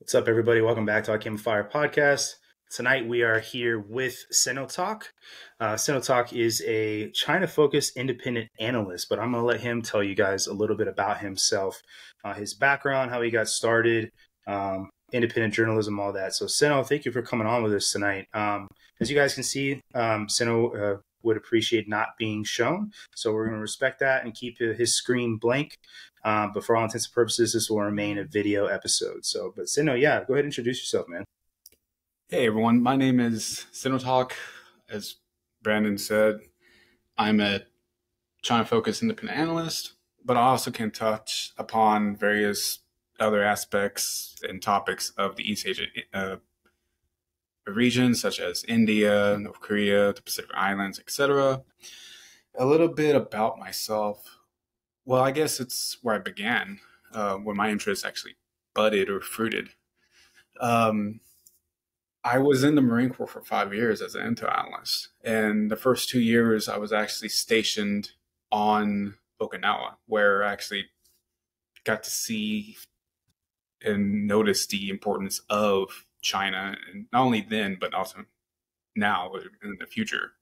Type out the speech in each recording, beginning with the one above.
What's up, everybody? Welcome back to I Came With Fire podcast. Tonight we are here with Sino Talk. Sino Talk is a China-focused independent analyst, but I'm going to let him tell you guys a little bit about himself, his background, how he got started, independent journalism, all that. So Sino, thank you for coming on with us tonight. As you guys can see, Sino would appreciate not being shown, so we're going to respect that and keep his screen blank. But for all intents and purposes, this will remain a video episode. So, but Sino, yeah, go ahead and introduce yourself, man. Hey, everyone. My name is Sino Talk. As Brandon said, I'm a China-focused independent analyst, but I also can touch upon various other aspects and topics of the East Asia region, such as India, North Korea, the Pacific Islands, etc. A little bit about myself. Well, I guess it's where I began, where my interests actually budded or fruited. I was in the Marine Corps for 5 years as an intel analyst, and the first 2 years I was actually stationed on Okinawa, where I actually got to see and notice the importance of China, and not only then, but also now in the future.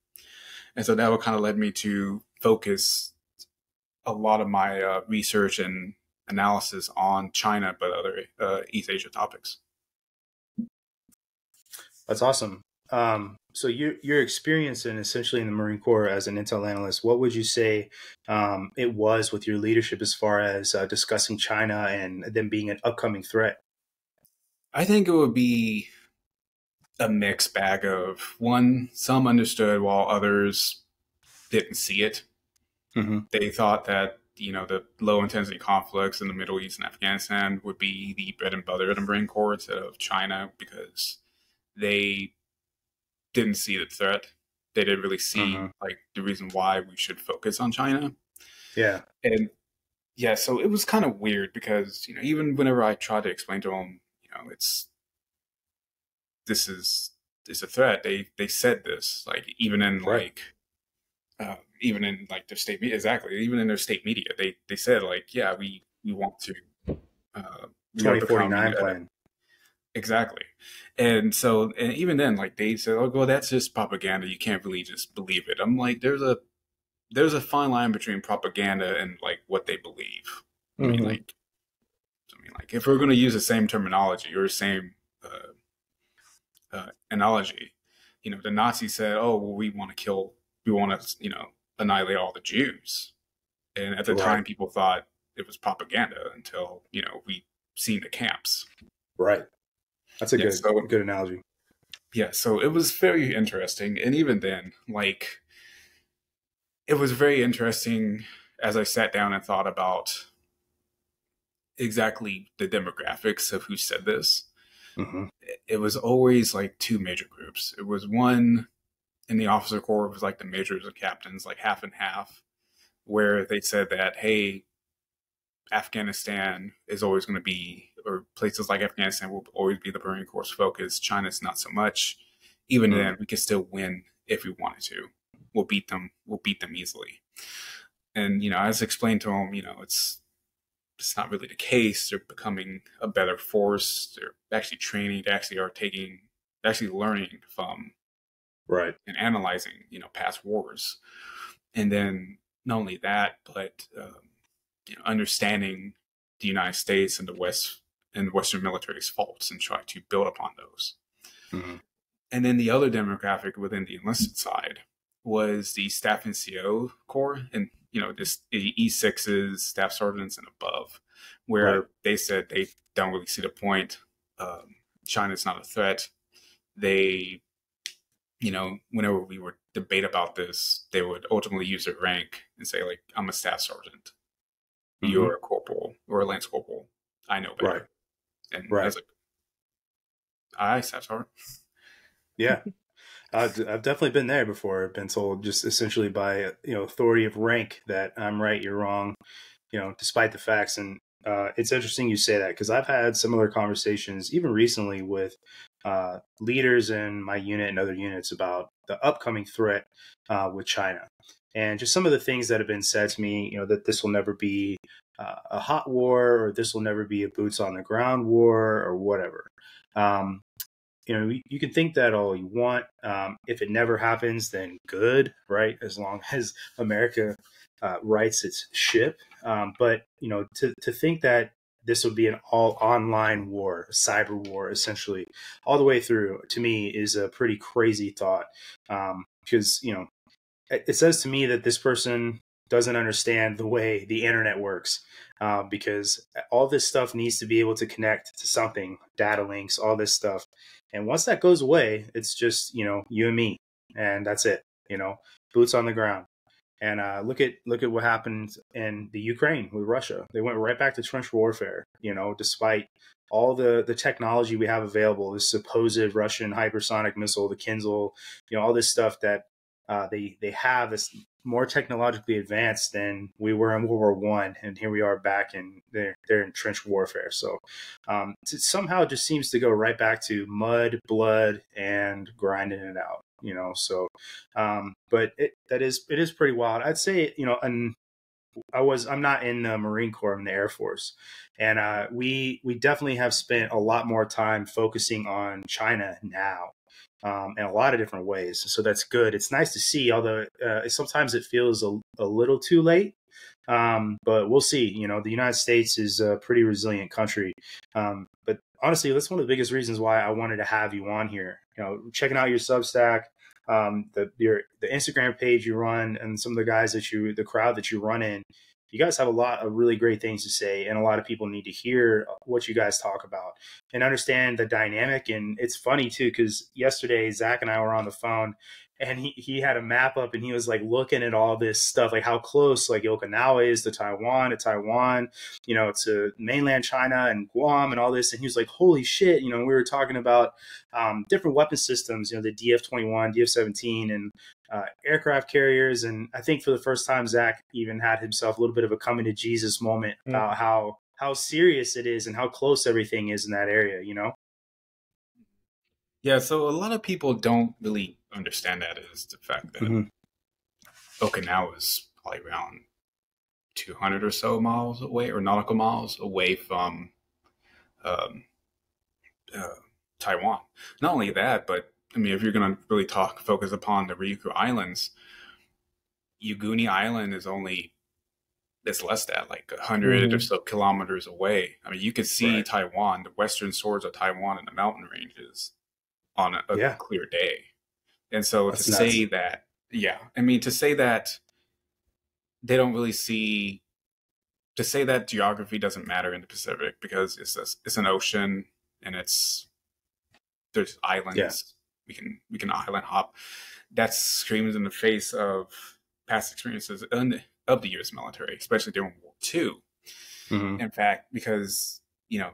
And so that kind of led me to focus a lot of my research and analysis on China, but other East Asia topics. That's awesome. So your experience in essentially in the Marine Corps as an intel analyst, what would you say it was with your leadership as far as discussing China and them being an upcoming threat? I think it would be a mixed bag of one, some understood while others didn't see it. Mm-hmm. They thought that, you know, the low intensity conflicts in the Middle East and Afghanistan would be the bread and butter of the Marine Corps instead of China, because they didn't see the threat. They didn't really see like the reason why we should focus on China. Yeah. And yeah, so it was kind of weird because, you know, even whenever I tried to explain to them, you know, it's a threat. They said this, like, even in like their state media, exactly. Even in their state media, they said, like, yeah, we want to 2049 plan. Exactly. And so, and even then, like, they said, oh, well, that's just propaganda. You can't really just believe it. I'm like, there's a fine line between propaganda and like what they believe. Mm-hmm. I mean, like if we're going to use the same terminology or the same analogy, you know, the Nazis said, oh, well, we want to, you know, annihilate all the Jews. And at the time, people thought it was propaganda until, you know, we seen the camps. Right. That's a good analogy. Yeah, so it was very interesting. And even then, like, it was very interesting as I sat down and thought about exactly the demographics of who said this. Mm-hmm. It was always like two major groups. It was one in the officer corps, it was like the majors and captains, like half and half, where they said that, hey, Afghanistan is always going to be, or places like Afghanistan will always be the Marine Corps' focus. China's not so much. Even then, we could still win if we wanted to. We'll beat them. We'll beat them easily. And, you know, as explained to them, you know, it's not really the case. They're becoming a better force. They're actually training. They actually are taking, actually learning from, right, and analyzing, you know, past wars. And then not only that, but you know, understanding the United States and the West and the Western military's faults and try to build upon those. Mm-hmm. And then the other demographic within the enlisted side was the Staff and CO Corps, and, you know, this E6s, staff sergeants and above, where they said they don't really see the point. China's not a threat. They, you know, whenever we would debate about this, they would ultimately use their rank and say, like, I'm a staff sergeant. Mm-hmm. You're a corporal or a lance corporal. I know better. Right. And I was like, aye, staff sergeant. Yeah. I've definitely been there before. I've been told just essentially by, you know, authority of rank that I'm right, you're wrong, you know, despite the facts. And it's interesting you say that, because I've had similar conversations even recently with leaders in my unit and other units about the upcoming threat with China, and just some of the things that have been said to me, you know, that this will never be a hot war, or this will never be a boots on the ground war, or whatever. You know, you can think that all you want. If it never happens, then good, right? As long as America rights its ship. But, you know, to think that this would be an all online war, cyber war, essentially, all the way through, to me, is a pretty crazy thought. Because, you know, it says to me that this person doesn't understand the way the internet works, because all this stuff needs to be able to connect to something, data links, all this stuff. And once that goes away, it's just, you know, you and me, and that's it, you know, boots on the ground. And look at what happened in the Ukraine with Russia. They went right back to trench warfare, you know, despite all the technology we have available, this supposed Russian hypersonic missile, the Kinzhal, you know, all this stuff that they have that's more technologically advanced than we were in World War I, and here we are back in they're in trench warfare. So it somehow just seems to go right back to mud, blood, and grinding it out. You know, so, but it is pretty wild. I'd say, you know, and I'm not in the Marine Corps, I'm in the Air Force. And, we definitely have spent a lot more time focusing on China now, in a lot of different ways. So that's good. It's nice to see, although, sometimes it feels a little too late. But we'll see, you know, the United States is a pretty resilient country. But honestly, that's one of the biggest reasons why I wanted to have you on here. You know, checking out your Substack, the Instagram page you run, and some of the guys that the crowd that you run in, you guys have a lot of really great things to say. And a lot of people need to hear what you guys talk about and understand the dynamic. And it's funny too, because yesterday Zach and I were on the phone, and he had a map up, and he was like looking at all this stuff, like how close like Okinawa is to Taiwan, you know, to mainland China and Guam and all this. And he was like, holy shit. You know, we were talking about different weapon systems, you know, the DF-21, DF-17 and aircraft carriers. And I think for the first time, Zach even had himself a little bit of a coming to Jesus moment about how serious it is and how close everything is in that area, you know? Yeah. So a lot of people don't really understand that, is the fact that Okinawa is probably around 200 or so miles away, or nautical miles away from Taiwan. Not only that, but I mean, if you're going to really focus upon the Ryukyu Islands, Yuguni Island is only, it's less than like 100 or so kilometers away. I mean, you could see Taiwan, the western shores of Taiwan, and the mountain ranges on a clear day. And so that's nuts. Say that, yeah, I mean, to say that they don't really see, to say that geography doesn't matter in the Pacific, because it's an ocean, and there's islands. Yeah. We can island hop. That screams in the face of past experiences of the U.S. military, especially during World War II. In fact, because, you know,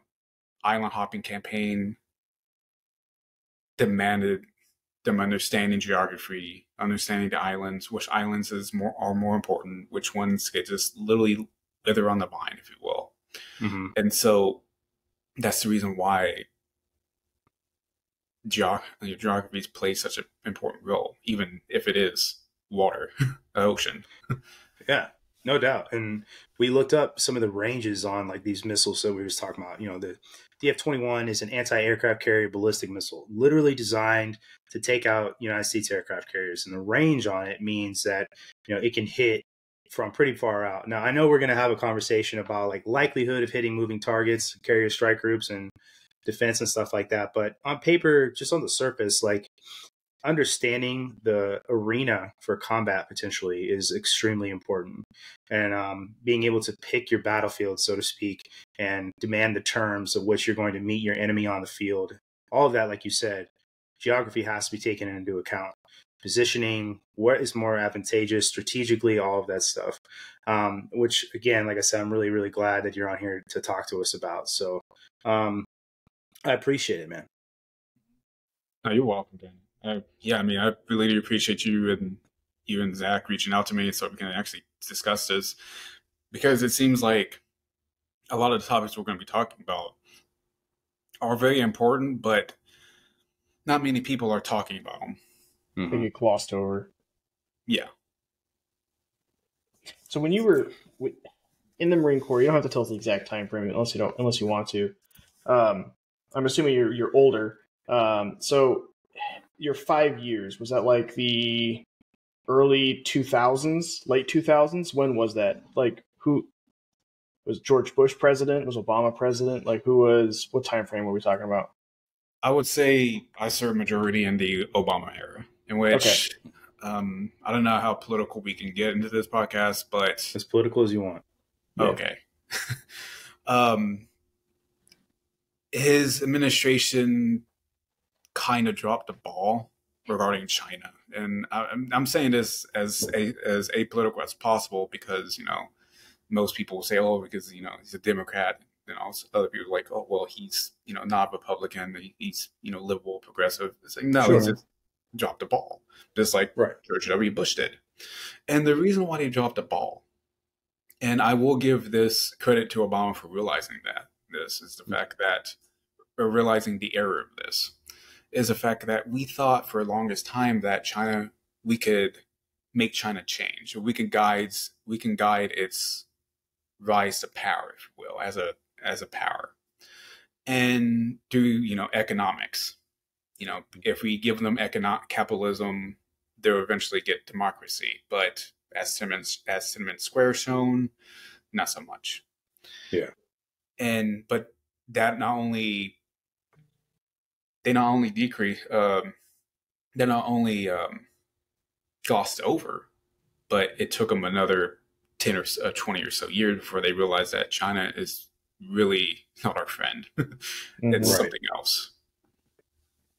island hopping campaign demanded them understanding geography, understanding the islands, which islands are more important, which ones get just literally wither on the vine, if you will. And so that's the reason why geography plays such an important role, even if it is water, ocean. Yeah, no doubt. And we looked up some of the ranges on like these missiles that we were talking about. You know, the DF-21 is an anti-aircraft carrier ballistic missile, literally designed to take out United States aircraft carriers. And the range on it means that, you know, it can hit from pretty far out. Now, I know we're going to have a conversation about like likelihood of hitting moving targets, carrier strike groups, and defense and stuff like that. But on paper, just on the surface, like understanding the arena for combat potentially is extremely important. And being able to pick your battlefield, so to speak, and demand the terms of which you're going to meet your enemy on the field. All of that, like you said, geography has to be taken into account. Positioning, what is more advantageous strategically, all of that stuff. Which, again, like I said, I'm really, really glad that you're on here to talk to us about. So I appreciate it, man. No, you're welcome, Dan. Yeah, I mean, I really appreciate you and you and Zach reaching out to me so we can actually discuss this, because it seems like a lot of the topics we're going to be talking about are very important, but not many people are talking about them. They get glossed over. Yeah. So when you were, in the Marine Corps, you don't have to tell us the exact time frame unless you want to. I'm assuming you're older. So your 5 years, was that like the early 2000s, late 2000s? When was that? Like, who was George Bush president? Was Obama president? Like, who was, what time frame were we talking about? I would say I served majority in the Obama era, in which, okay. I don't know how political we can get into this podcast, but as political as you want. Okay. Yeah. His administration kind of dropped the ball regarding China. And I'm saying this as apolitical as possible because, you know, most people say, oh, because, you know, he's a Democrat. And also other people are like, oh, well, he's, you know, not Republican. He's, you know, liberal, progressive. It's like, no, sure. He's just dropped the ball. Just like right. George W. Bush did. And the reason why they dropped the ball, and I will give this credit to Obama for realizing that, this is the fact that, or realizing the error of this, is the fact that we thought for the longest time that China, we could make China change. We can guide its rise to power, if you will, as a power. And through, you know, economics, you know, if we give them economic capitalism, they'll eventually get democracy. But as Tiananmen Square shown, not so much. Yeah. And, but that they not only glossed over, but it took them another 10 or 20 or so years before they realized that China is really not our friend. It's right. Something else.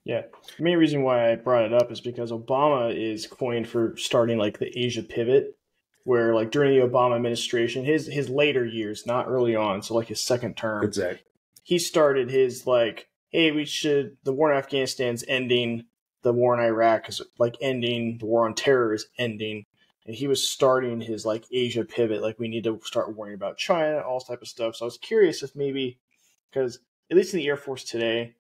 Yeah. The main reason why I brought it up is because Obama is coined for starting like the Asia pivot, where like during the Obama administration, his later years, not early on. So like his second term, exactly. He started his like, hey, the war in Afghanistan's ending, the war in Iraq is like ending, the war on terror is ending. And he was starting his like Asia pivot. Like we need to start worrying about China, all type of stuff. So I was curious if maybe, because at least in the Air Force today,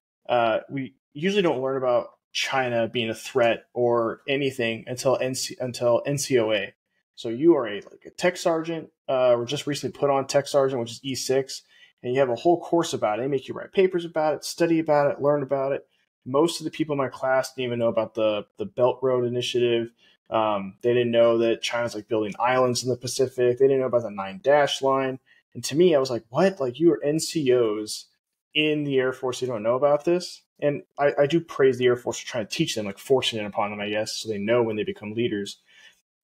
we usually don't learn about China being a threat or anything until NCOA. So you are a tech sergeant, or just recently put on tech sergeant, which is E6, and you have a whole course about it. They make you write papers about it, study about it, learn about it. Most of the people in my class didn't even know about the Belt Road Initiative. They didn't know that China's like building islands in the Pacific. They didn't know about the 9-Dash Line. And to me, I was like, what? Like, you are NCOs in the Air Force. You don't know about this. And I do praise the Air Force for trying to teach them, like forcing it upon them, I guess, so they know when they become leaders.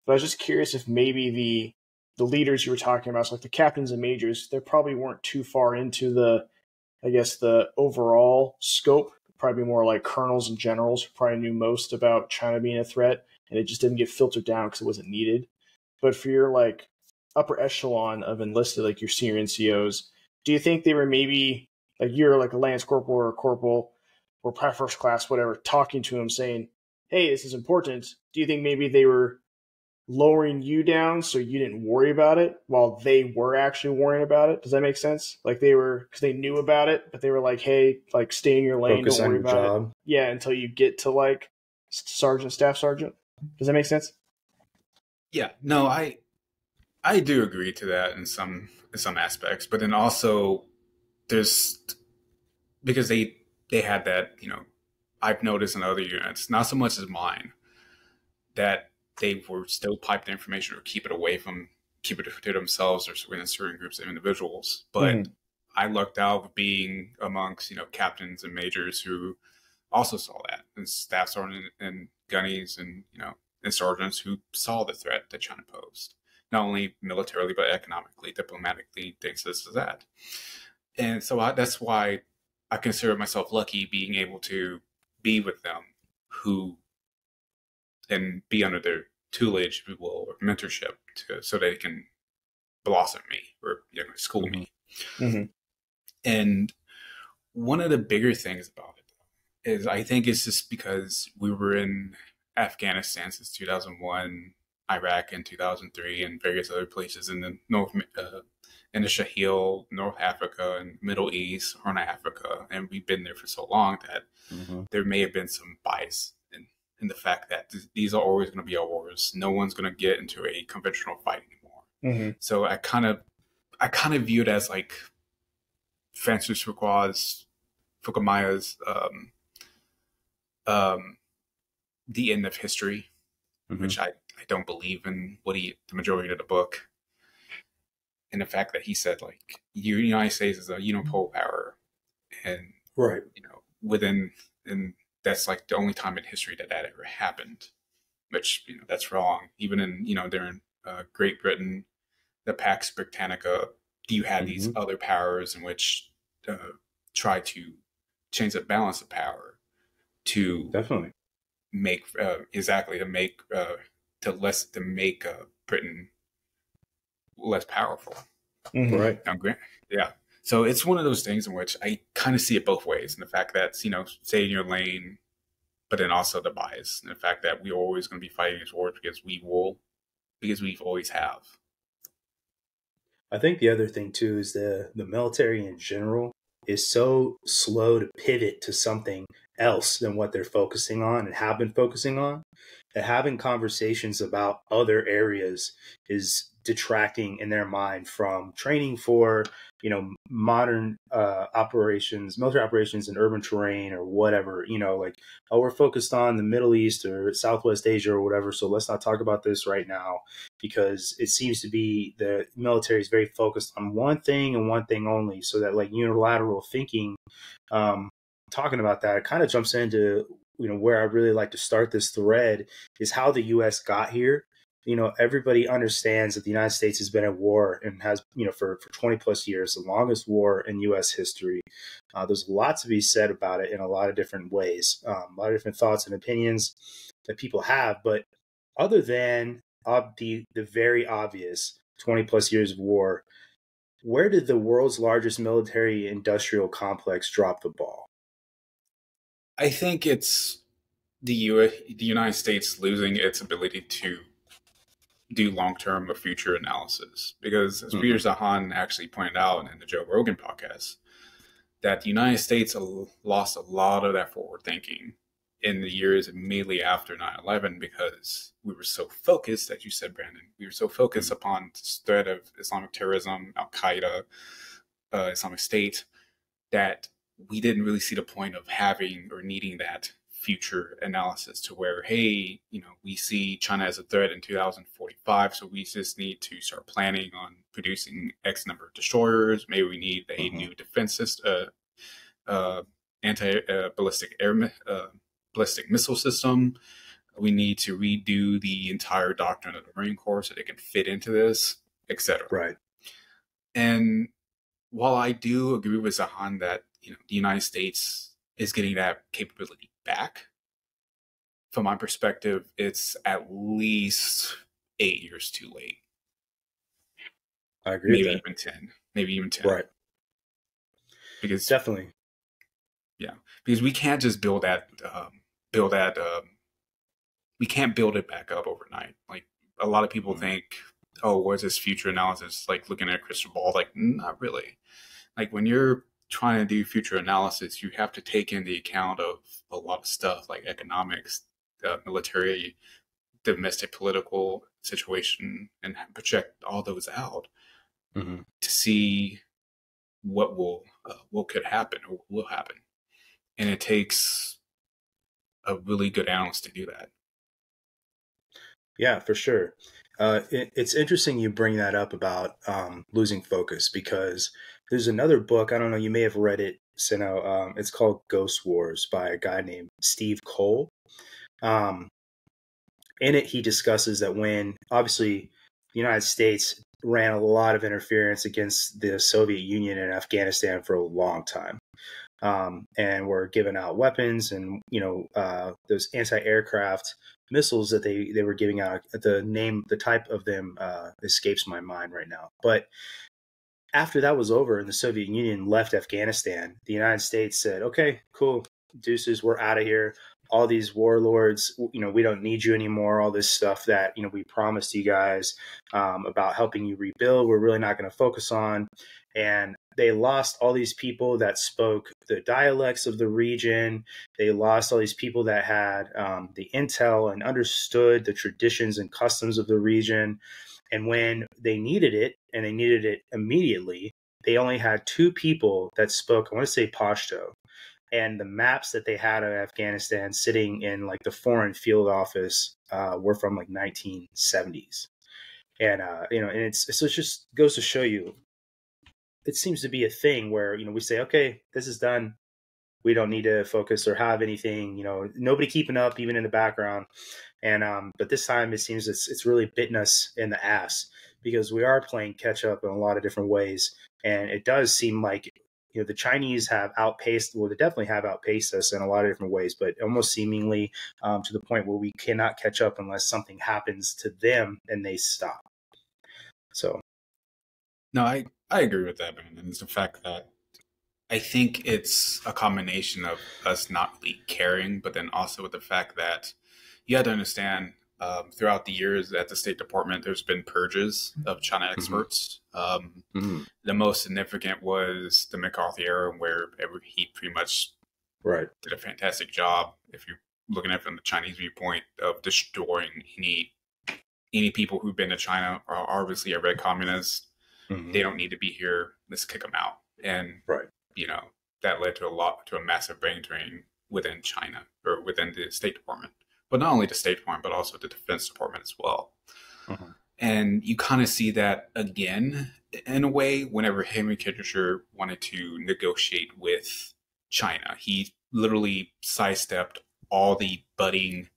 But I was just curious if maybe the leaders you were talking about, so like the captains and majors, they probably weren't too far into the, I guess, the overall scope. Probably more like colonels and generals who probably knew most about China being a threat, and it just didn't get filtered down because it wasn't needed. But for your like upper echelon of enlisted, like your senior NCOs, do you think they were maybe like you're like a lance corporal or a corporal or first class, whatever, talking to them saying, hey, this is important. Do you think maybe they were lowering you down so you didn't worry about it while they were actually worrying about it? Does that make sense? Like they were, because they knew about it, but they were like, hey, like stay in your lane, don't worry about it. Yeah, until you get to like sergeant, staff sergeant. Does that make sense? Yeah, no, I do agree to that in some aspects, but then also there's, because they had that, you know, I've noticed in other units, not so much as mine, that they were still piped information or keep it to themselves or within certain groups of individuals. But I lucked out being amongst, you know, captains and majors who also saw that, and staff sergeant and gunnies and, you know, and sergeants who saw the threat that China posed, not only militarily, but economically, diplomatically, things this is that. And so that's why I consider myself lucky being able to be with them and be under their tutelage, if you will, or mentorship so they can blossom me or, you know, school me. Mm-hmm. And one of the bigger things about it is I think it's just because we were in Afghanistan since 2001, Iraq in 2003, and various other places in the North, in the Sahel, North Africa, and Middle East, Horn of Africa. And we've been there for so long that there may have been some bias in the fact that these are always going to be our wars. No one's going to get into a conventional fight anymore. So I kind of, I kind of view it as like Francis Fukumaya's The End of History, which I don't believe in what the majority of the book. And the fact that he said, like, the United States is a unipole power. And, you know, and that's like the only time in history that that ever happened, which, you know, that's wrong. Even in, you know, during Great Britain, the Pax Britannica, you had these other powers in which try to change the balance of power to make to make Britain less powerful. Yeah. So it's one of those things in which I kind of see it both ways. And the fact that, you know, stay in your lane, but then also the bias. And the fact that we're always going to be fighting these wars because we will, because we've always have. I think the other thing, too, is the military in general is so slow to pivot to something else than what they're focusing on and have been focusing on, that having conversations about other areas is detracting in their mind from training for, you know, modern operations, military operations in urban terrain or whatever, you know, like, oh, we're focused on the Middle East or Southwest Asia or whatever, so let's not talk about this right now, because it seems to be the military is very focused on one thing and one thing only, so that like unilateral thinking, talking about that, it kind of jumps into, you know, where I really like to start this thread is how the U.S. got here. You know, everybody understands that the United States has been at war and has, you know, for 20 plus years, the longest war in U.S. history. There's lots to be said about it in a lot of different ways, a lot of different thoughts and opinions that people have. But other than the very obvious 20 plus years of war, where did the world's largest military industrial complex drop the ball? I think it's the United States losing its ability to do long-term or future analysis, because as Peter Zeihan actually pointed out in the Joe Rogan podcast, that the United States lost a lot of that forward thinking in the years immediately after 9/11, because we were so focused, as you said, Brandon, we were so focused upon the threat of Islamic terrorism, Al-Qaeda, Islamic State, that we didn't really see the point of having or needing that future analysis to where, hey, you know, we see China as a threat in 2045, so we just need to start planning on producing X number of destroyers. Maybe we need a new defense system, anti-ballistic ballistic missile system. We need to redo the entire doctrine of the Marine Corps so they can fit into this, etc. Right. And while I do agree with Zeihan that, you know, the United States is getting that capability back, from my perspective, it's at least 8 years too late. I agree. Maybe with that. Maybe even 10. Right. Because definitely, yeah, because we can't just build that. We can't build it back up overnight. Like a lot of people think, oh, what's this future analysis? Like looking at a crystal ball. Like not really. Like when you're trying to do future analysis, you have to take into account of a lot of stuff like economics, military, domestic, political situation, and project all those out to see what could happen or will happen. And it takes a really good analyst to do that. Yeah, for sure. It's interesting you bring that up about losing focus, because there's another book, I don't know, you may have read it, Sino. It's called Ghost Wars by a guy named Steve Cole. In it, he discusses that when, obviously, the United States ran a lot of interference against the Soviet Union and Afghanistan for a long time. And were giving out weapons and, you know, those anti-aircraft missiles that they were giving out. The name, the type of them escapes my mind right now. But after that was over and the Soviet Union left Afghanistan, the United States said, okay, cool, deuces, we're out of here. All these warlords, you know, we don't need you anymore. All this stuff that, you know, we promised you guys about helping you rebuild, we're really not going to focus on. And they lost all these people that spoke the dialects of the region. They lost all these people that had the intel and understood the traditions and customs of the region. And when they needed it, and they needed it immediately. They only had two people that spoke, I want to say Pashto, and the maps that they had of Afghanistan sitting in like the foreign field office were from like 1970s. And, you know, and so it just goes to show you, it seems to be a thing where, you know, we say, okay, this is done. We don't need to focus or have anything, you know, nobody keeping up even in the background. And, but this time it seems it's really bitten us in the ass because we are playing catch up in a lot of different ways. And it does seem like, you know, the Chinese have outpaced, well, they definitely have outpaced us in a lot of different ways, but almost seemingly to the point where we cannot catch up unless something happens to them and they stop. So. No, I agree with that. And it's the fact that I think it's a combination of us not really caring, but then also with the fact that you have to understand throughout the years at the State Department, there's been purges of China experts. The most significant was the McCarthy era, where he pretty much did a fantastic job, if you're looking at it from the Chinese viewpoint, of destroying any people who've been to China are obviously a red communist. They don't need to be here. Let's kick them out. And you know, that led to a massive brain drain within China or within the State Department, but not only the State Department, but also the Defense Department as well. And you kind of see that again in a way, whenever Henry Kissinger wanted to negotiate with China, he literally sidestepped all the budding,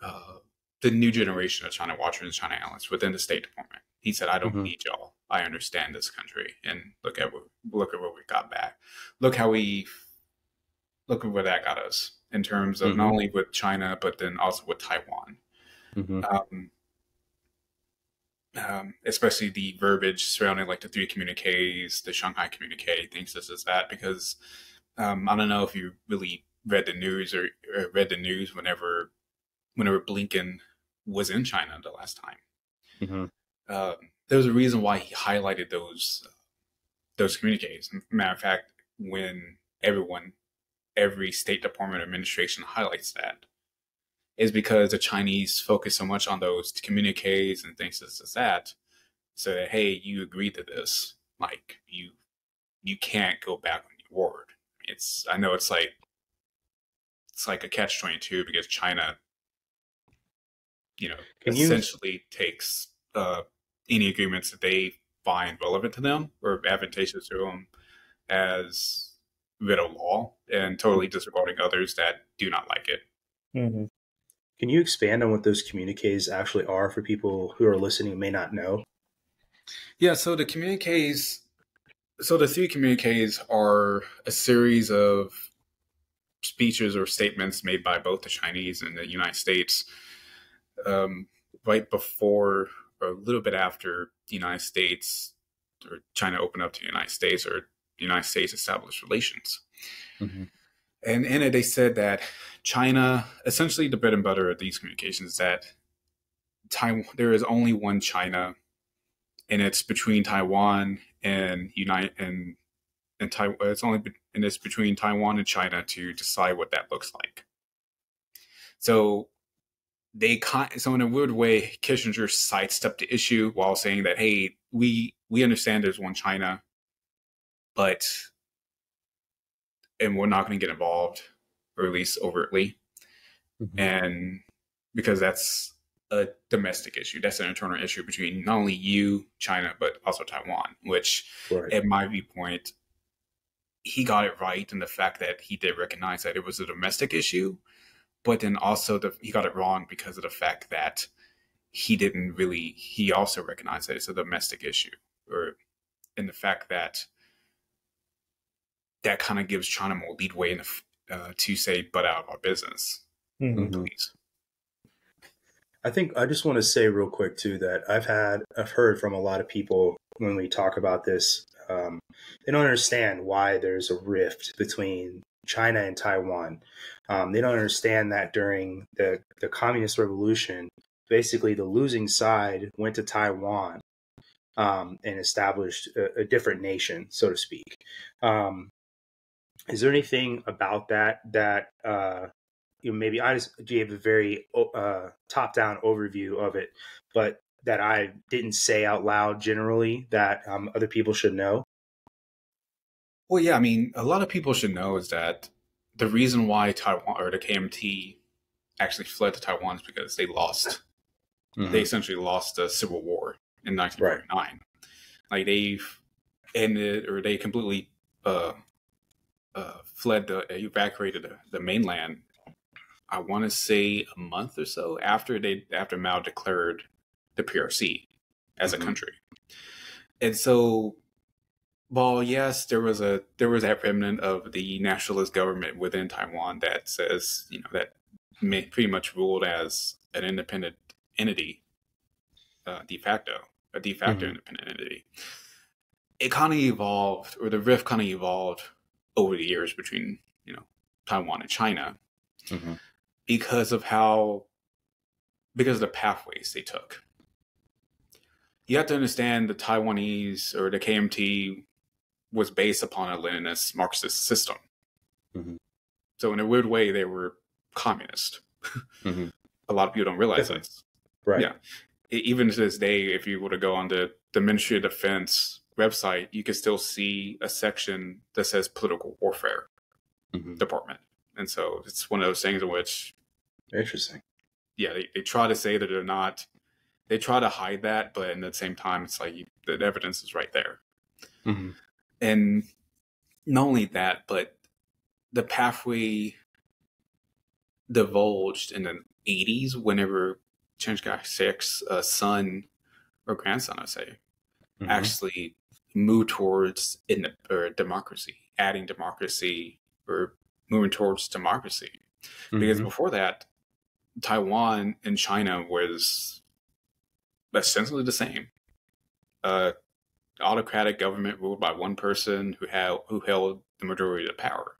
the new generation of China watchers and China analysts within the State Department. He said, I don't need y'all. I understand this country. And look at what we got back. Look at where that got us in terms of not only with China, but then also with Taiwan. Especially the verbiage surrounding like the three communiques, the Shanghai communique, things this is that, because I don't know if you really read the news or read the news whenever Blinken was in China the last time. There was a reason why he highlighted those communiques. Matter of fact, when every State Department administration highlights that, is because the Chinese focus so much on those communiques and things as that, so that, hey, you agreed to this, like you can't go back on your word. I know it's like a catch-22 because China, you know, essentially takes any agreements that they find relevant to them or advantageous to them as writ of law and totally disregarding others that do not like it. Can you expand on what those communiques actually are for people who are listening and may not know? Yeah, so the communiques, so the three communiques are a series of speeches or statements made by both the Chinese and the United States right before or a little bit after the United States or China opened up to the United States or the United States established relations. And in it, they said that China, essentially the bread and butter of these communications, that Taiwan, there is only one China, and it's between Taiwan and Taiwan. It's between Taiwan and China to decide what that looks like. So so in a weird way, Kissinger sidestepped the issue while saying that, hey, we understand there's one China, but. And we're not going to get involved, or at least overtly, and because that's a domestic issue, that's an internal issue between not only you, China, but also Taiwan. Which, at my viewpoint, he got it right in the fact that he did recognize that it was a domestic issue, but then also he got it wrong because of the fact that he also recognized that it's a domestic issue, or in the fact that. That kind of gives China more leadway in the, to say, butt out of our business, please. I think I just want to say real quick too that I've heard from a lot of people when we talk about this, they don't understand why there's a rift between China and Taiwan. They don't understand that during the Communist Revolution, basically the losing side went to Taiwan and established a different nation, so to speak. Is there anything about that you know, maybe I just gave a very top-down overview of it, but that I didn't say out loud generally that other people should know? Well, yeah, I mean, a lot of people should know is that the reason why Taiwan or the KMT actually fled to Taiwan is because they lost. Mm-hmm. They essentially lost the Civil War in 1949. Right. Like they ended or they completely fled, evacuated the mainland. I want to say a month or so after Mao declared the PRC as mm-hmm. a country. And so, well, yes, there was that remnant of the nationalist government within Taiwan that says, you know, that pretty much ruled as an independent entity, a de facto mm-hmm. independent entity. It kind of evolved, or the rift kind of evolved over the years between, you know, Taiwan and China mm-hmm. because of the pathways they took. You have to understand the Taiwanese or the KMT was based upon a Leninist Marxist system. Mm-hmm. So in a weird way, they were communist. Mm-hmm. A lot of people don't realize this. Right. Yeah. Even to this day, if you were to go on the Ministry of Defense website, you can still see a section that says political warfare mm-hmm. department. And so it's one of those things in which... Interesting. Yeah, they try to say that they're not... They try to hide that, but at the same time, it's like the evidence is right there. Mm-hmm. And not only that, but the pathway divulged in the 80s whenever Chiang Kai-shek's son or grandson, I say, mm-hmm. actually moved towards democracy, adding democracy or moving towards democracy. Mm-hmm. Because before that, Taiwan and China was... essentially the same, autocratic government ruled by one person who held the majority of the power.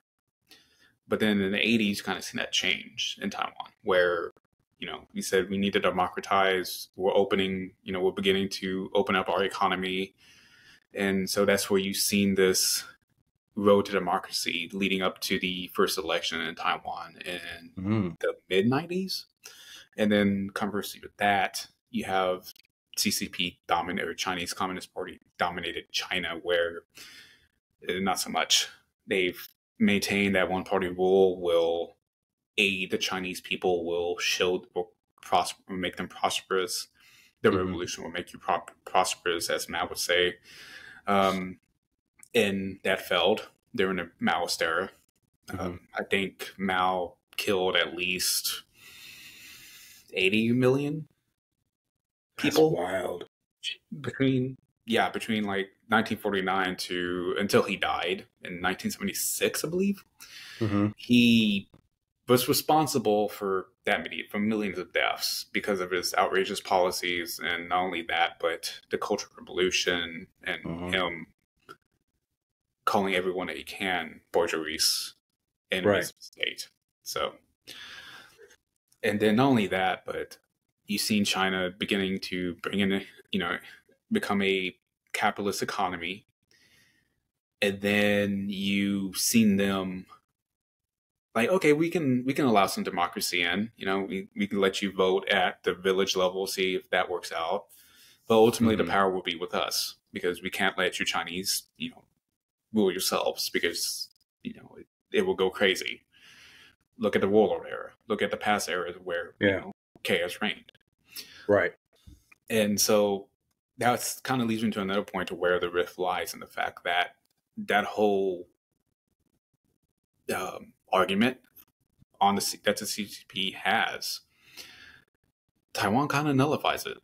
But then in the 80s, you kind of seen that change in Taiwan, where you know we said we need to democratize. We're opening, you know, we're beginning to open up our economy, and so that's where you've seen this road to democracy leading up to the first election in Taiwan in the mid 90s, and then conversely with that. You have CCP dominated or Chinese Communist Party dominated China, where not so much. They've maintained that one party rule will aid the Chinese people, will make them prosperous. The mm-hmm. revolution will make you prosperous, as Mao would say. And that failed during the Maoist era. Mm-hmm. I think Mao killed at least 80 million. People. That's wild. Between like 1949 to until he died in 1976, I believe. Mm-hmm. He was responsible for that many, for millions of deaths because of his outrageous policies, and not only that, but the Cultural Revolution and mm-hmm. him calling everyone that he can bourgeois in his state. So, and then not only that, but you've seen China beginning to bring in, you know, become a capitalist economy. And then you've seen them like, okay, we can allow some democracy in, you know, we can let you vote at the village level, see if that works out. But ultimately mm-hmm. the power will be with us because we can't let you Chinese, you know, rule yourselves because, you know, it will go crazy. Look at the warlord era. Look at the past eras where, you know, chaos reigned. Right. And so that's kind of leads me to another point to where the rift lies in the fact that that whole argument on that the CCP has, Taiwan kind of nullifies it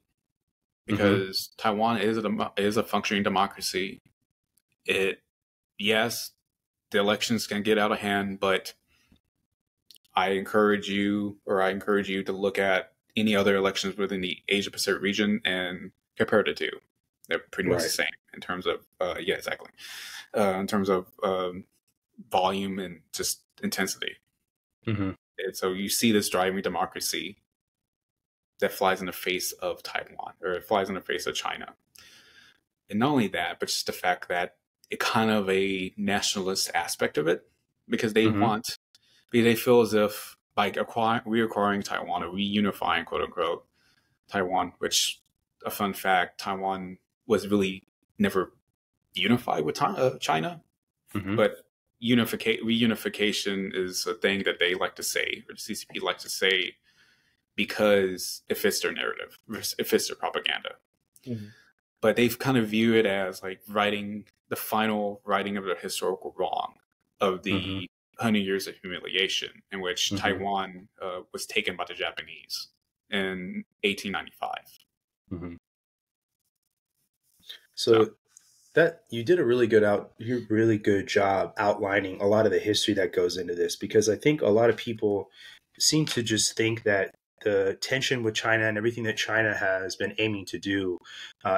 because mm-hmm. Taiwan is a functioning democracy. Yes, the elections can get out of hand, but I encourage you to look at any other elections within the Asia Pacific region and compare the two. They're pretty much the same in terms of, in terms of volume and just intensity. Mm-hmm. And so you see this driving democracy that flies in the face of Taiwan, or it flies in the face of China. And not only that, but just the fact that it kind of a nationalist aspect of it, because they mm-hmm. want... Because they feel as if by reacquiring Taiwan or reunifying, quote unquote, Taiwan, which a fun fact, Taiwan was really never unified with China, mm-hmm. but reunification is a thing that they like to say, or the CCP likes to say, because it fits their narrative, it fits their propaganda. Mm-hmm. But they've kind of view it as like writing the final writing of the historical wrong of the mm-hmm. 100 Years of Humiliation, in which mm-hmm. Taiwan was taken by the Japanese in 1895. Mm-hmm. So that you did a really good job outlining a lot of the history that goes into this, because I think a lot of people seem to just think that the tension with China and everything that China has been aiming to do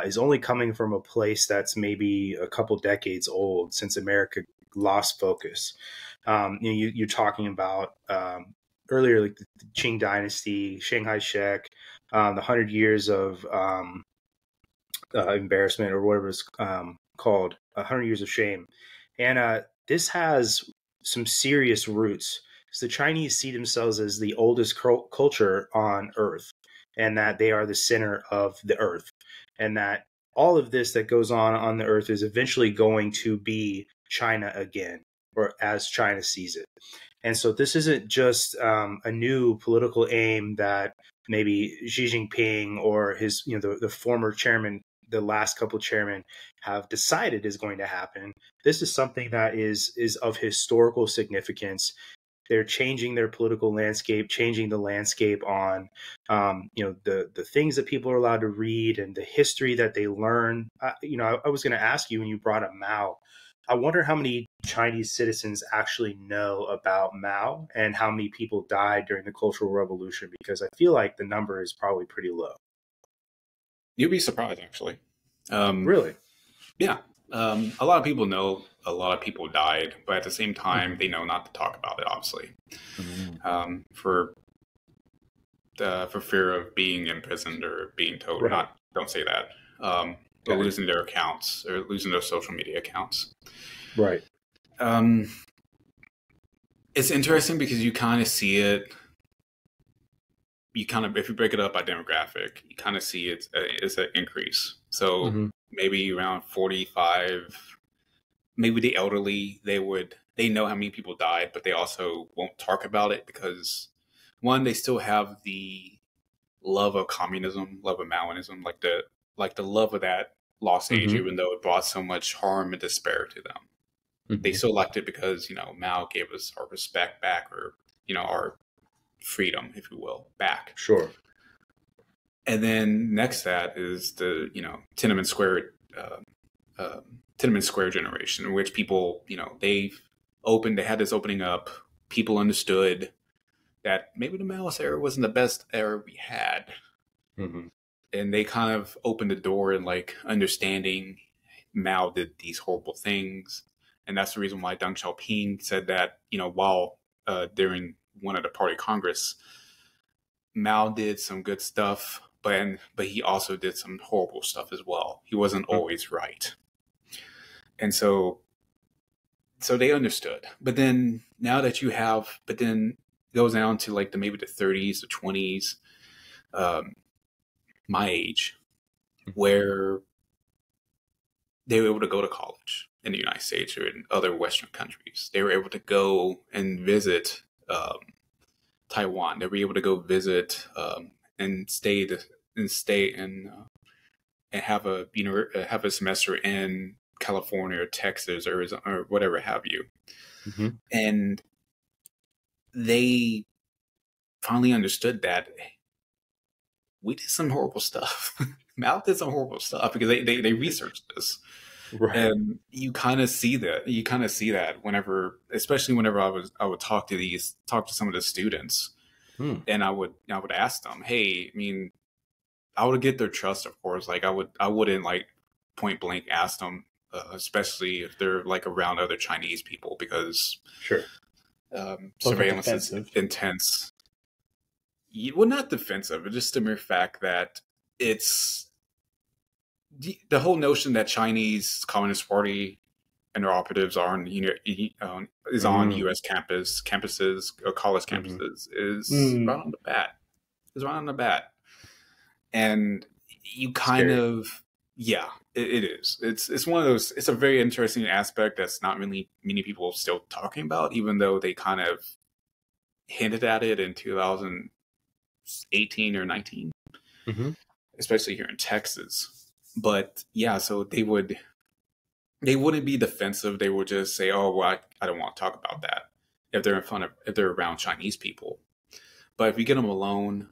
is only coming from a place that's maybe a couple decades old since America lost focus. You're talking about earlier, like the Qing Dynasty, Chiang Kai-shek, the 100 years of embarrassment, or whatever it's called, 100 years of shame. And this has some serious roots. So the Chinese see themselves as the oldest culture on Earth, and that they are the center of the Earth, and that all of this that goes on the Earth is eventually going to be China again, or as China sees it. And so this isn't just a new political aim that maybe Xi Jinping or his, the former chairman, the last couple chairmen have decided is going to happen. This is something that is of historical significance. They're changing their political landscape, changing the landscape on, the things that people are allowed to read and the history that they learn. I was going to ask you when you brought up Mao, I wonder how many Chinese citizens actually know about Mao and how many people died during the Cultural Revolution, because I feel like the number is probably pretty low. You'd be surprised, actually. Really? Yeah. A lot of people know a lot of people died, but at the same time, they know not to talk about it, obviously, mm-hmm. For fear of being imprisoned or being told, right. Don't say that, or losing their accounts or losing their social media accounts. Right. It's interesting because you kind of see it. If you break it up by demographic, you kind of see it's an increase. So mm-hmm. maybe around 45, maybe the elderly, they know how many people died, but they also won't talk about it because, one, they still have the love of communism, love of Maoism, like the love of that lost mm-hmm. age, even though it brought so much harm and despair to them. Mm-hmm. They still liked it because, Mao gave us our respect back, or, our freedom, if you will, back. Sure. And then next, that is the Tiananmen Square generation, in which people they had this opening up. People understood that maybe the Maoist era wasn't the best era we had, mm-hmm. and they kind of opened the door and understanding Mao did these horrible things, and that's the reason why Deng Xiaoping said that while during one of the party Congress, Mao did some good stuff, but he also did some horrible stuff as well. He wasn't always right. And so they understood. But then it goes down to maybe the 30s, the 20s, my age, where they were able to go to college in the United States or in other Western countries. They were able to go and visit Taiwan. They were able to go visit and have a have a semester in California or Texas or Arizona or whatever have you. Mm-hmm. And they finally understood that we did some horrible stuff. Mao did some horrible stuff because they researched this. Right. And you kind of see that. You kind of see that especially whenever I would talk to some of the students, and I would ask them, hey, I would get their trust, of course. I wouldn't point blank ask them, especially if they're around other Chinese people, because sure, surveillance is intense. Well, not defensive, but just the mere fact that it's. The whole notion that Chinese Communist Party and their operatives are on is on U.S. campuses or college campuses is right on the bat. And you kind of, yeah, it is. It's one of those, it's a very interesting aspect that's not really many people still talking about, even though they kind of hinted at it in 2018 or 19, mm-hmm. especially here in Texas. But yeah, so they wouldn't be defensive. They would just say, oh, well, I don't want to talk about that if they're in front of, if they're around Chinese people. But if you get them alone,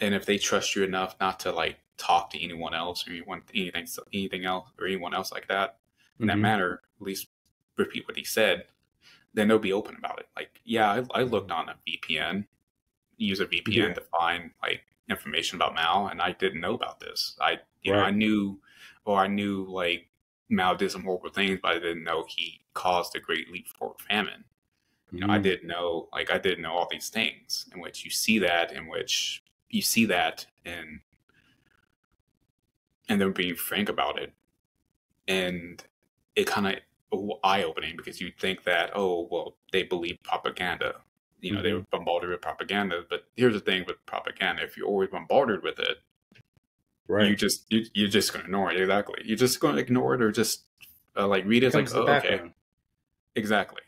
and if they trust you enough not to like talk to anyone else or anyone else like that, in mm-hmm. that matter, at least repeat what he said, then they'll be open about it. Like, yeah, I looked on a VPN, use a VPN yeah. to find like information about Mao, and I didn't know about this. I knew like Mao did some horrible things, but I didn't know he caused a great leap forward famine. You know, mm-hmm. I didn't know all these things in which you see that, and then being frank about it. And it kind of eye-opening, because you think that, oh, well, they believe propaganda. You know, mm-hmm. they were bombarded with propaganda. But here's the thing with propaganda. If you're always bombarded with it, right. you're just going to ignore it. Exactly. You're just going to ignore it, or just like read it. It's like, oh, okay. Exactly.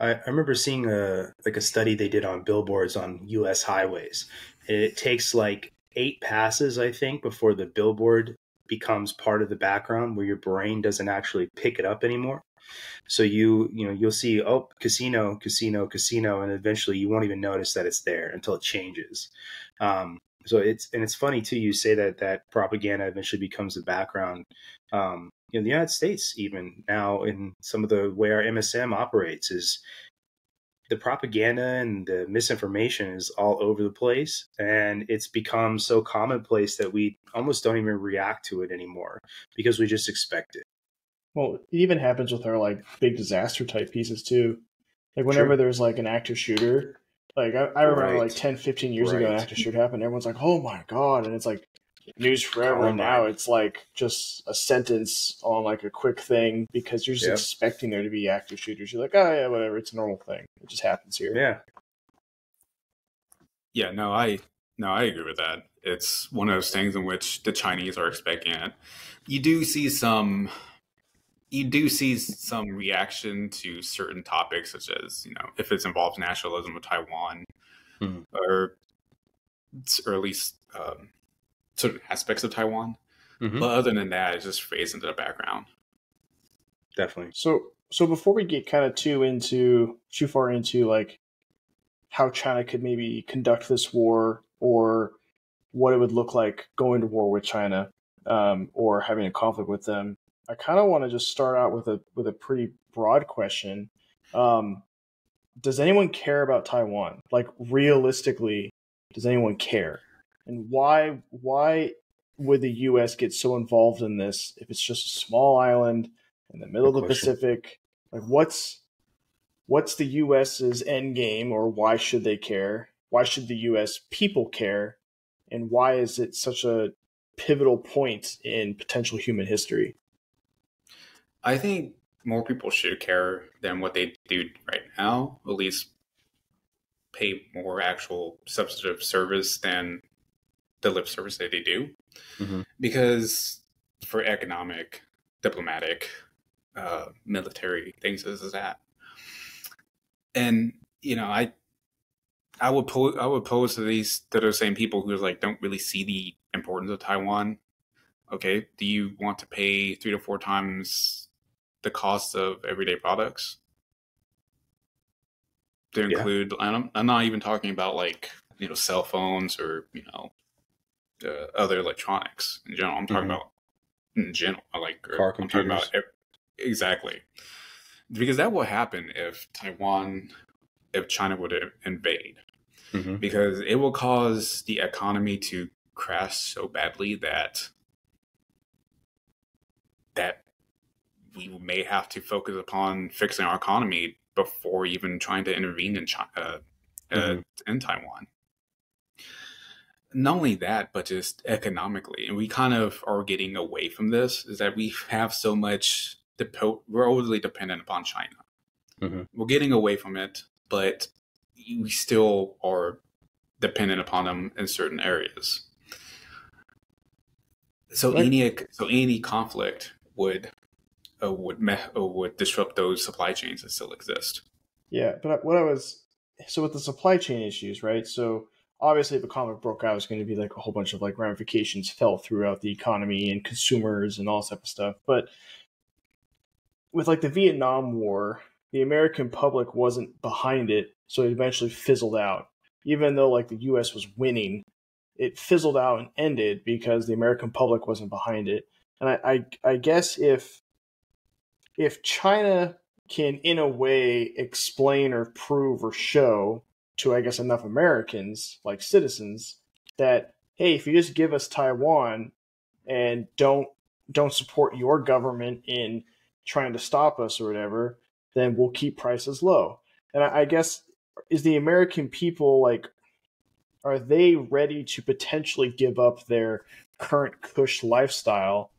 I remember seeing a study they did on billboards on U.S. highways. It takes like 8 passes, I think, before the billboard becomes part of the background where your brain doesn't actually pick it up anymore. So you'll see, oh, casino, casino, casino, and eventually you won't even notice that it's there until it changes. So it's funny too. You say that propaganda eventually becomes the background. In the United States, even now, in some of the way our MSM operates, is the propaganda and the misinformation is all over the place, and it's become so commonplace that we almost don't even react to it anymore because we just expect it. Well, it even happens with our like big disaster type pieces too. Like whenever True. There's like an active shooter, like I remember right. like 10, 15 years right. ago, an active shooter happened. Everyone's like, "Oh my god!" and it's like. News forever. And now it's like just a sentence on like a quick thing because you're just yep. expecting there to be active shooters. You're like, oh yeah, whatever. It's a normal thing. It just happens here. Yeah. Yeah. No, I agree with that. It's one of those things in which the Chinese are expecting it. You do see some reaction to certain topics, such as, you know, if it involves nationalism with Taiwan mm-hmm. or at least, certain aspects of Taiwan, mm-hmm. but other than that, it's just phased into the background. Definitely. So before we get kind of too far into like how China could maybe conduct this war, or what it would look like going to war with China, or having a conflict with them, I kind of want to just start out with a pretty broad question. Does anyone care about Taiwan? Like, realistically, does anyone care? And why would the U.S. get so involved in this if it's just a small island in the middle of the Pacific? Like, what's the U.S.'s end game, or why should they care? Why should the U.S. people care? And why is it such a pivotal point in potential human history? I think more people should care than what they do right now, at least pay more actual substantive service than the lip service that they do, mm-hmm. because for economic, diplomatic, military things, this is that. And, you know, I would pose to those same people who like don't really see the importance of Taiwan. Okay, do you want to pay 3 to 4 times the cost of everyday products to include? Yeah. I'm not even talking about like, you know, cell phones or, you know, other electronics in general. I'm talking mm-hmm. about in general, like car computers. I'm talking about exactly, because that will happen if China would invade, mm-hmm. because it will cause the economy to crash so badly that we may have to focus upon fixing our economy before even trying to intervene in China, mm-hmm. In Taiwan. Not only that, but just economically, and we kind of are getting away from this, is that we have so much, we're overly dependent upon China. Mm-hmm. We're getting away from it, but we still are dependent upon them in certain areas. So like, any conflict would disrupt those supply chains that still exist. Yeah, but so with the supply chain issues, right? So obviously, if a conflict broke out, it's going to be like a whole bunch of like ramifications fell throughout the economy and consumers and all that type of stuff. But with like the Vietnam War, the American public wasn't behind it, so it eventually fizzled out. Even though like the U.S. was winning, it fizzled out and ended because the American public wasn't behind it. And I guess if China can in a way explain or prove or show to, I guess, enough Americans, like citizens, that, hey, if you just give us Taiwan and don't support your government in trying to stop us or whatever, then we'll keep prices low. And I guess, is the American people, like, are they ready to potentially give up their current cush lifestyle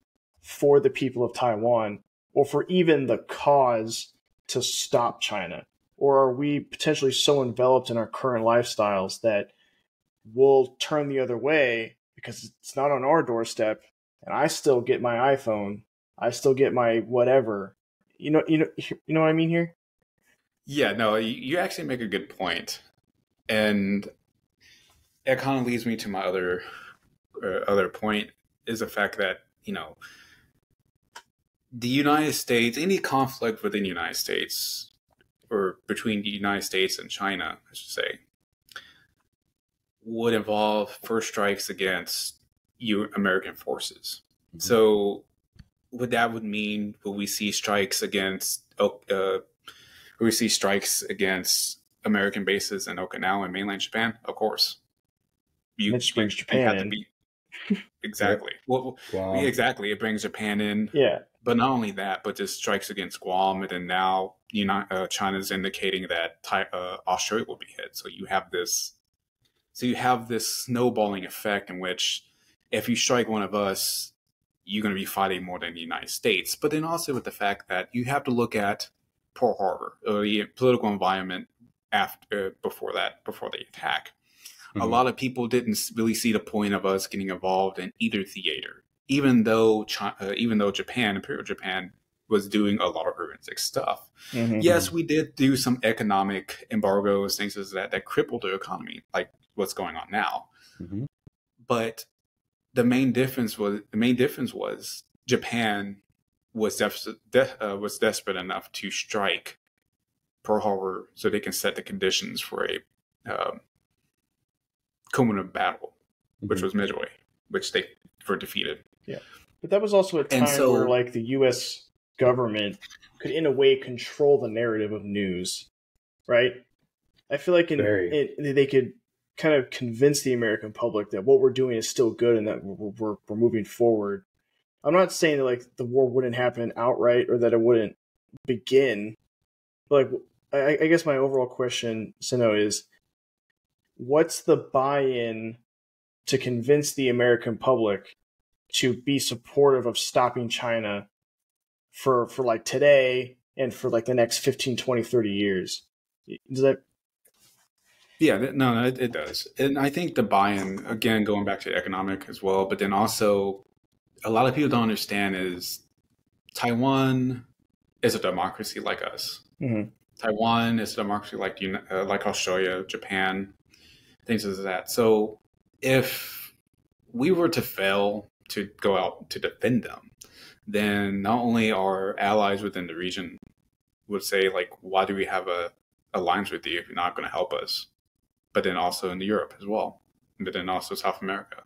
for the people of Taiwan, or for even the cause to stop China? Or are we potentially so enveloped in our current lifestyles that we'll turn the other way because it's not on our doorstep, and I still get my iPhone, I still get my whatever. You know what I mean here? Yeah, no, you actually make a good point. And it kind of leads me to my other point, is the fact that, you know, the United States, any conflict within the United States, or between the United States and China, I should say, would involve first strikes against American forces. Mm-hmm. So what that would mean, will we see strikes against American bases in Okinawa and mainland Japan? Of course. Which brings Japan in. Exactly. Well, Guam. Exactly. It brings Japan in. Yeah. But not only that, but just strikes against Guam, and then now China's indicating that Australia will be hit. So you have this snowballing effect in which, if you strike one of us, you're going to be fighting more than the United States. But then also with the fact that you have to look at Pearl Harbor, or the political environment before the attack. Mm-hmm. A lot of people didn't really see the point of us getting involved in either theater, even though Japan, Imperial Japan, was doing a lot of horrific stuff. Mm-hmm. Yes, we did do some economic embargoes, things like that crippled the economy, like what's going on now. Mm-hmm. But the main difference was Japan was desperate enough to strike Pearl Harbor so they can set the conditions for a cumulative battle, mm-hmm. which was Midway, which they were defeated. Yeah, but that was also a time where like the U.S. government could in a way control the narrative of news, right? I feel like they could kind of convince the American public that what we're doing is still good and that we're moving forward. I'm not saying that like the war wouldn't happen outright or that it wouldn't begin. But, like, I guess my overall question, Sino, is what's the buy-in to convince the American public to be supportive of stopping China for like today and for like the next 15, 20, 30 years? Does that? Yeah, no, it does. And I think the buy-in, again, going back to economic as well, but then also a lot of people don't understand is Taiwan is a democracy like us. Mm-hmm. Taiwan is a democracy like Australia, Japan, things like that. So if we were to fail to go out to defend them, then not only our allies within the region would say, like, why do we have a alliance with you if you're not going to help us? But then also in Europe as well, but then also South America.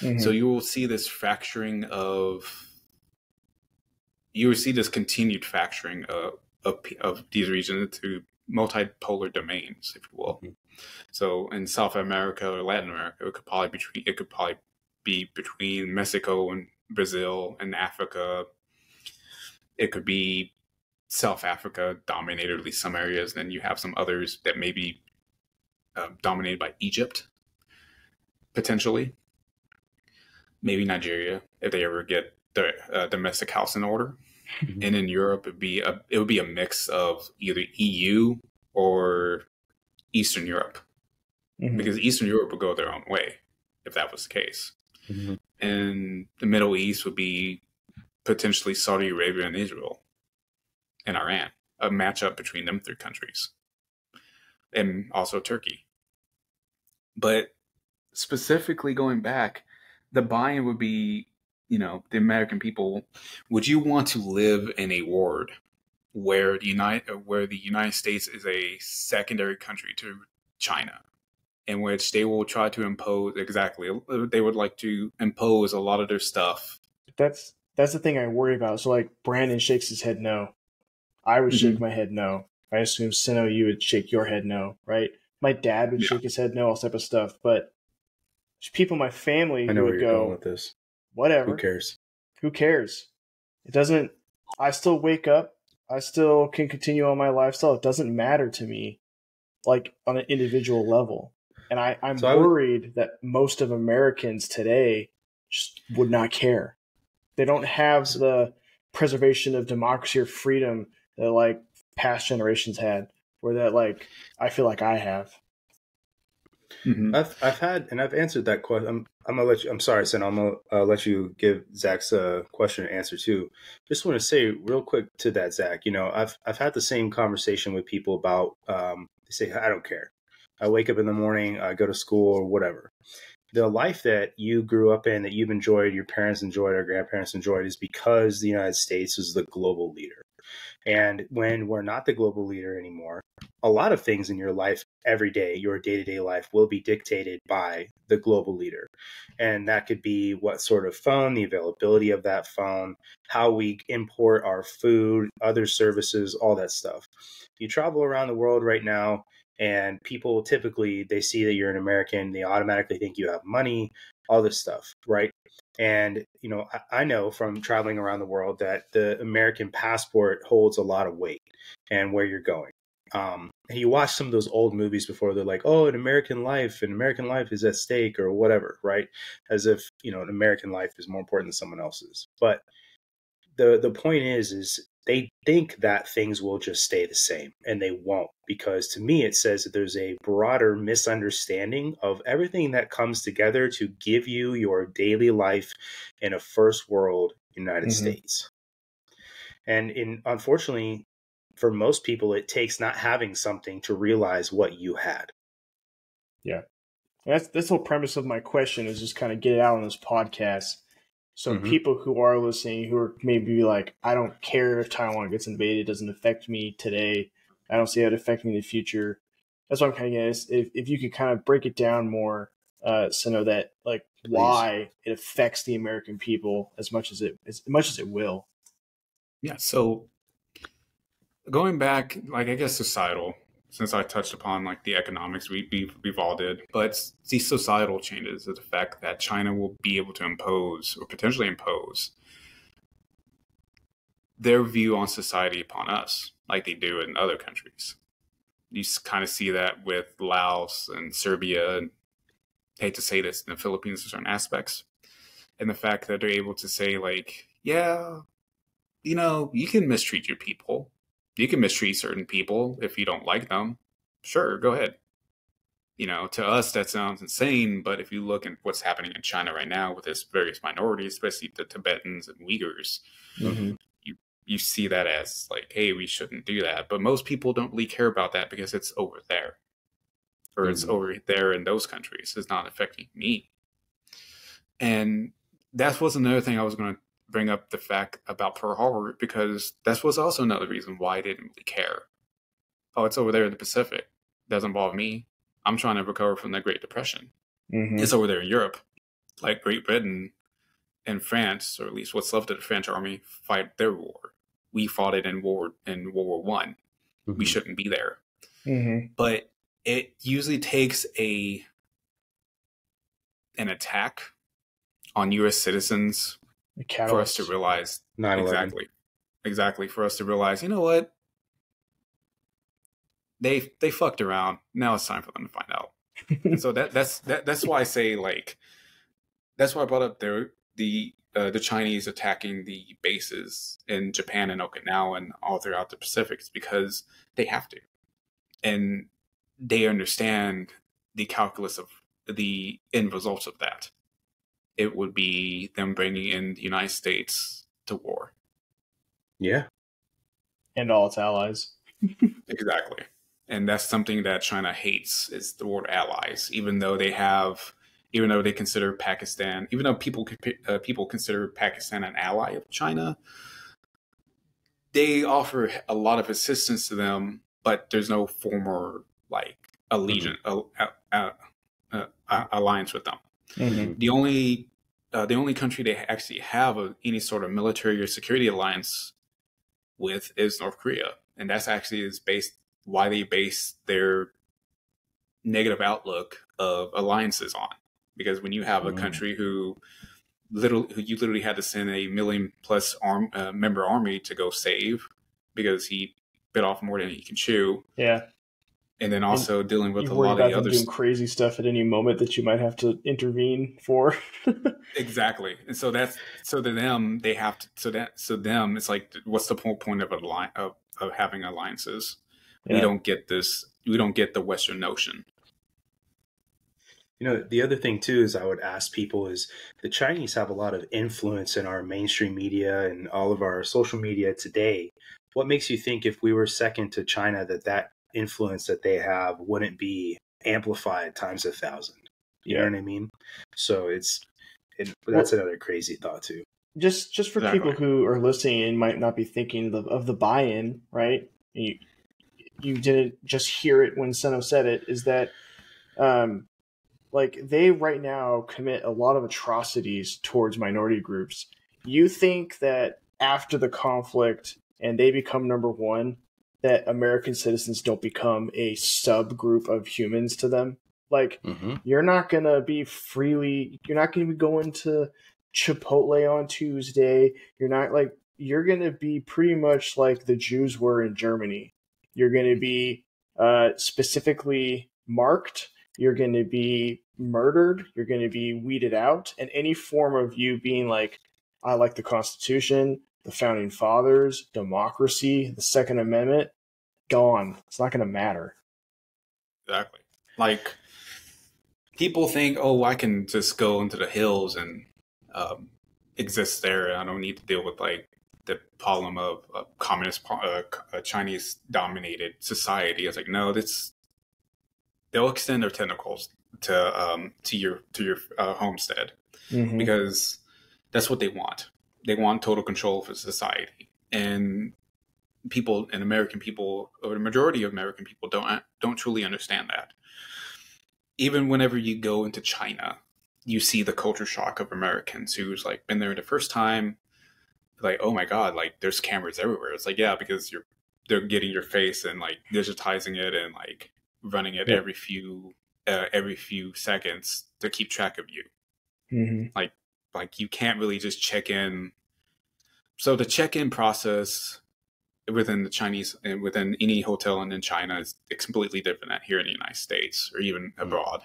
Mm-hmm. So you will see this continued fracturing of these regions to multipolar domains, if you will. Mm-hmm. So in South America or Latin America, it could probably be between Mexico and Brazil and Africa. It could be South Africa dominated, at least some areas. Then you have some others that may be dominated by Egypt, potentially. Maybe Nigeria, if they ever get their domestic house in order. Mm-hmm. And in Europe, it would be a mix of either EU or Eastern Europe, mm-hmm. because Eastern Europe would go their own way if that was the case. Mm-hmm. And the Middle East would be potentially Saudi Arabia and Israel and Iran, a matchup between them three countries, and also Turkey. But specifically going back, the buy-in would be, you know, the American people. Would you want to live in a world where the United States is a secondary country to China, in which they will try to impose they would like to impose a lot of their stuff? That's the thing I worry about. So like Brandon shakes his head no. I would shake my head no. I assume Sino, you would shake your head no, right? My dad would shake his head no, all type of stuff. But people in my family would go, with this. Whatever. Who cares? Who cares? It doesn't. I still wake up. I still can continue on my lifestyle. It doesn't matter to me, like on an individual level. And I'm worried that most of Americans today just would not care. They don't have the preservation of democracy or freedom that like past generations had, or that like I feel like I have. Mm-hmm. I've answered that question. I'm gonna let you. I'm sorry, Sen. I'm gonna let you give Zach's question an answer too. Just want to say real quick to that, Zach. You know, I've had the same conversation with people about. They say I don't care. I wake up in the morning. I go to school or whatever. The life that you grew up in, that you've enjoyed, your parents enjoyed, our grandparents enjoyed, is because the United States was the global leader. And when we're not the global leader anymore, a lot of things in your life every day, your day-to-day life, will be dictated by the global leader. And that could be what sort of phone, the availability of that phone, how we import our food, other services, all that stuff. You travel around the world right now, and people typically, they see that you're an American, they automatically think you have money, all this stuff, right? And, you know, I know from traveling around the world that the American passport holds a lot of weight and where you're going. And you watch some of those old movies before, they're like, oh, an American life is at stake or whatever, right? As if, you know, an American life is more important than someone else's. But the point is they think that things will just stay the same, and they won't, because to me, it says that there's a broader misunderstanding of everything that comes together to give you your daily life in a first world United States. And unfortunately, for most people, it takes not having something to realize what you had. Yeah. And that's this whole premise of my question is just kind of get it out on this podcast. So people who are listening, who are maybe like, I don't care if Taiwan gets invaded, it doesn't affect me today. I don't see how it affect me in the future. That's what I'm kind of getting at, is if you could kind of break it down more, so know that like why it affects the American people as much as it will. Yeah. So going back, like I guess societal, since I touched upon like the economics, we've all did, but these societal changes, the fact that China will be able to impose or potentially impose their view on society upon us, like they do in other countries. You kind of see that with Laos and Serbia, and I hate to say this, in the Philippines in certain aspects, and the fact that they're able to say like, yeah, you know, you can mistreat your people. You can mistreat certain people if you don't like them. Sure, go ahead. You know, to us, that sounds insane. But if you look at what's happening in China right now with its various minorities, especially the Tibetans and Uyghurs, you see that as like, hey, we shouldn't do that. But most people don't really care about that because it's over there. Or it's over there in those countries. It's not affecting me. And that was another thing I was going to bring up, the fact about Pearl Harbor, because that was also another reason why I didn't really care. Oh, it's over there in the Pacific. It doesn't involve me. I'm trying to recover from the Great Depression. It's over there in Europe. Like Great Britain and France, or at least what's left of the French army, fight their war. We fought it in World War I. We shouldn't be there. But it usually takes an attack on U.S. citizens for us to realize, exactly, for us to realize, you know what, they fucked around. Now it's time for them to find out. And so that's why I say, like, that's why I brought up the Chinese attacking the bases in Japan and Okinawa and all throughout the Pacific, is because they have to, and they understand the calculus of the end results of that. it would be them bringing in the United States to war. Yeah. And all its allies. Exactly. And that's something that China hates, is the word allies, even though they have, even though they consider Pakistan, even though people consider Pakistan an ally of China, they offer a lot of assistance to them, but there's no former, like, alliance with them. Mm-hmm. The only country they actually have any sort of military or security alliance with is North Korea. And that's actually why they base their negative outlook of alliances on. Because when you have a country who you literally had to send a 1 million+ member army to go save, because he bit off more than he can chew. Yeah. And then also dealing with a lot of the other crazy stuff at any moment that you might have to intervene for. Exactly. And so that's, so to them, they have to, it's like, what's the whole point of having alliances? Yeah. We don't get this. We don't get the Western notion. You know, the other thing too, is I would ask people is the Chinese have a lot of influence in our mainstream media and all of our social media today. What makes you think if we were second to China, that influence that they have wouldn't be amplified times 1,000? You know what I mean? So that's another crazy thought too. Just for people who are listening and might not be thinking of the buy-in, right? You didn't just hear it when Sino said it. Is that like they right now commit a lot of atrocities towards minority groups. You think that after the conflict and they become number one, that American citizens don't become a subgroup of humans to them? Like, you're not going to be going to Chipotle on Tuesday. You're not like, you're going to be pretty much like the Jews were in Germany. You're going to be specifically marked. You're going to be murdered. You're going to be weeded out. And any form of you being like, I like the Constitution, the Founding Fathers, democracy, the Second Amendment, gone. It's not going to matter. Exactly. Like, people think, oh, I can just go into the hills and exist there. I don't need to deal with, like, the problem of communist Chinese-dominated society. It's like, no, they'll extend their tentacles to your homestead, because that's what they want. They want total control for society, and the majority of American people don't truly understand that. Even whenever you go into China, you see the culture shock of Americans who's like been there the first time, like, oh my God, like there's cameras everywhere. It's like, yeah, because they're getting your face and like digitizing it and like running it every few seconds to keep track of you. Like you can't really just check in. So the check-in process within the Chinese and within any hotel in China is completely different than here in the United States or even abroad.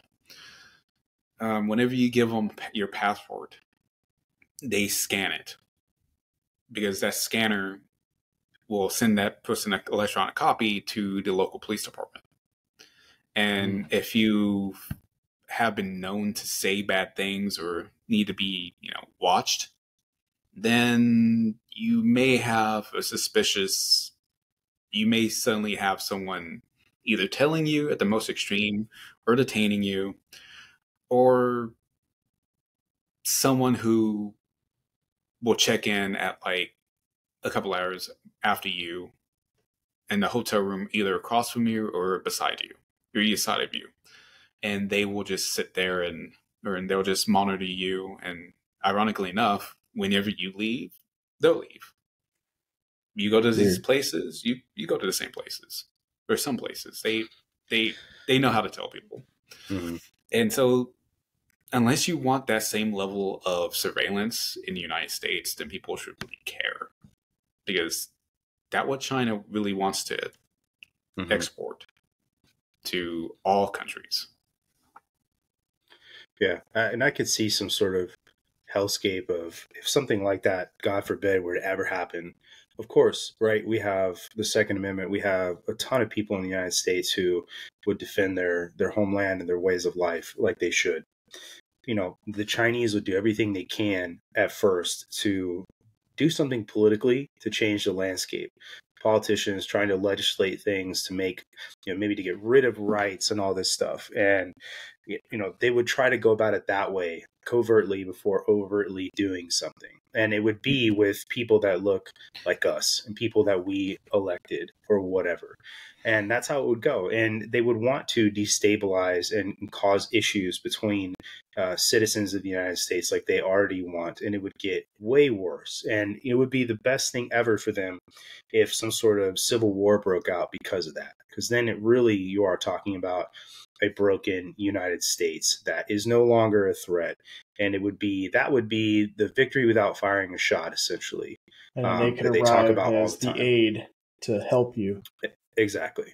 Whenever you give them your passport, they scan it, because that scanner will send that person an electronic copy to the local police department. And if you have been known to say bad things or need to be, watched, then you may have suddenly have someone either telling you at the most extreme or detaining you, or someone who will check in at like a couple hours after you in the hotel room, either across from you or beside you, or either side of you. And they will just sit there and they'll just monitor you. And ironically enough, whenever you leave, they'll leave. You go to these places, you go to the same places, or some places. They know how to tell people. And so unless you want that same level of surveillance in the United States, then people should really care, because that's what China really wants to export to all countries. Yeah, and I could see some sort of hellscape of if something like that, God forbid, were to ever happen. Of course, right? We have the Second Amendment. We have a ton of people in the United States who would defend their homeland and their ways of life like they should. you know, the Chinese would do everything they can at first to do something politically to change the landscape. Politicians trying to legislate things to make, you know, maybe to get rid of rights and all this stuff. And, you know, they would try to go about it that way, covertly before overtly doing something. And it would be with people that look like us and people that we elected or whatever. And that's how it would go. And they would want to destabilize and cause issues between citizens of the United States like they already want. And it would get way worse. And it would be the best thing ever for them if some sort of civil war broke out because of that. Because then it really, you are talking about a broken United States that is no longer a threat. And it would be, that would be the victory without firing a shot, essentially. And they could arrive, they talk about as all the aid to help you. Exactly.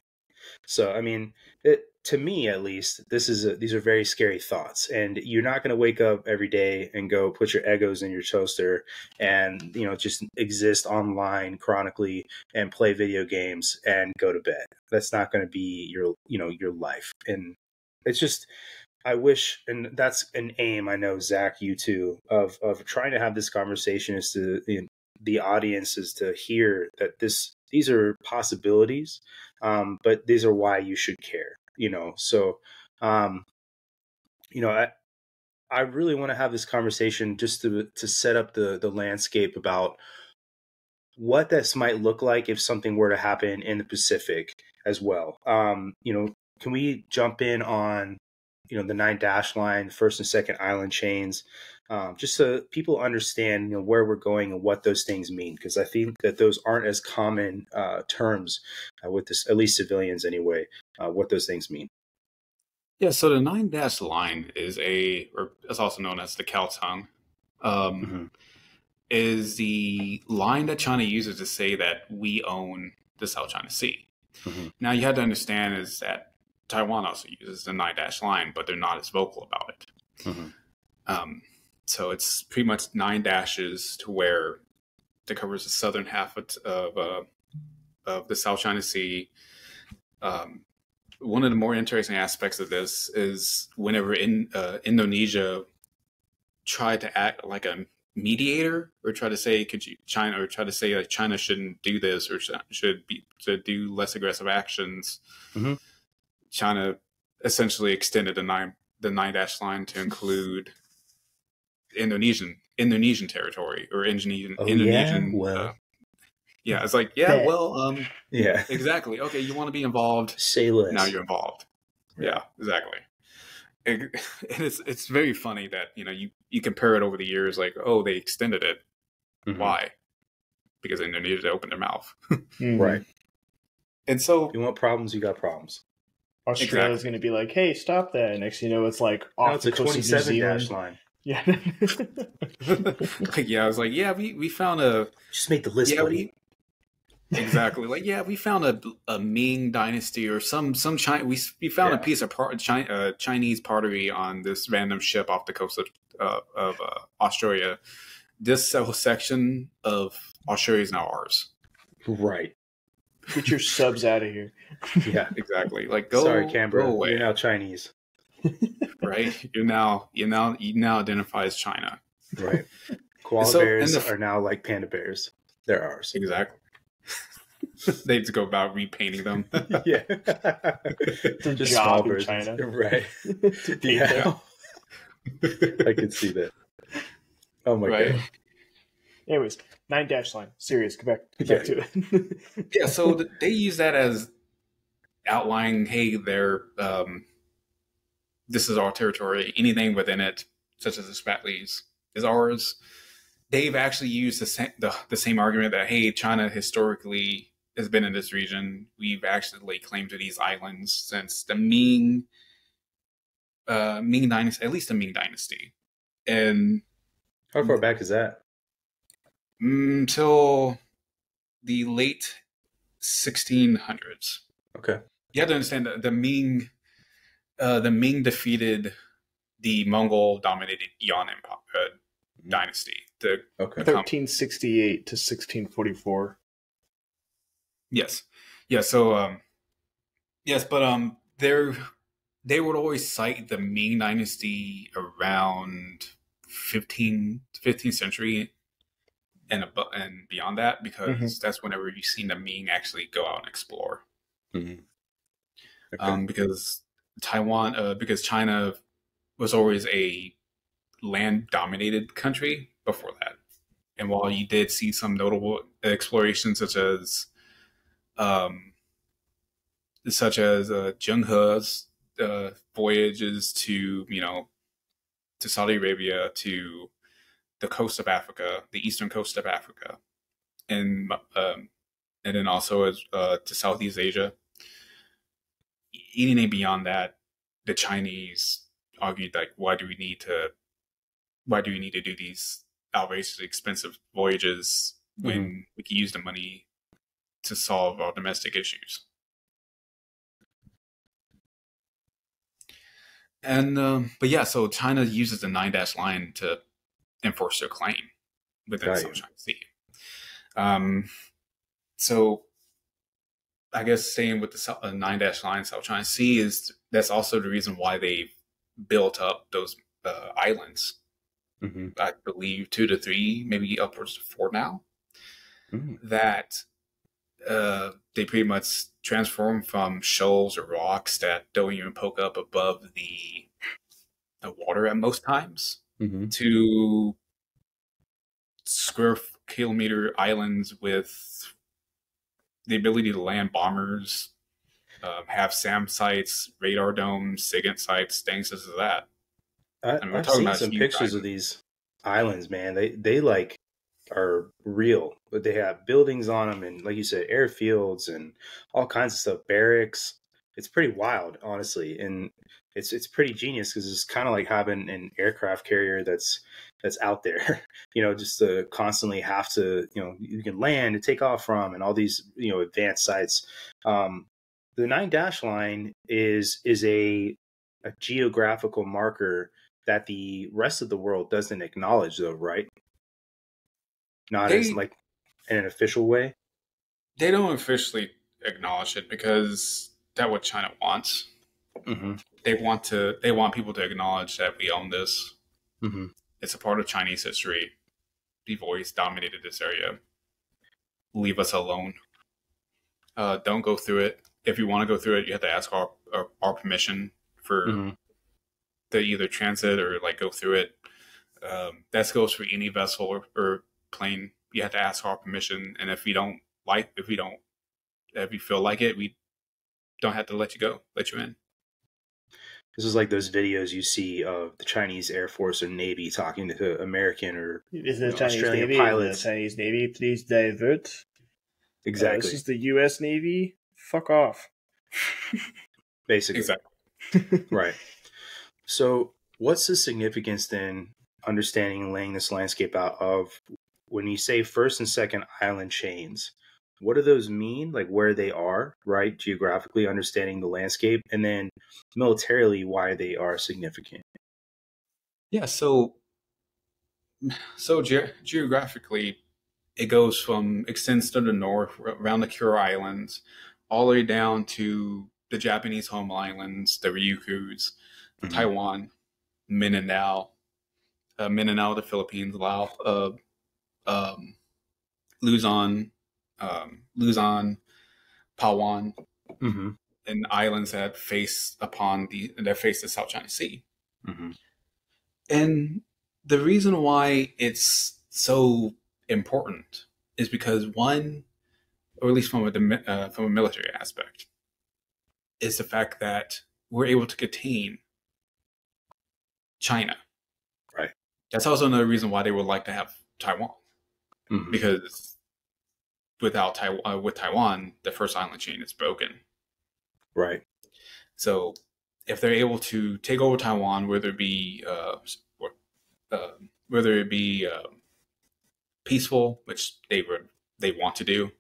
So, I mean, it, to me, at least, this is a, these are very scary thoughts, and you're not going to wake up every day and go put your Eggos in your toaster and, you know, just exist online chronically and play video games and go to bed. That's not going to be your, you know, your life. And it's just, I wish, and that's an aim. I know, Zach, you too, of trying to have this conversation is to, you know, the audience is to hear that this, these are possibilities, but these are why you should care, you know? So, you know, I really want to have this conversation just to set up the landscape about what this might look like if something were to happen in the Pacific as well. You know, can we jump in on, you know, the 9 Dash Line, first and second island chains, just so people understand, you know, where we're going and what those things mean, because I think that those aren't as common terms with this, at least civilians anyway, what those things mean. Yeah, so the 9 Dash Line is a, or it's also known as the Kowtown, is the line that China uses to say that we own the South China Sea. Now, you have to understand is that Taiwan also uses the 9 Dash Line, but they're not as vocal about it. So it's pretty much 9 dashes to where that covers the southern half of the South China Sea. One of the more interesting aspects of this is whenever Indonesia tried to act like a mediator or try to say, could you China, or try to say like China shouldn't do this or should be to do less aggressive actions. China essentially extended the nine dash line to include Indonesian territory or Indonesian. Yeah, it's like, yeah, well, yeah, exactly. Okay, you want to be involved? Say less. Now you're involved. Yeah, exactly. And it's very funny that, you know, you compare it over the years, like, oh, they extended it. Why? Because Indonesia opened their mouth, right? And so, you want problems, you got problems. Australia's going to be like, hey, stop that. And next, you know, it's like off the coast of New Zealand. Line. Yeah. Yeah, I was like, yeah, we found a... Just make the list, buddy. Exactly. Like, yeah, we found a Ming Dynasty or some China... We found a piece of Chinese pottery on this random ship off the coast of Australia. This whole section of Australia is now ours. Right. Get your subs out of here. Yeah, exactly. Like, go, sorry, Canberra, go away. You're now Chinese. Right? You now identify as China. Right. Koala bears are now like panda bears. They're ours. Exactly. They have to go about repainting them. Yeah. Just small birds. China. Right. Yeah. I can see that. Oh my god. Anyways, 9 Dash Line. Serious. Go back to it. Yeah. So they use that as outlining, hey, they're, this is our territory. Anything within it, such as the Spratleys, is ours. They've actually used the same argument that, hey, China historically has been in this region. We've actually laid claim to these islands since the Ming Dynasty, at least the Ming Dynasty. And how far back is that? Until the late 1600s. Okay. You have to understand that the Ming defeated the Mongol-dominated Yuan dynasty. 1368 to 1644. Yes. Yeah. So, yes, but they would always cite the Ming Dynasty around 15th century and beyond that, because that's whenever you've seen the Ming actually go out and explore. Because China was always a land-dominated country before that. And while you did see some notable explorations, such as Zheng He's voyages to, to Saudi Arabia, to the coast of Africa, the eastern coast of Africa, and then also to Southeast Asia. Anything beyond that, the Chinese argued, like, why do we need to do these outrageously expensive voyages when we can use the money to solve our domestic issues? And so China uses the 9-Dash Line to enforce their claim within the South China Sea. So I guess staying with the 9-Dash Line South China Sea, that's also the reason why they built up those islands. I believe 2 to 3, maybe upwards to 4 now, that they pretty much transform from shoals or rocks that don't even poke up above the water at most times to square kilometer islands with the ability to land bombers, have SAM sites, radar domes, SIGINT sites, things as that. I've seen some pictures of these islands, man. They like are real, but they have buildings on them, and like you said, airfields and all kinds of stuff, barracks. It's pretty wild, honestly, and it's pretty genius, because it's kind of like having an aircraft carrier that's out there, just to constantly have to, you can land and take off from, and all these advanced sites. The 9-Dash Line is a geographical marker that the rest of the world doesn't acknowledge, though, right? As like in an official way. They don't officially acknowledge it, because that's what China wants. They want people to acknowledge that we own this. It's a part of Chinese history. We've always dominated this area. Leave us alone. Don't go through it. If you want to go through it, you have to ask our permission for to either transit or go through it. That goes for any vessel or plane. You have to ask our permission, and if you feel like it, we don't have to let you go, let you in. This is like those videos you see of the Chinese Air Force or Navy talking to American or Australian pilots. The Chinese Navy, please divert. Exactly. This is the U.S. Navy. Fuck off. Basically. Exactly. Right. So what's the significance then, understanding and laying this landscape out, of when you say 1st and 2nd island chains? What do those mean? Like where they are, right? Geographically, understanding the landscape, and then militarily, why they are significant. Yeah. So geographically, it goes from extends to the north around the Kuril Islands, all the way down to the Japanese home islands, the Ryukyus, Taiwan, Mindanao, the Philippines, Laos, Luzon, Palawan, and islands that face the South China Sea. And the reason why it's so important is because, one, or at least from a military aspect, is the fact that we're able to contain China. Right. That's also another reason why they would like to have Taiwan, because with Taiwan, the 1st island chain is broken. Right. So if they're able to take over Taiwan, whether it be peaceful, which they want to do,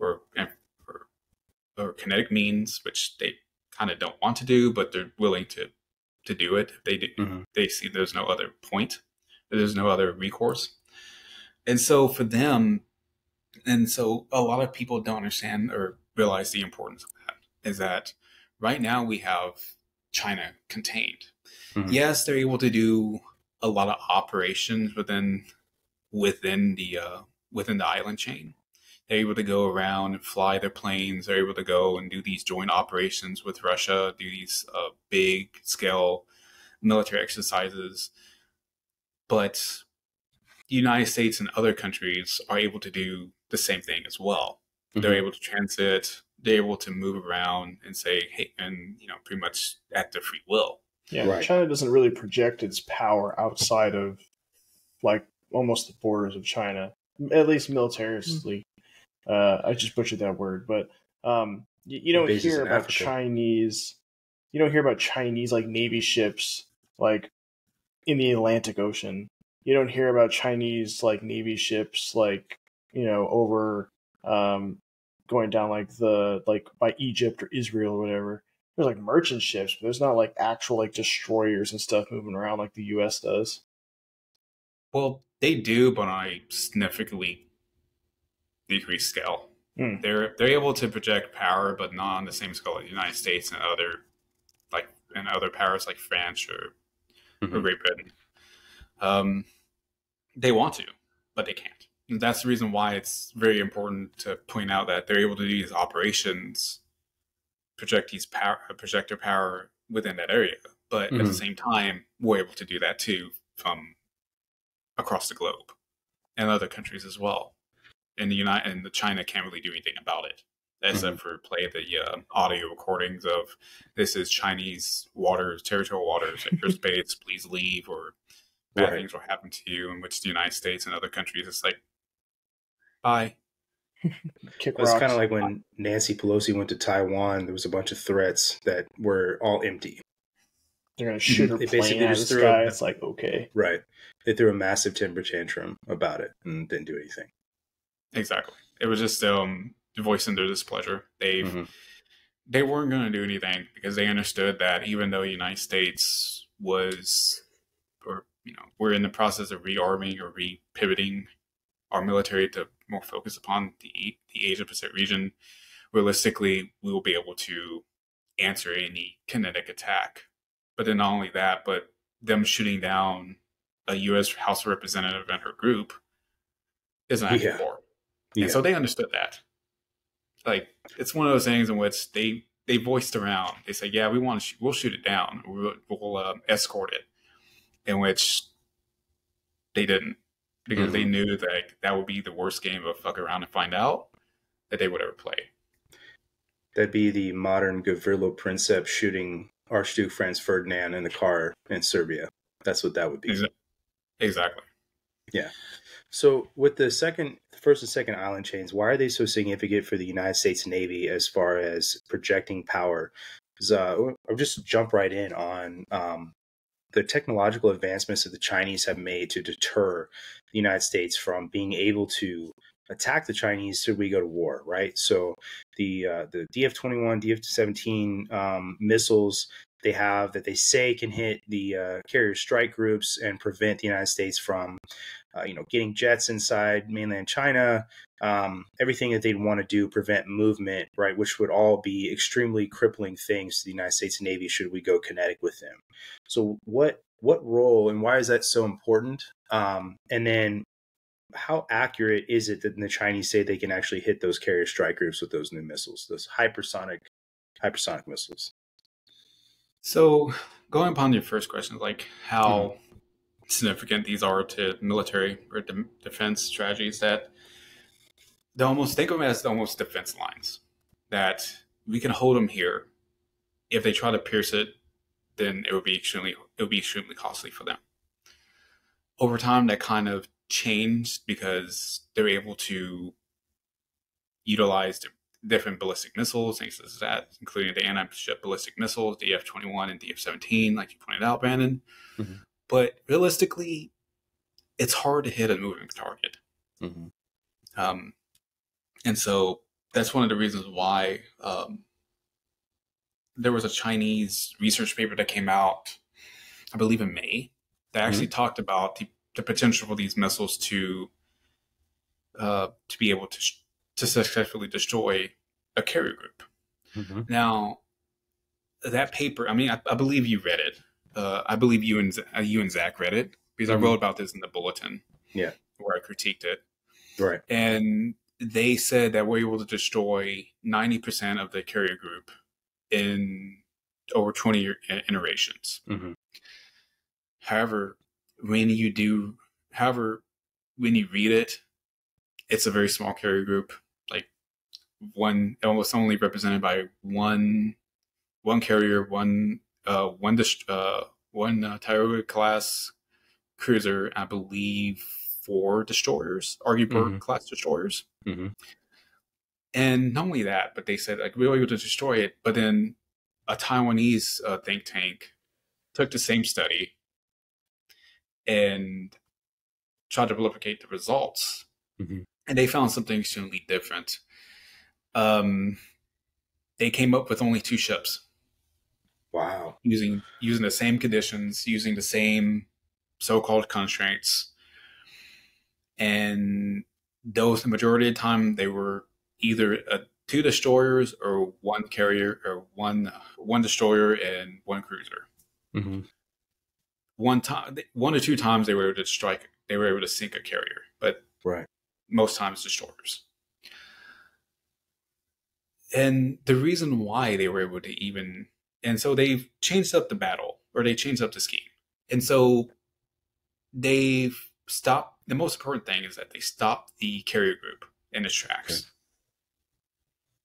or kinetic means, which they kind of don't want to do, but they're willing to do it. They see there's no other point. There's no other recourse. And so for them, and so a lot of people don't understand or realize the importance of that, is that right now we have China contained. Mm-hmm. Yes, they're able to do a lot of operations within the island chain. They're able to go around and fly their planes. They're able to go and do these joint operations with Russia, do these big scale military exercises. But the United States and other countries are able to do the same thing as well. Mm-hmm. They're able to transit. They're able to move around and say, hey, and, you know, pretty much at their free will. Yeah, right. China doesn't really project its power outside of, like, almost the borders of China, at least militarily. Mm-hmm. I just butchered that word, but you don't hear about Africa. Chinese. You don't hear about Chinese, like, Navy ships, like, in the Atlantic Ocean. You don't hear about Chinese, like, Navy ships, like, you know, over. Going down like by Egypt or Israel or whatever. There's like merchant ships, but there's not like actual like destroyers and stuff moving around like the US does. Well, they do, but on a significantly decreased scale. Mm. They're able to project power, but not on the same scale as the United States and other powers like France or Great Britain. They want to, but they can't. And that's the reason why it's very important to point out that they're able to do these operations, project their power within that area. But at the same time, we're able to do that too from across the globe and other countries as well. And the China can't really do anything about it, except for play the audio recordings of "This is Chinese waters, territorial waters, at your space, please leave," or "Bad things will happen to you," in which the United States and other countries is like, bye. It's kind of like when Nancy Pelosi went to Taiwan. There was a bunch of threats that were all empty. They're going to shoot her plane out of the sky. It's like, okay. Right. They threw a massive temper tantrum about it and didn't do anything. Exactly. It was just voicing their displeasure. They weren't going to do anything because they understood that even though the United States was, or, you know, we're in the process of rearming or re-pivoting our military to more focus upon the Asia Pacific region, realistically, we will be able to answer any kinetic attack. But then not only that, but them shooting down a U.S. House representative and her group is an act of war. And so they understood that. Like, it's one of those things in which they voiced around. They said, yeah, we'll shoot it down. We'll escort it. In which they didn't, because they knew that that would be the worst game of fuck around and find out that they would ever play. That'd be the modern Gavrilo Princip shooting Archduke Franz Ferdinand in the car in Serbia. That's what that would be. Exactly. Yeah. So with the first and second island chains, why are they so significant for the United States Navy as far as projecting power? Because I'll just jump right in on the technological advancements that the Chinese have made to deter the United States from being able to attack the Chinese should we go to war, right? So the DF-21, DF-17 missiles they have that they say can hit the carrier strike groups and prevent the United States from, getting jets inside mainland China, everything that they'd want to do, prevent movement, right, which would all be extremely crippling things to the United States Navy should we go kinetic with them. So what role and why is that so important? And then how accurate is it that the Chinese say they can actually hit those carrier strike groups with those new missiles, those hypersonic missiles? So going upon your first question, like how significant these are to military or defense strategies, that they almost think of them as almost defense lines, that we can hold them here. If they try to pierce it, then it would be extremely costly for them. Over time, that kind of changed because they're able to utilize different ballistic missiles, things like that, including the anti-ship ballistic missiles, the DF-21 and DF-17, like you pointed out, Brandon. Mm-hmm. But realistically, it's hard to hit a moving target. Mm-hmm. And so that's one of the reasons why there was a Chinese research paper that came out, I believe in May, that actually talked about the potential for these missiles to be able to successfully destroy a carrier group. Now, that paper, I mean, I believe you read it. I believe you and Zach read it, because I wrote about this in the bulletin. Yeah. Where I critiqued it. Right. And they said that we're able to destroy 90% of the carrier group in over 20 iterations. Mm-hmm. However, when you read it, it's a very small carrier group, like almost only represented by one carrier, one Taiwan class cruiser, I believe 4 destroyers, arguably class destroyers. Mm-hmm. And not only that, but they said, like, we were able to destroy it. But then a Taiwanese think tank took the same study and tried to replicate the results. Mm-hmm. And they found something extremely different. They came up with only 2 ships. Wow. Using the same conditions, using the same so-called constraints. And those, the majority of the time, they were either 2 destroyers or 1 carrier, or one destroyer and 1 cruiser. Mm-hmm. One or two times they were able to sink a carrier, but most times destroyers. And the reason why they were able to so they've changed up the battle, or they changed up the scheme. And so they've stopped. The most important thing is that they stopped the carrier group in its tracks. Okay.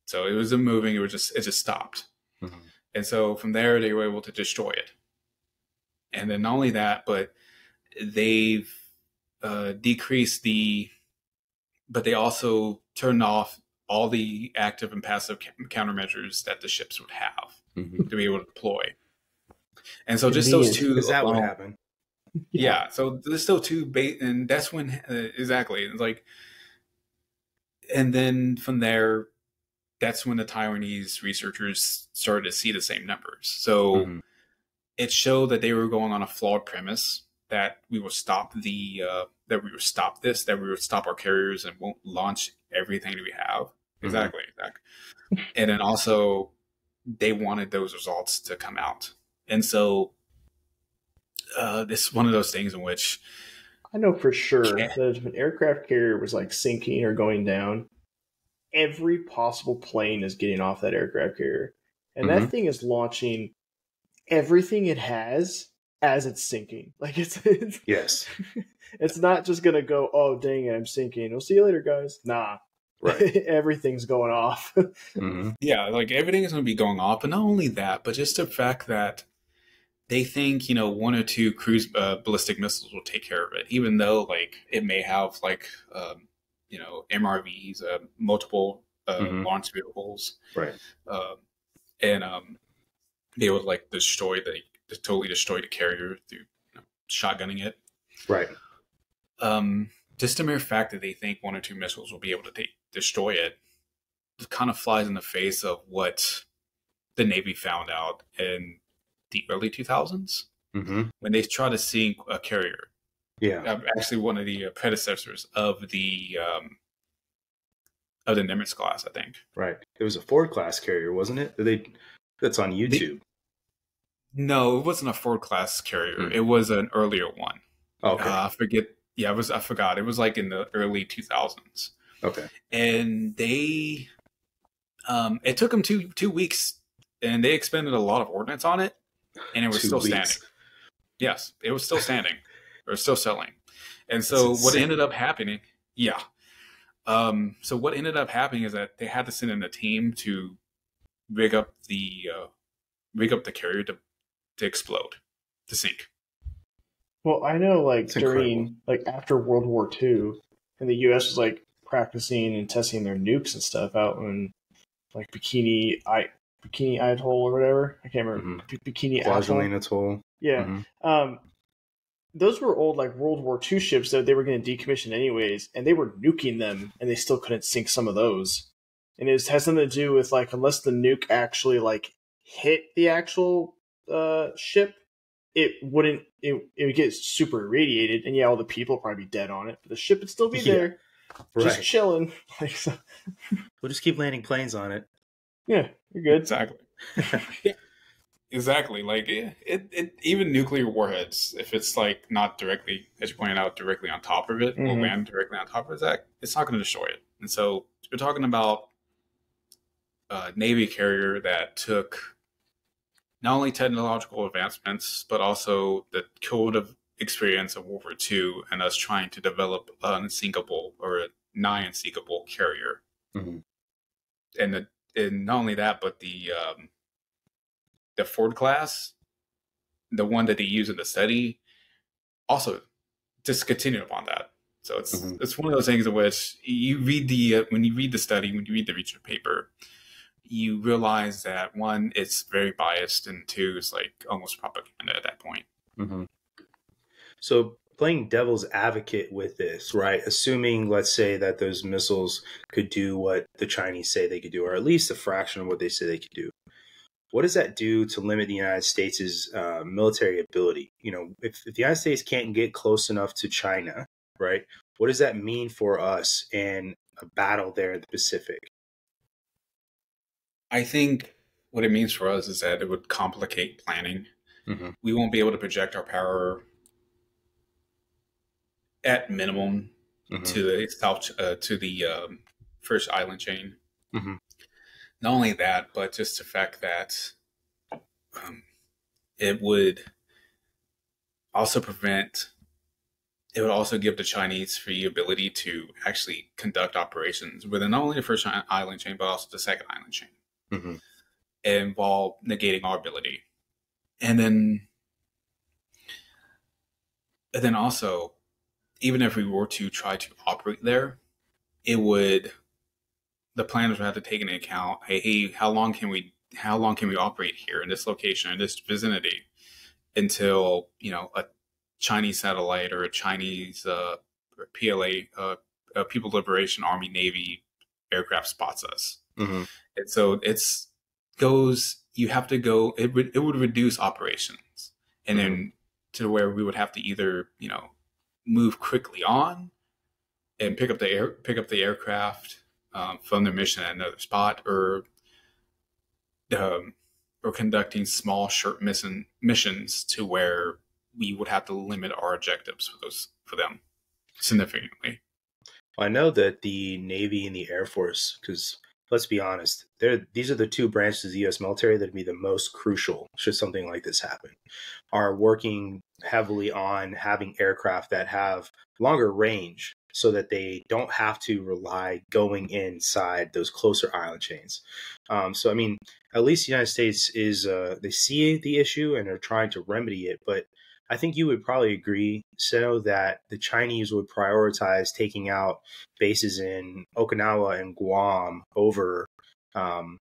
So it wasn't moving. It just stopped. Mm-hmm. And so from there, they were able to destroy it. And then not only that, but they've decreased but they also turned off all the active and passive countermeasures that the ships would have to be able to deploy. And so just those two. Is that what happened? Yeah. So there's still two bait. And that's when, exactly. It's like, and then from there, that's when the Taiwanese researchers started to see the same numbers. So it showed that they were going on a flawed premise that we will stop that we would stop our carriers and won't launch everything that we have. Exactly. And then also they wanted those results to come out. And so this is one of those things in which I know for sure that if an aircraft carrier was like sinking or going down, every possible plane is getting off that aircraft carrier. And that thing is launching everything it has as it's sinking. Like it's yes. It's not just going to go, oh, dang it, I'm sinking. We'll see you later, guys. Nah. Right. Everything's going off. Yeah, like everything is going to be going off. But not only that, but just the fact that they think, you know, 1 or 2 cruise ballistic missiles will take care of it, even though, like, it may have, like, you know, MRVs, multiple launch vehicles. Right. They would, like, totally destroy the carrier through shotgunning it. Right. Just the mere fact that they think 1 or 2 missiles will be able to destroy it kind of flies in the face of what the Navy found out in the early 2000s when they tried to sink a carrier. Yeah, actually one of the predecessors of the Nimitz class, I think. Right, it was a Ford class carrier, wasn't it? That's on YouTube. No, it wasn't a Ford class carrier. It was an earlier one. Okay. I forget. Yeah, I forgot. It was like in the early 2000s. Okay. And they, it took them two weeks, and they expended a lot of ordnance on it, and it was still standing. Yes, it was still standing, or still selling. And so what ended up happening? Yeah. So what ended up happening is that they had to send in a team to rig up the carrier to explode, to sink. Well, I know, like, after World War II, and the U.S. was, like, practicing and testing their nukes and stuff out in, like, Bikini Atoll or whatever. I can't remember. Bikini Atoll. Yeah. Those were old, like, World War II ships that they were going to decommission anyways, and they were nuking them, and they still couldn't sink some of those. And it has something to do with, like, unless the nuke actually, like, hit the actual ship, it would get super irradiated, and yeah, all the people would probably be dead on it, but the ship would still be there, just chilling. Like, so. We'll just keep landing planes on it. Yeah, you're good. Exactly. Exactly. Like it even nuclear warheads, if it's like not directly, as you pointed out, directly on top of it, mm-hmm. or land directly on top of that, it's not going to destroy it. And so we're talking about a Navy carrier that took not only technological advancements, but also the cumulative experience of World War II and us trying to develop an unsinkable or a nigh-unsinkable carrier. Mm-hmm. And not only that, but the Ford class, the one that they use in the study, also discontinued upon that. So it's mm-hmm. it's one of those things in which you read the when you read the study, when you read the research paper, you realize that one, it's very biased, and two, it's like almost propaganda at that point. Mm-hmm. So playing devil's advocate with this, right? Assuming, let's say, that those missiles could do what the Chinese say they could do, or at least a fraction of what they say they could do. What does that do to limit the United States' military ability? You know, if the United States can't get close enough to China, right? What does that mean for us in a battle there in the Pacific? I think what it means for us is that it would complicate planning. Mm-hmm. We won't be able to project our power at minimum mm-hmm. to the first island chain. Mm-hmm. Not only that, but just the fact that it would also prevent. It would also give the Chinese free ability to actually conduct operations within not only the first island chain, but also the second island chain, mm-hmm. and while negating our ability, and then also. Even if we were to try to operate there, the planners would have to take into account, hey, how long can we operate here in this location, in this vicinity, until, you know, a Chinese satellite or a Chinese PLA, People Liberation Army, Navy aircraft spots us. Mm-hmm. And so it would reduce operations. And mm-hmm. then to where we would have to either, you know, move quickly on and pick up the aircraft from their mission at another spot, or conducting small short missions to where we would have to limit our objectives for them significantly. I know that the Navy and the Air Force, because let's be honest, these are the two branches of the U.S. military that'd be the most crucial should something like this happen, are working heavily on having aircraft that have longer range so that they don't have to rely going inside those closer island chains. So, I mean, at least the United States is, they see the issue and are trying to remedy it. But I think you would probably agree, Sino, that the Chinese would prioritize taking out bases in Okinawa and Guam over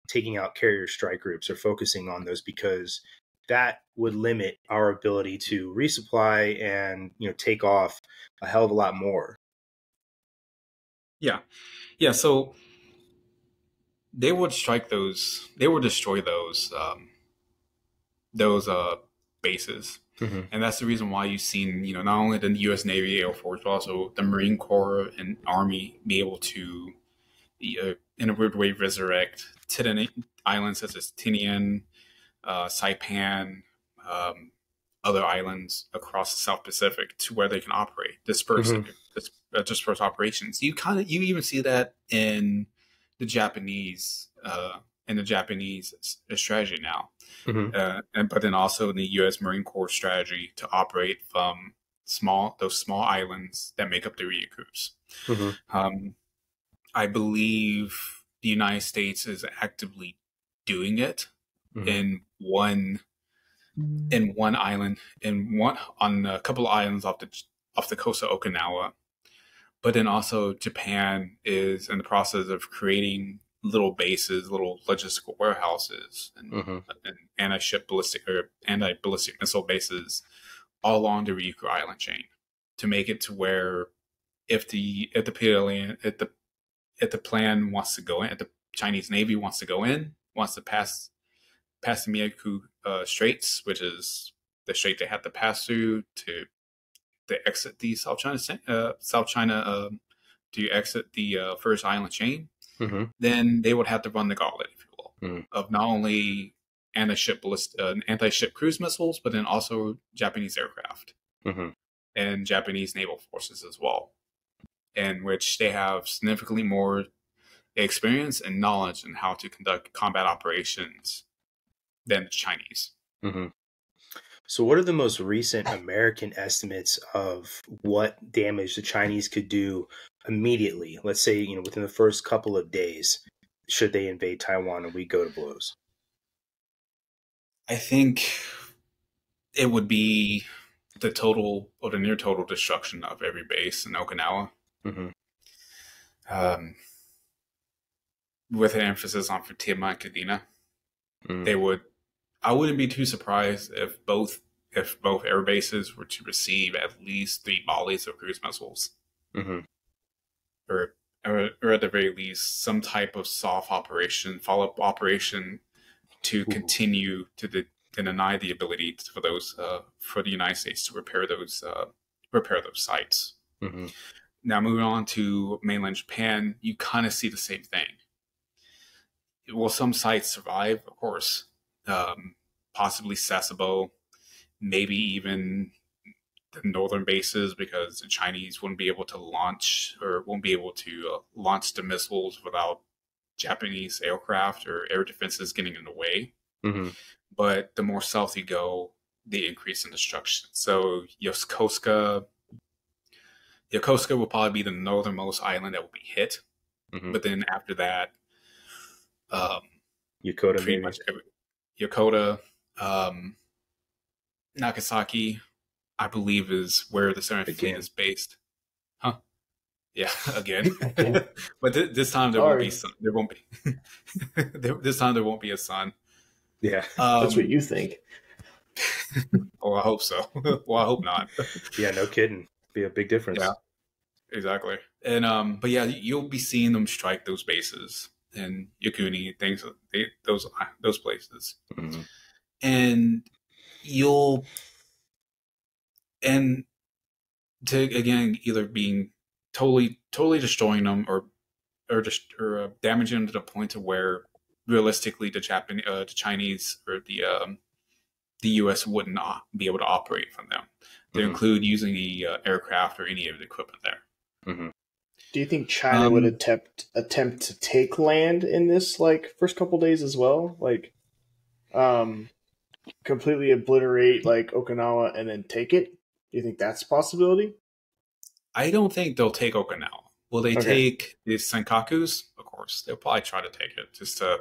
taking out carrier strike groups or focusing on those, because that would limit our ability to resupply and, you know, take off a hell of a lot more. Yeah. Yeah. So they would strike those, they would destroy those bases. Mm-hmm. And that's the reason why you've seen, you know, not only the U.S. Navy, Air Force, but also the Marine Corps and Army be able to, in a weird way, resurrect islands such as Tinian, Saipan, other islands across the South Pacific to where they can operate, disperse operations. You even see that in the Japanese strategy now. Mm-hmm. But then also in the U.S. Marine Corps strategy to operate from those small islands that make up the Ryukyus. Mm-hmm. I believe the United States is actively doing it mm-hmm. on a couple of islands off the coast of Okinawa. But then also Japan is in the process of creating little bases, little logistical warehouses, and, mm-hmm. and anti-ballistic missile bases all along the Ryukyu Island chain to make it to where, if the Chinese Navy wants to pass the Miyagi Straits, which is the strait they have to pass through to exit the South China, to exit the first island chain. Mm-hmm. Then they would have to run the gauntlet, if you will, mm-hmm. of not only anti-ship cruise missiles, but then also Japanese aircraft and Japanese naval forces as well, in which they have significantly more experience and knowledge in how to conduct combat operations than the Chinese. So what are the most recent American estimates of what damage the Chinese could do immediately? Let's say, you know, within the first couple of days, should they invade Taiwan and we go to blows? I think it would be the total or the near total destruction of every base in Okinawa. With an emphasis on Fatima and Kadena, they would. I wouldn't be too surprised if both air bases were to receive at least 3 volleys of cruise missiles, or at the very least some type of soft operation, follow-up operation, to continue to deny the ability for those for the United States to repair those sites. Now moving on to mainland Japan, you kind of see the same thing. Will some sites survive? Of course. Possibly Sasebo, maybe even the northern bases, because the Chinese wouldn't be able to launch or won't be able to launch the missiles without Japanese aircraft or air defenses getting in the way. But the more south you go, the increase in destruction. So Yokosuka will probably be the northernmost island that will be hit. But then after that, Yokota, pretty much every. Yokota, Nagasaki, I believe, is where the 7th Fleet is based. Yeah, again. But this time there won't be sun. There won't be. This time there won't be a sun. Yeah, that's what you think. Oh, I hope so. Well, I hope not. Yeah, no kidding. Be a big difference. Yeah, exactly. And but yeah, you'll be seeing them strike those bases. And Yuguni, things those places, and you'll and to again either being totally destroying them or damaging them to the point to where realistically the Chinese or the U.S. would not be able to operate from them. They include using the aircraft or any of the equipment there. Do you think China would attempt to take land in this first couple days as well? Like completely obliterate Okinawa and then take it? Do you think that's a possibility? I don't think they'll take Okinawa. Will they take the Senkakus? Of course. They'll probably try to take it just to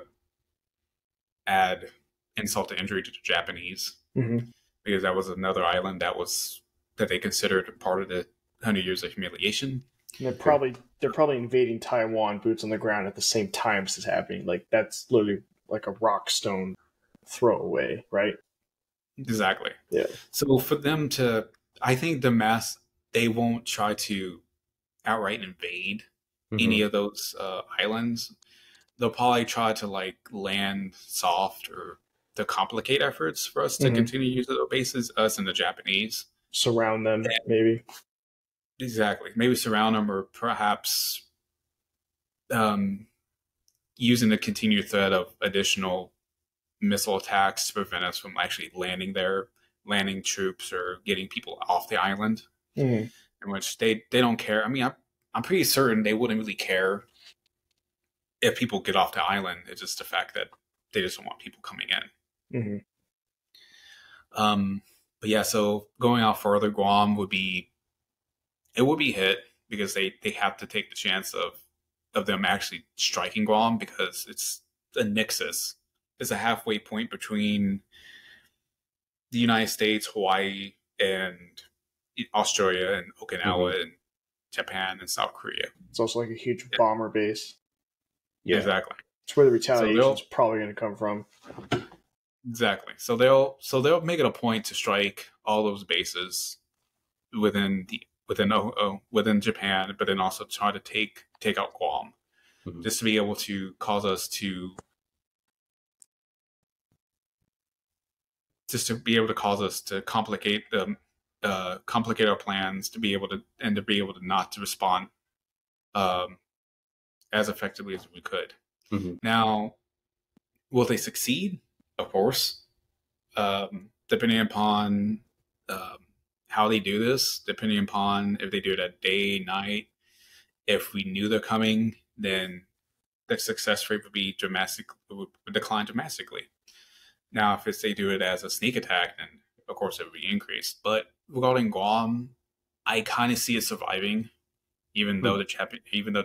add insult to injury to the Japanese. Because that was another island that they considered part of the 100 Years of Humiliation. And they're probably invading Taiwan, boots on the ground, at the same time as it's happening. Like that's literally like a rock stone throw away, right? Exactly. Yeah. So for them to, I think they won't try to outright invade any of those islands. They'll probably try to land soft or to complicate efforts for us to continue using those bases, us and the Japanese. Surround them, maybe. Exactly. Maybe surround them, or perhaps using the continued threat of additional missile attacks to prevent us from actually landing there, landing troops or getting people off the island. In which they don't care. I mean, I'm pretty certain they wouldn't really care if people get off the island. It's just the fact that they just don't want people coming in. But yeah, so going out further, Guam would be. It would be hit because they have to take the chance of them actually striking Guam, because it's a nexus. It's a halfway point between the United States, Hawaii, and Australia, and Okinawa, and Japan, and South Korea. It's also like a huge bomber base. Yeah, exactly. It's where the retaliation is probably going to come from. Exactly. So they'll make it a point to strike all those bases within the. Within Japan, but then also try to take out Guam, just to be able to cause us to complicate them, complicate our plans, to be able to not to respond as effectively as we could. Now, will they succeed? of course. Depending upon how they do this, depending upon if they do it at day, night, if we knew they're coming, then the success rate would be decline dramatically. Now, if it's, they do it as a sneak attack, then of course it would be increased. But regarding Guam, I kind of see it surviving, even though the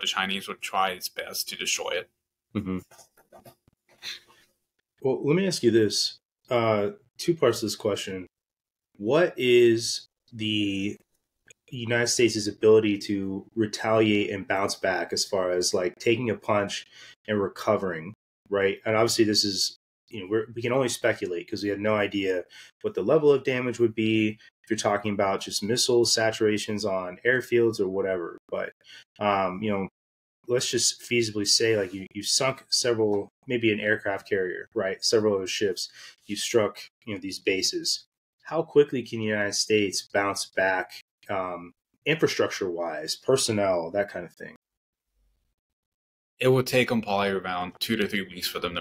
Chinese would try its best to destroy it. Mm-hmm. Well, let me ask you this: 2 parts to this question. What is the United States' ability to retaliate and bounce back, as far as like taking a punch and recovering, right? And obviously, this is, you know, we can only speculate because we have no idea what the level of damage would be if you're talking about just missile saturations on airfields or whatever. But you know, let's just feasibly say, like, you sunk several, maybe an aircraft carrier, right? Several of those ships. You struck, you know, these bases. How quickly can the United States bounce back, infrastructure-wise, personnel, that kind of thing? It would take them probably around 2 to 3 weeks for them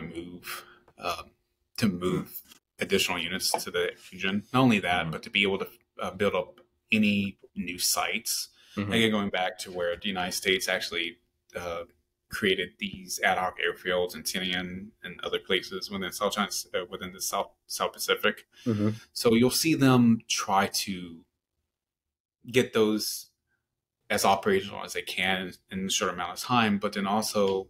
to move additional units to the region. Not only that, but to be able to build up any new sites. Again, going back to where the United States actually created these ad hoc airfields in Tinian and other places within South China, within the South Pacific. So you'll see them try to get those as operational as they can in a short amount of time, but then also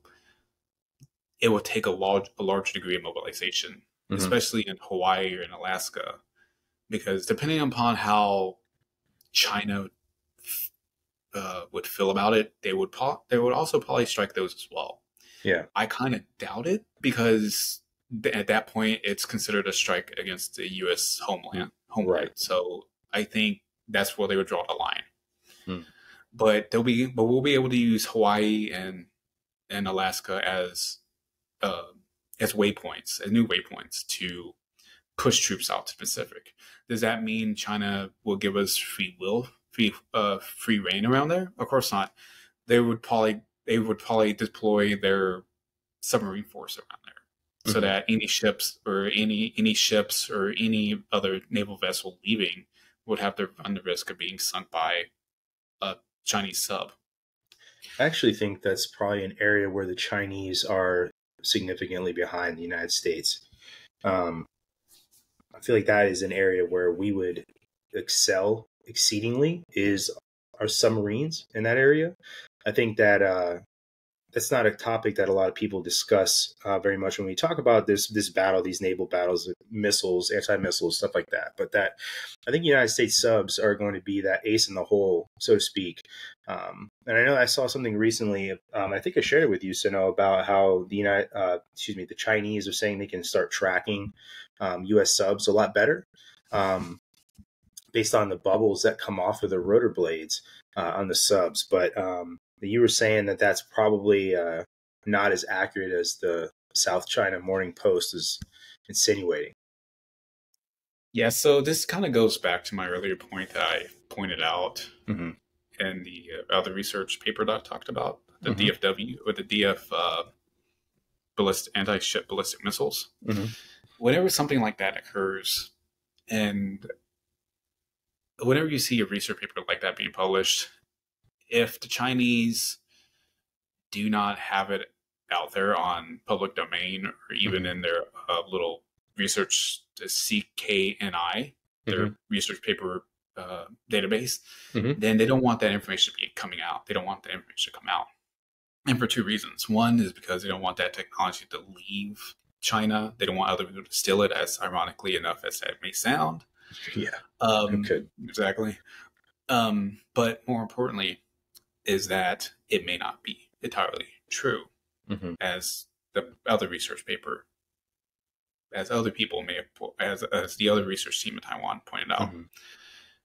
it will take a large degree of mobilization, especially in Hawaii or in Alaska, because depending upon how China would feel about it, they would also probably strike those as well. Yeah, I kind of doubt it, because at that point it's considered a strike against the U.S. homeland. Right. So I think that's where they would draw the line. But we'll be able to use Hawaii and Alaska as waypoints, as new waypoints to push troops out to the Pacific. Does that mean China will give us free reign around there? Of course not. They would probably deploy their submarine force around there, so that any ships or any other naval vessel leaving would have to run the risk of being sunk by a Chinese sub. I actually think that's probably an area where the Chinese are significantly behind the United States. I feel like that is an area where we would excel exceedingly, is our submarines in that area. I think that that's not a topic that a lot of people discuss very much when we talk about this battle, these naval battles, missiles, anti-missiles, stuff like that. But that, I think United States subs are going to be that ace in the hole, so to speak. And I know I saw something recently. I think I shared it with you, Sino, about how the Chinese are saying they can start tracking U.S. subs a lot better, based on the bubbles that come off of the rotor blades on the subs. But you were saying that that's probably not as accurate as the South China Morning Post is insinuating. Yeah, so this kind of goes back to my earlier point that I pointed out in the other research paper that I talked about, the DFW, or the DF anti-ship ballistic missiles. Whenever something like that occurs, and whenever you see a research paper like that being published, if the Chinese do not have it out there on public domain, or even in their little research CKNI, their research paper database, then they don't want that information to be coming out. They don't want that information to come out. And for 2 reasons. One is because they don't want that technology to leave China. They don't want other people to steal it, as ironically enough as that may sound. Yeah, exactly. But more importantly, is that it may not be entirely true, as the other research paper, as the other research team in Taiwan pointed out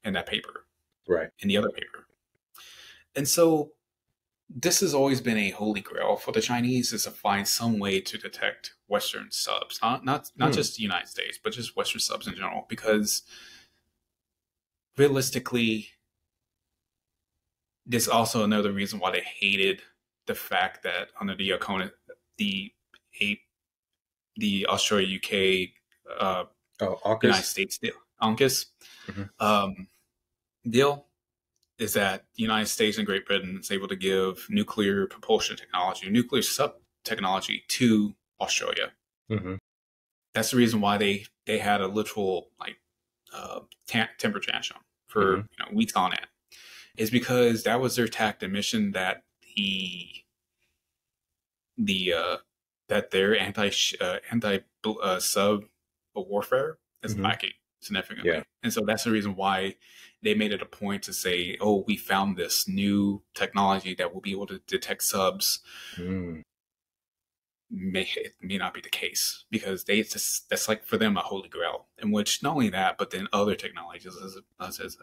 in that paper, right? In the other paper. And so this has always been a holy grail for the Chinese, is to find some way to detect Western subs, not just the United States, but just Western subs in general, because realistically, this is also another reason why they hated the fact that under the Australia-UK United States deal, AUKUS deal, is that the United States and Great Britain is able to give nuclear propulsion technology, nuclear sub technology to Australia. That's the reason why they had a literal like temper tantrum for weeks on end, is because that was their tacit admission that their anti-sub warfare is lacking significantly. And so that's the reason why they made it a point to say, oh, we found this new technology that will be able to detect subs. It may not be the case, because they just, that's like for them a holy grail, in which not only that, but then other technologies as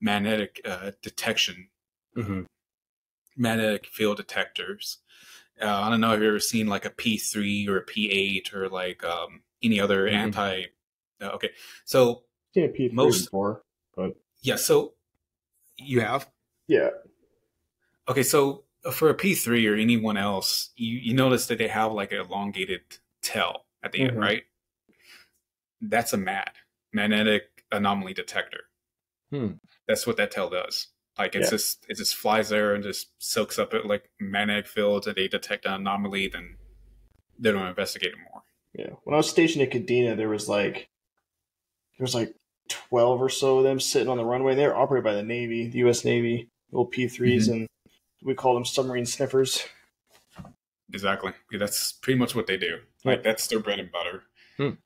magnetic detection, magnetic field detectors. I don't know if you've ever seen like a P3 or a P8 or like any other anti. Okay, so yeah, P3 most and 4, but yeah, so you have okay, so for a P3 or anyone else, you notice that they have like an elongated tail at the end, right? That's a MAD, magnetic anomaly detector. That's what that tail does. Like it's just, it just flies there and just soaks up it like magnetic fields, and they detect an anomaly, then they don't investigate it more. Yeah. When I was stationed at Kadena, there was like 12 or so of them sitting on the runway. They were operated by the Navy, the U.S. Navy, little P3s, and we call them submarine sniffers. Exactly. Yeah, that's pretty much what they do. Like that's their bread and butter. The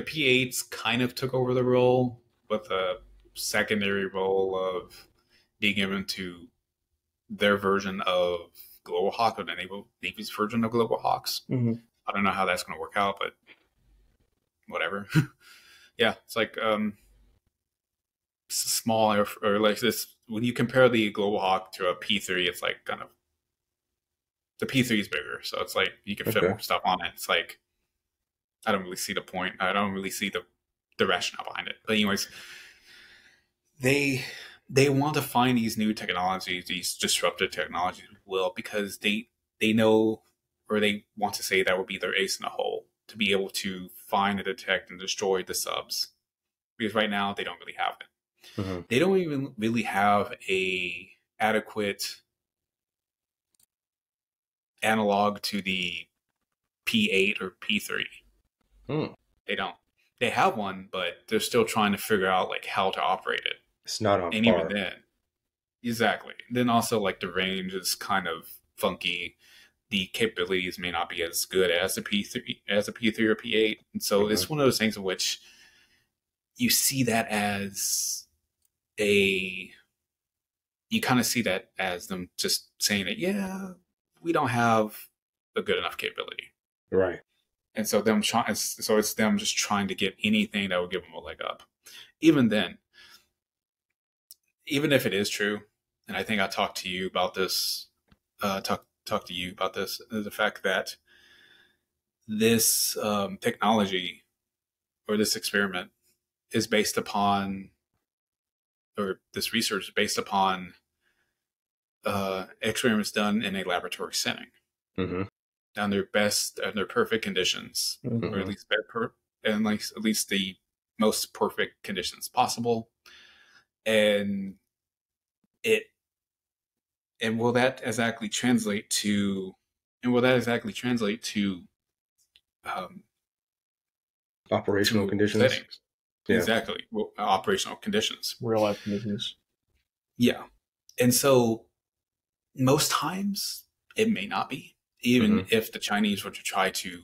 P8s kind of took over the role with a secondary role of being given to their version of Global Hawk, or the Navy's version of Global Hawks. I don't know how that's going to work out, but whatever. Yeah, it's like small or like this. When you compare the Global Hawk to a P3, it's like kind of, the P3 is bigger, so it's like you can fit more stuff on it. It's like, I don't really see the point. I don't really see the rationale behind it. But anyways, they want to find these new technologies, these disruptive technologies, because they know, or they want to say that would be their ace in the hole, to be able to find and detect and destroy the subs. Because right now they don't really have it. They don't even really have a adequate analog to the P8 or P3. They don't. They have one, but they're still trying to figure out like how to operate it. It's not on par. And even then, exactly. Then also like the range is kind of funky. The capabilities may not be as good as a P3 or P8. And so it's one of those things in which you see that as a, you kind of see that as them just saying that, yeah, we don't have a good enough capability. Right. And so it's them just trying to get anything that will give them a leg up. Even then, even if it is true, and I think I talked to you about this, talked to you about this, the fact that this technology or this experiment is based upon, or this research is based upon experiments done in a laboratory setting, under best, under perfect conditions, or at least at least the most perfect conditions possible. And will that exactly translate to, operational conditions? Settings. Yeah. Exactly. Well, operational conditions. Real life conditions. Yeah. And so most times it may not be, even if the Chinese were to try to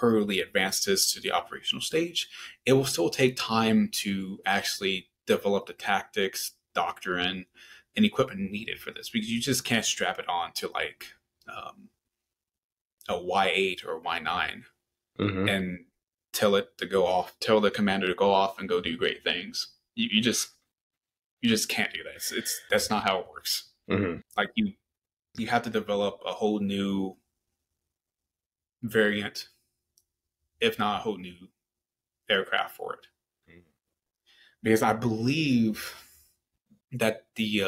hurriedly advance this to the operational stage, it will still take time to actually develop the tactics, doctrine, and equipment needed for this, because you just can't strap it on to like a Y8 or Y9 and tell the commander to go off and go do great things. You just can't do that. That's not how it works. Like you have to develop a whole new variant, if not a whole new aircraft for it. Because I believe that the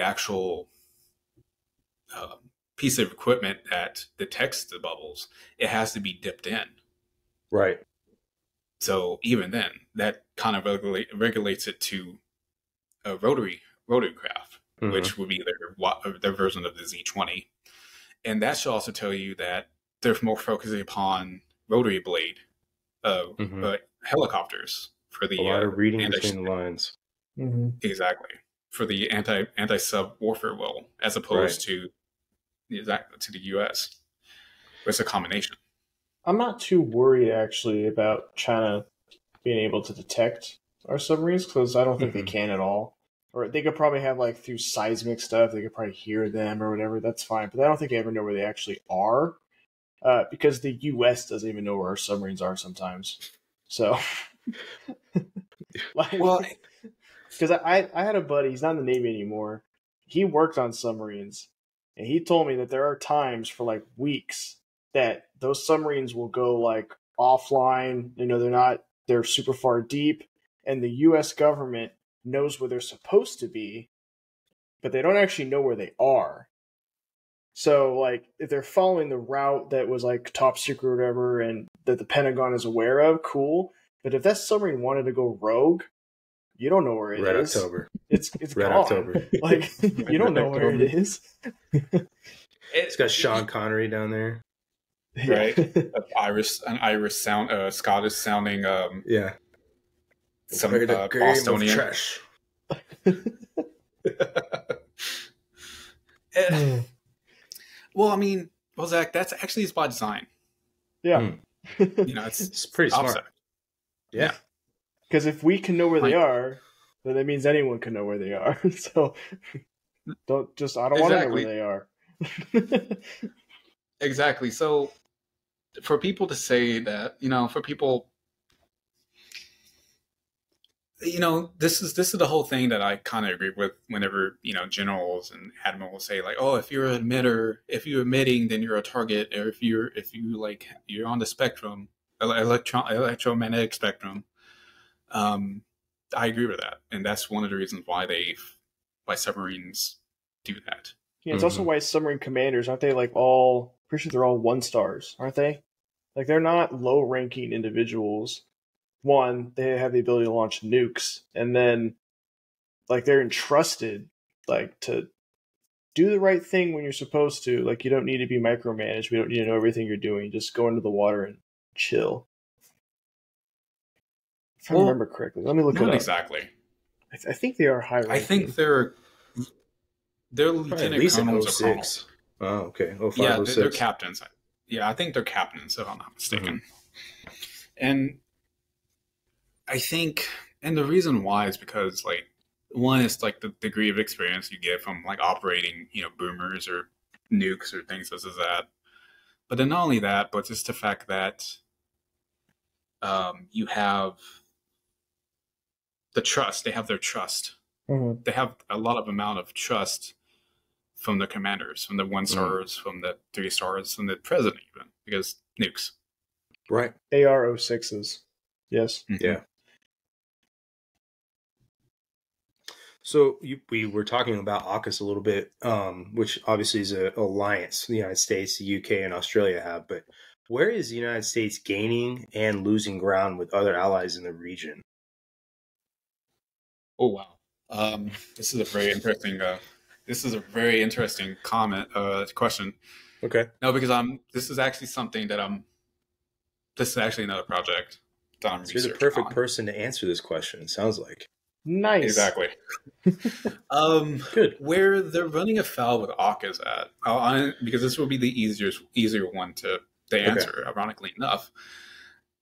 actual piece of equipment that detects the bubbles, it has to be dipped in. Right. So even then, that kind of regulates it to a rotary craft, mm-hmm. which would be their version of the Z-20. And that should also tell you that they're more focusing upon rotary blade mm-hmm. Helicopters for the... A lot of reading between the lines. Mm-hmm. Exactly. For the anti-sub warfare role, as opposed to the U.S. It's a combination. I'm not too worried, actually, about China being able to detect our submarines, because I don't think mm-hmm. they can at all. Or they could probably have, like, through seismic stuff, they could probably hear them or whatever. That's fine. But I don't think they ever know where they actually are, because the U.S. doesn't even know where our submarines are sometimes. So, like, well, because I had a buddy, he's not in the Navy anymore. He worked on submarines, and he told me that there are times for, like, weeks that those submarines will go, like, offline. You know, they're super far deep, and the U.S. government knows where they're supposed to be, but they don't actually know where they are. So, like, if they're following the route that was, like, top secret or whatever, and that the Pentagon is aware of, cool. But if that submarine wanted to go rogue, you don't know where it is. October. It's Red gone. October. Like, you don't know where it is. It's got Sean Connery down there, right? Scottish sounding. Some Bostonian trash. Well, I mean, Zach, that's actually by design. Yeah, you know, it's pretty smart. Yeah, because if we can know where they are, then that means anyone can know where they are. So I don't want to know where they are. Exactly. So for people to say that, you know, this is the whole thing that I kind of agree with whenever, you know, generals and admirals say, like, oh, if you're emitting, then you're a target. Or if you're on the spectrum, electromagnetic spectrum. I agree with that. And that's one of the reasons why submarines do that. Yeah, it's mm-hmm. also why submarine commanders, aren't they, like, all, pretty sure they're all 1-stars, aren't they? Like, they're not low-ranking individuals. One, they have the ability to launch nukes, and then, like, they're entrusted, like, to do the right thing when you're supposed to. Like, you don't need to be micromanaged. We don't need to know everything you're doing. Just go into the water and chill. If I remember correctly. Let me look it up. Not exactly. I think they are high-ranking. I think they're... They're lieutenant colonels or colonels. Oh, okay. 05, yeah, they're captains. Yeah, I think they're captains, if I'm not mistaken. Mm-hmm. And I think, and the reason why is because, like, one is, like, the degree of experience you get from, like, operating, you know, boomers or nukes or things such as that. But then not only that, but just the fact that you have the trust. They have their trust. Mm-hmm. They have a lot of amount of trust from the commanders, from the 1-stars, mm-hmm. from the 3-stars, from the president, even, because nukes. Right. AR-06s. Yes. Mm-hmm. Yeah. So we were talking about AUKUS a little bit, which obviously is an alliance the United States, the UK, and Australia have. But where is the United States gaining and losing ground with other allies in the region? Oh, wow. This is a very interesting comment, question. Okay. No, because this is actually another project that I'm researching. You're the perfect person to answer this question, it sounds like. Nice. Exactly. Good. Where they're running afoul with AUKUS at, because this will be the easier one to answer, okay. Ironically enough,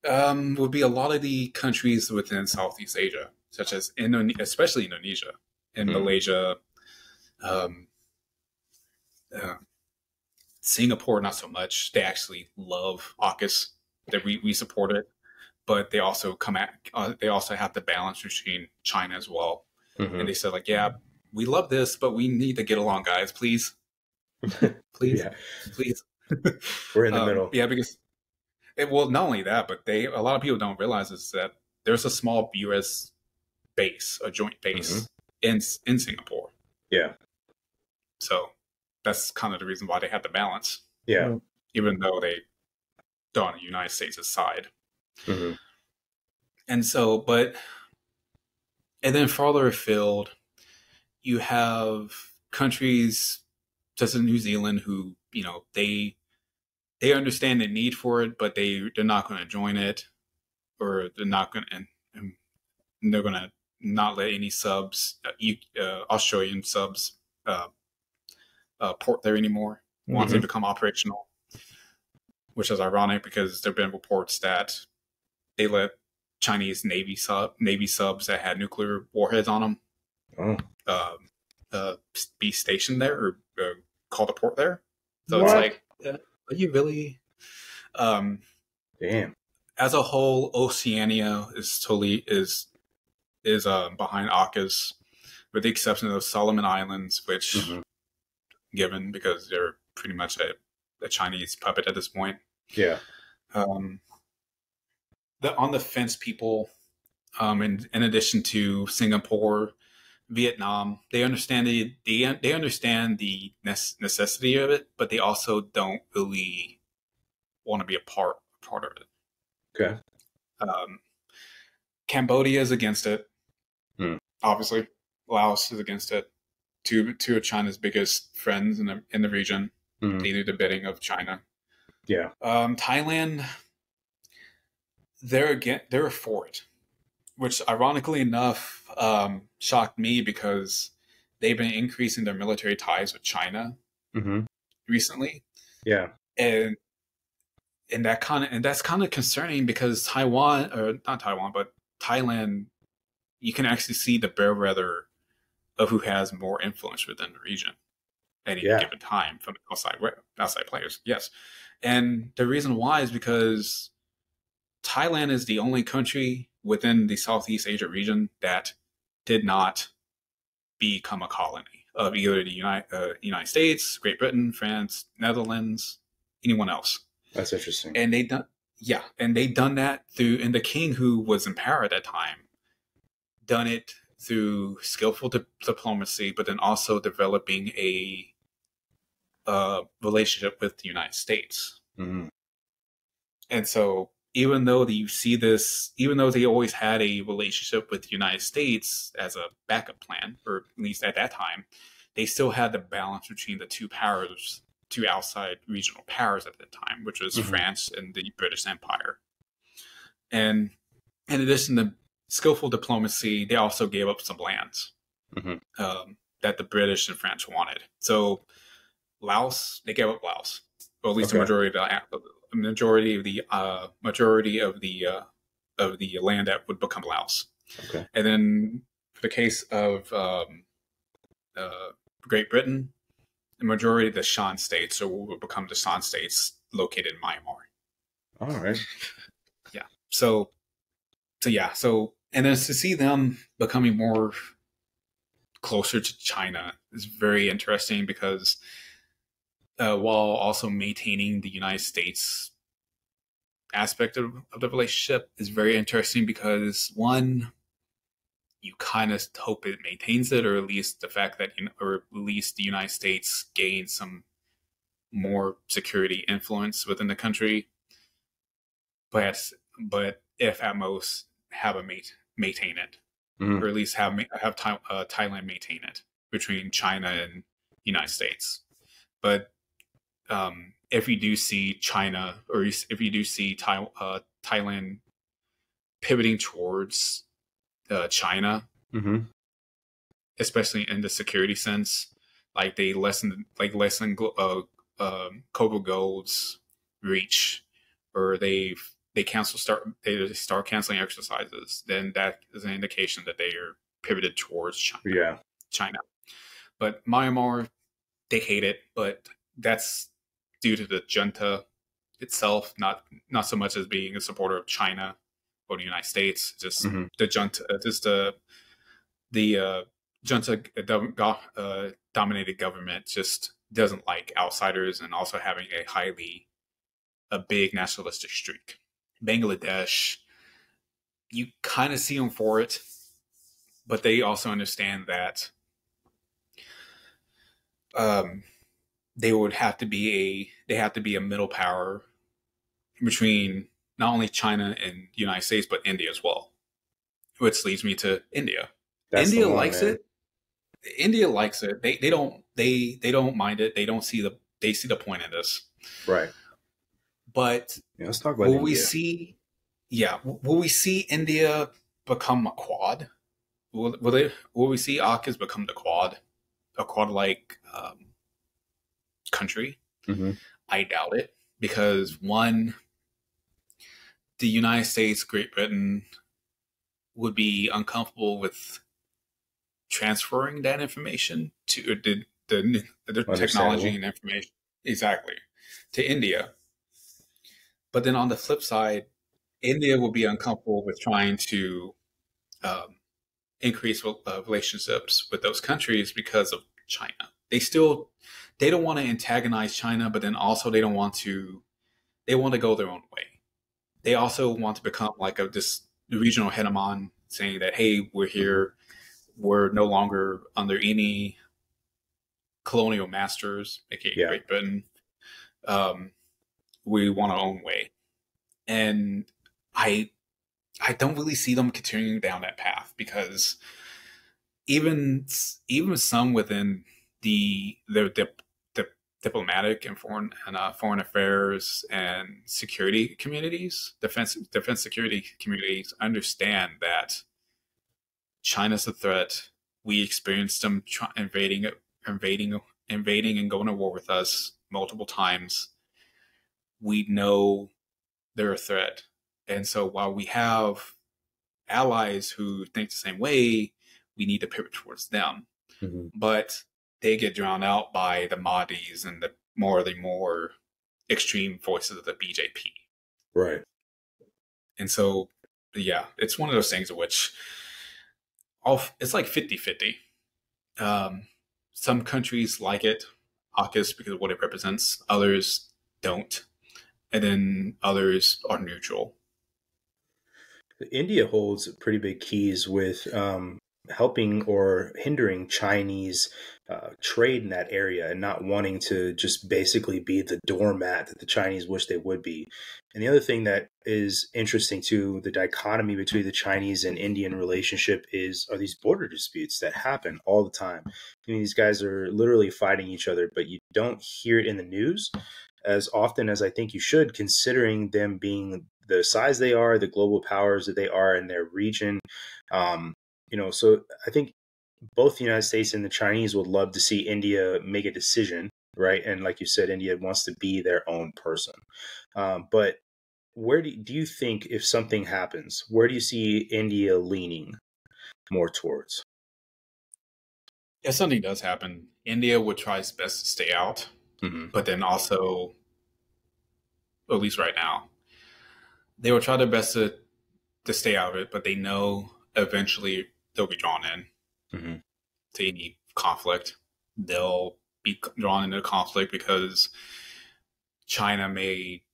would be a lot of the countries within Southeast Asia. Such as especially Indonesia and mm-hmm. Malaysia, Singapore, not so much. They actually love AUKUS, that we support it, but they also they also have the balance between China as well. Mm-hmm. And they said, like, yeah, we love this, but we need to get along, guys, please, please, please. We're in the middle. Yeah, because not only that, but a lot of people don't realize is that there's a small U.S. base, a joint base mm-hmm. in Singapore. Yeah. So that's kind of the reason why they had the balance. Yeah. Even though they don't on the United States' side. Mm-hmm. And so, but, and then farther afield, you have countries such as New Zealand who, you know, they understand the need for it, but they're not going to join it, or they're not going to, and they're going to not let any subs, Australian subs, port there anymore once they become operational, which is ironic because there have been reports that they let Chinese Navy subs that had nuclear warheads on them be stationed there or call the port there. So what? It's like, are you really? Damn. As a whole, Oceania is behind AUKUS, with the exception of Solomon Islands, which given because they're pretty much a Chinese puppet at this point. Yeah. The on the fence people, in addition to Singapore, Vietnam, they understand the necessity of it, but they also don't really want to be a part of it. Okay. Cambodia is against it. Obviously, Laos is against it. Two of China's biggest friends in the region. They do the bidding of China. Yeah. Thailand, they're for it, which ironically enough shocked me because they've been increasing their military ties with China recently. Yeah. And that's kind of concerning because Taiwan, or not Taiwan, but Thailand, you can actually see the bear weather of who has more influence within the region at any given time from outside players. Yes. And the reason why is because Thailand is the only country within the Southeast Asia region that did not become a colony of either the United States, Great Britain, France, Netherlands, anyone else. That's interesting. And they done, yeah. And they done that through, and the king who was in power at that time done it through skillful diplomacy, but then also developing a relationship with the United States. And so even though even though they always had a relationship with the United States as a backup plan, or at least at that time, they still had the balance between the two outside regional powers at the time, which was France and the British Empire. And in addition to skillful diplomacy, they also gave up some lands that the British and French wanted. So Laos, they gave up Laos, or at least the majority of the land that would become Laos. Okay. And then for the case of Great Britain, the majority of the Shan states, or what would become the Shan states, located in Myanmar. All right. Yeah. So and then to see them becoming more closer to China is very interesting because while also maintaining the United States aspect of the relationship is very interesting because, one, you kind of hope it maintains it, or at least the fact that, or at least the United States gains some more security influence within the country. But if at most have a maintain it, or at least have Thailand maintain it between China and United States. But if you do see China, or if you do see Thailand pivoting towards China, especially in the security sense, like they lessen Coco Gold's reach, or they start canceling exercises, then that is an indication that they are pivoted towards China. Yeah. China. But Myanmar, they hate it, but that's due to the junta itself, not so much as being a supporter of China or the United States. Just the junta, just the junta dominated government just doesn't like outsiders, and also having a big nationalistic streak. Bangladesh, you kind of see them for it, but they also understand that they would have to be a middle power between not only China and the United States, but India as well, which leads me to India. India likes it. India likes it. They don't mind it. They see the point in this. Right. But yeah, let's talk about India. Will we see India become a quad? Will we see AUKUS become the quad, a quad-like country? Mm-hmm. I doubt it, because one, the United States, Great Britain would be uncomfortable with transferring that information to the technology and information exactly to India. But then on the flip side, India will be uncomfortable with trying to increase relationships with those countries because of China. They don't want to antagonize China, but then also they want to go their own way. They also want to become like this regional hegemon, saying that, hey, we're here. We're no longer under any colonial masters, aka Great Britain. We want our own way. And I don't really see them continuing down that path, because even some within the diplomatic and foreign affairs and security communities, defense security communities, understand that China's a threat. We experienced them invading and going to war with us multiple times. We know they're a threat. And so while we have allies who think the same way, we need to pivot towards them. Mm-hmm. But they get drowned out by the Mahdis and the more extreme voices of the BJP. Right. And so, yeah, it's one of those things in which it's like 50-50. Some countries like it, AUKUS, because of what it represents. Others don't. And then others are neutral. India holds pretty big keys with helping or hindering Chinese trade in that area, and not wanting to just basically be the doormat that the Chinese wish they would be. And the other thing that is interesting too, the dichotomy between the Chinese and Indian relationship are these border disputes that happen all the time. I mean, these guys are literally fighting each other, but you don't hear it in the news as often as I think you should, considering them being the size they are, the global powers that they are in their region. So I think both the United States and the Chinese would love to see India make a decision, right? And like you said, India wants to be their own person. But where do you think, if something happens, where do you see India leaning more towards? If something does happen, India would try its best to stay out. Mm-hmm. But then also, at least right now, they will try their best to stay out of it, but they know eventually they'll be drawn in mm-hmm. to any conflict. They'll be drawn into conflict because China may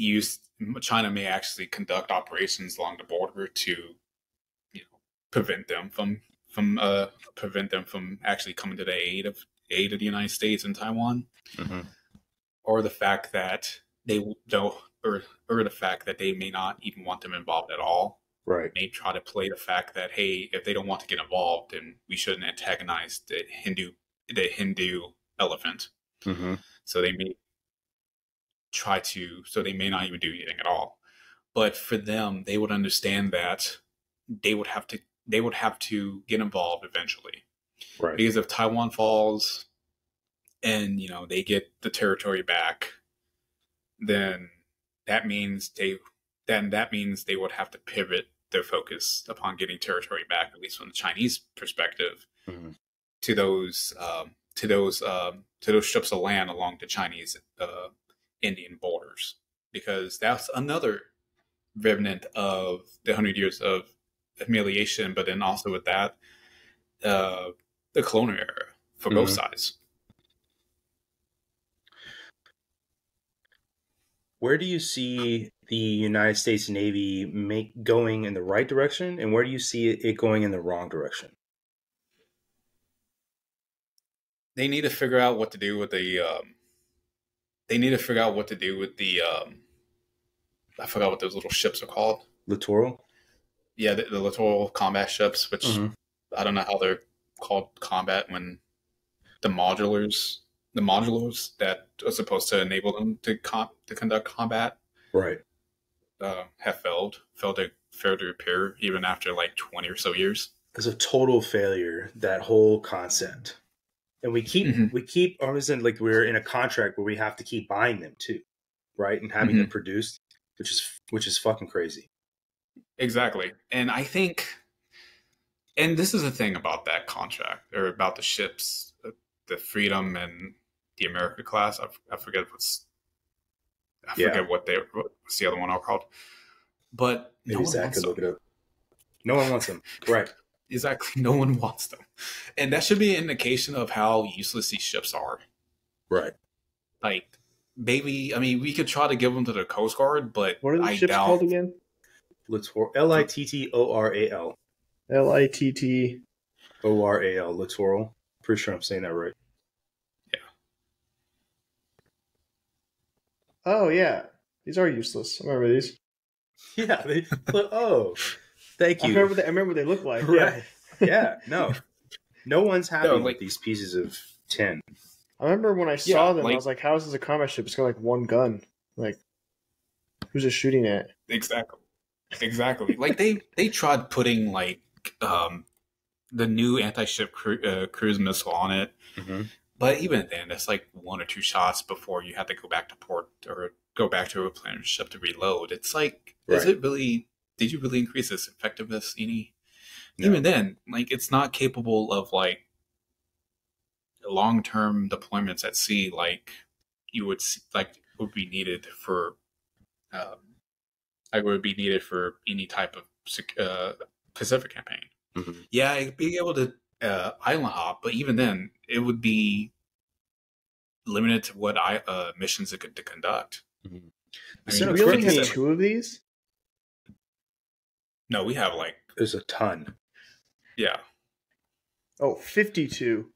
actually conduct operations along the border to prevent them from actually coming to the aid of the United States and Taiwan, mm-hmm. Or the fact that they may not even want them involved at all. Right. May try to play the fact that, hey, if they don't want to get involved, then we shouldn't antagonize the Hindu elephant. Mm-hmm. So they may try to. So they may not even do anything at all. But for them, they would understand that they would have to get involved eventually. Right. Because if Taiwan falls and, they get the territory back, then that means they would have to pivot their focus upon getting territory back, at least from the Chinese perspective, mm-hmm. to those strips of land along the Chinese Indian borders, because that's another remnant of the 100 years of humiliation. But then also with that, the colonial era for mm-hmm. both sides. Where do you see the United States Navy going in the right direction, and where do you see it going in the wrong direction? they need to figure out what to do with the, I forgot what those little ships are called. Littoral? Yeah, the littoral combat ships, which I don't know how they're called combat when the modulars that are supposed to enable them to conduct combat. Right. Have failed to repair even after like 20 or so years. It's a total failure, that whole concept. And we keep almost in, like, we're in a contract where we have to keep buying them too, right? And having them produced, which is fucking crazy. Exactly. And I think, and this is the thing about that contract, or about the ships, the Freedom and the America class. I forget what the other one are called. But maybe no Zach one could look it up. No one wants them. Right. Exactly. No one wants them. And that should be an indication of how useless these ships are. Right. Like, maybe, I mean, we could try to give them to the Coast Guard, but what are the ships called again? Littoral. Littoral. Littoral. Pretty sure I'm saying that right. Yeah. Oh, yeah. These are useless. I remember these. Yeah. Thank you. I remember what they look like. Right. Yeah. Yeah. No. No one's happy with these pieces of tin. I remember when I saw them, like, I was like, how is this a combat ship? It's got like one gun. Like, who's it shooting at? Exactly. Like, they tried putting like the new anti-ship cruise missile on it. But even then, it's like one or two shots before you have to go back to port or go back to a replenish ship to reload. It's like, right. Did you really increase its effectiveness any? No. Even then, like, it's not capable of like long-term deployments at sea, like would be needed for, any type of Pacific campaign. Yeah, being able to island hop, but even then, it would be limited to what missions it could conduct. So we only have 2 of these. No, we have like... There's a ton. Yeah. Oh, 52.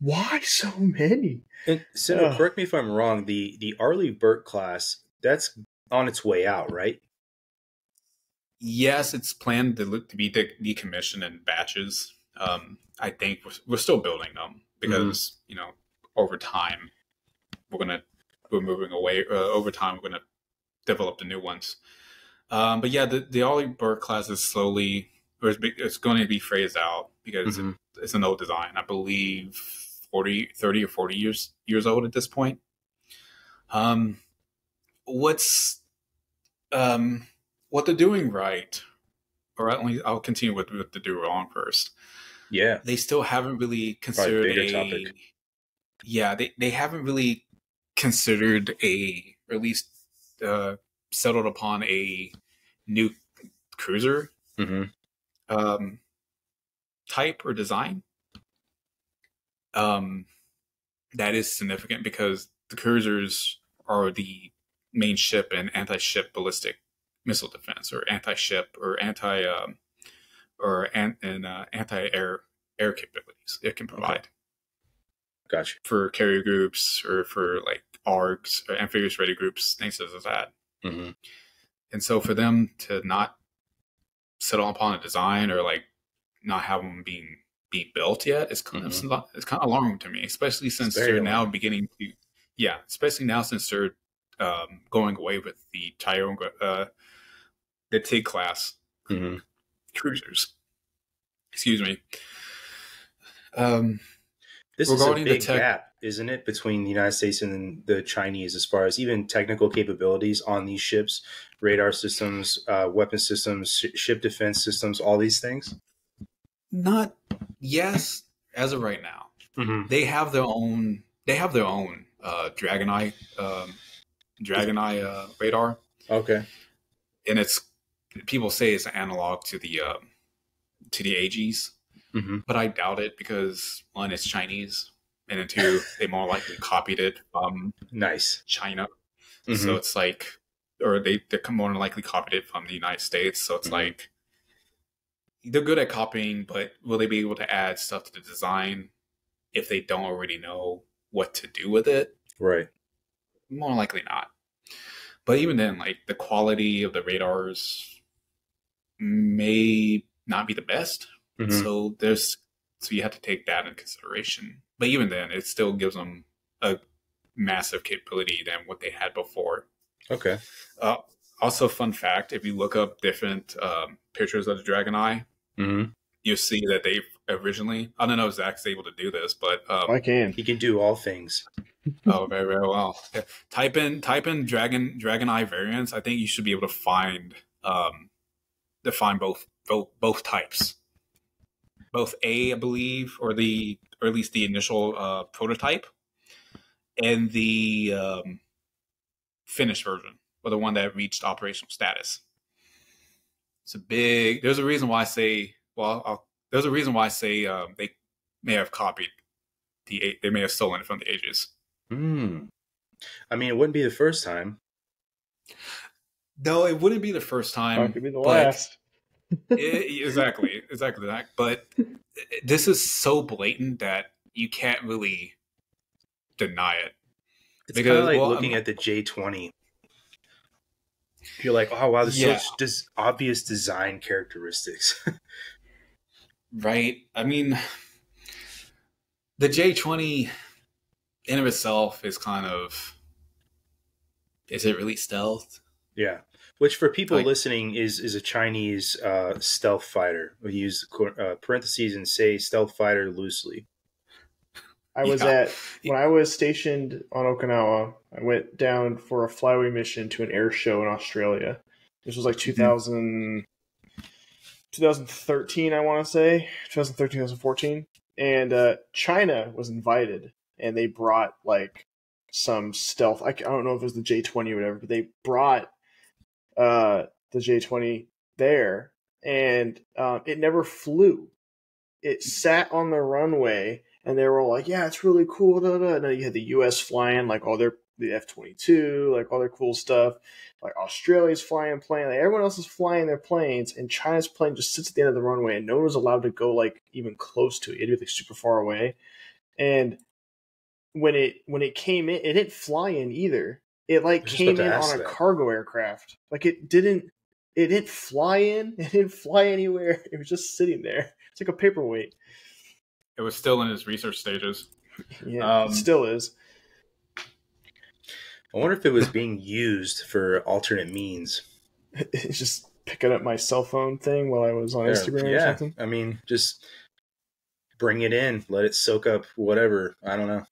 Why so many? And so, correct me if I'm wrong, the Arleigh Burke class, that's on its way out, right? Yes, it's planned to be decommissioned in batches. I think we're still building them because, over time, we're moving away. Over time, we're going to develop the new ones. But yeah, the Arleigh Burke class is slowly, or it's going to be phased out because it's an old design. I believe 30 or 40 years old at this point. What they're doing right, or I'll continue with what they do wrong first. Yeah. They still haven't really considered topic. Yeah, they haven't really considered or at least, settled upon a new cruiser type or design that is significant, because the cruisers are the main ship and anti-ship ballistic missile defense, or anti-ship or anti-air capabilities it can provide. Gotcha. For carrier groups or for like ARGs or amphibious ready groups, things like that. And so for them to not settle upon a design or like not have them being built yet, it's kind of alarming to me, especially since they're now beginning to, since they're going away with the Tyrone, the TIG class cruisers. Excuse me. This is a big gap, isn't it, between the United States and the Chinese as far as even technical capabilities on these ships, radar systems, weapon systems, ship defense systems, all these things? Yes, as of right now. They have their own. They have their own Dragon Eye radar. Okay, and it's, people say it's an analog to the AGs. But I doubt it, because one, it's Chinese, and then two, they more likely copied it from China. So it's like, or they more likely copied it from the United States. So it's like, they're good at copying, but will they be able to add stuff to the design if they don't already know what to do with it? Right. More likely not. But even then, like, the quality of the radars may not be the best. Mm-hmm. So there's, so you have to take that into consideration. But even then, it still gives them a massive capability than what they had before. Okay. Also, fun fact, if you look up different pictures of the Dragon Eye, mm-hmm. you'll see that they've originally, I don't know if Zach's able to do this, but... I can. He can do all things. Oh, very, very well. Yeah. Type in Dragon Eye variants. I think you should be able to find both types. Both A, I believe, or at least the initial prototype, and the finished version, or the one that reached operational status. It's a big. There's a reason why I say. Well, there's a reason why I say they may have copied the. They may have stolen it from the ages. Hmm. I mean, it wouldn't be the first time. No, it wouldn't be the first time. It could be the last. Exactly that. But this is so blatant that you can't really deny it. It's kind of like looking at the J-20. You're like, oh wow, there's such obvious design characteristics. Right. I mean, the J-20 in of itself is kind of, is it really stealth? Yeah. Which, for people listening, is a Chinese stealth fighter. We use parentheses and say stealth fighter loosely. I was when I was stationed on Okinawa, I went down for a flyaway mission to an air show in Australia. This was like 2013, I want to say. 2013, 2014. And China was invited, and they brought like some stealth. I don't know if it was the J-20 or whatever, but they brought... the J-20 there, and it never flew. It sat on the runway, and they were all like, yeah, it's really cool. Da, da. And then you had the U.S. flying, like, all the F-22, like, all their cool stuff. Like, Australia's flying a plane. Like, everyone else is flying their planes, and China's plane just sits at the end of the runway, and no one was allowed to go, like, even close to it. It'd be, like, super far away. And when it came in, it didn't fly in either. It like came in on a cargo aircraft. Like it didn't fly in. It didn't fly anywhere. It was just sitting there. It's like a paperweight. It was still in its research stages. Yeah, it still is. I wonder if it was being used for alternate means. It's just picking up my cell phone thing while I was on Instagram or something. I mean, just bring it in. Let it soak up whatever. I don't know.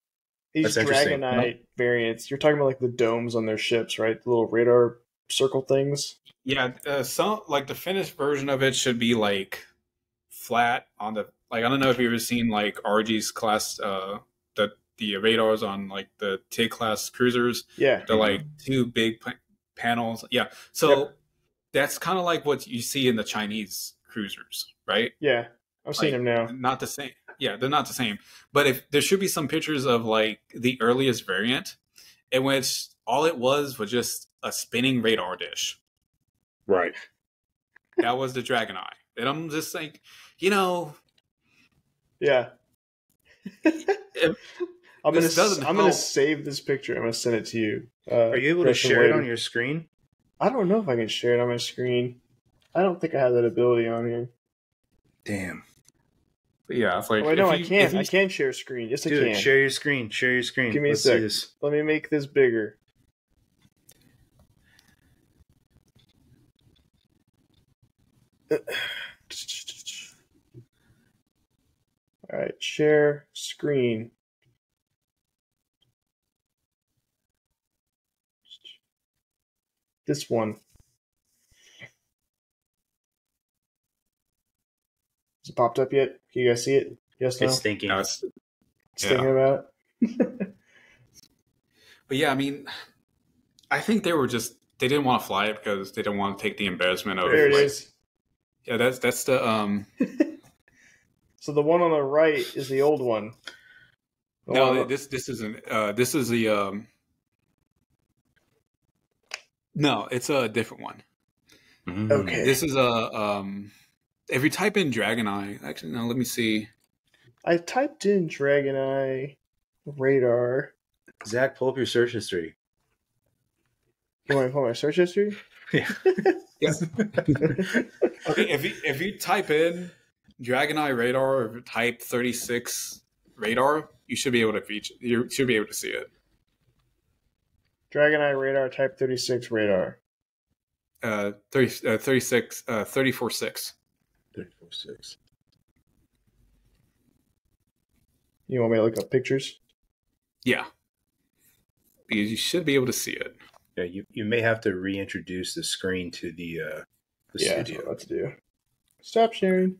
These Dragonite variants, you're talking about like the domes on their ships, right? The little radar circle things. Yeah, some like the finished version of it should be like flat on the, like, I don't know if you've ever seen like RG's class, the radars on like the TIG class cruisers. Yeah, they're like two big panels. Yeah, so that's kind of like what you see in the Chinese cruisers, right? Yeah, I've seen them now. Not the same. Yeah, they're not the same. But if there should be some pictures of like the earliest variant, in which all it was just a spinning radar dish. Right. That was the Dragon Eye. And I'm just like, you know. Yeah. I'm gonna save this picture. I'm gonna send it to you. Are you able to share it on your screen? I don't know if I can share it on my screen. I don't think I have that ability on here. Damn. Yeah, it's like, oh, no, I can't. I can share screen. Yes, dude, I can. Share your screen. Share your screen. Give me a sec. Let me make this bigger. All right, share screen. This one. It popped up yet? Can you guys see it? Yes, no? It's thinking. No, it's thinking about it. But yeah, I mean, I think they didn't want to fly it because they didn't want to take the embarrassment of it. There it is. Yeah, that's the So the one on the right is the old one. No, it's a different one. Mm. Okay. This is a If you type in Dragon Eye, actually, no, let me see. I typed in Dragon Eye radar. Zach, pull up your search history. You want to pull my search history? Yeah. Yes. Okay, if you type in Dragon Eye radar or type 36 radar, you should be able to see it. Dragon Eye radar, type 36 radar. 346. 346. You want me to look up pictures? Yeah. Because you should be able to see it. Yeah, you may have to reintroduce the screen to the studio. That's what I'm about to do. Stop sharing.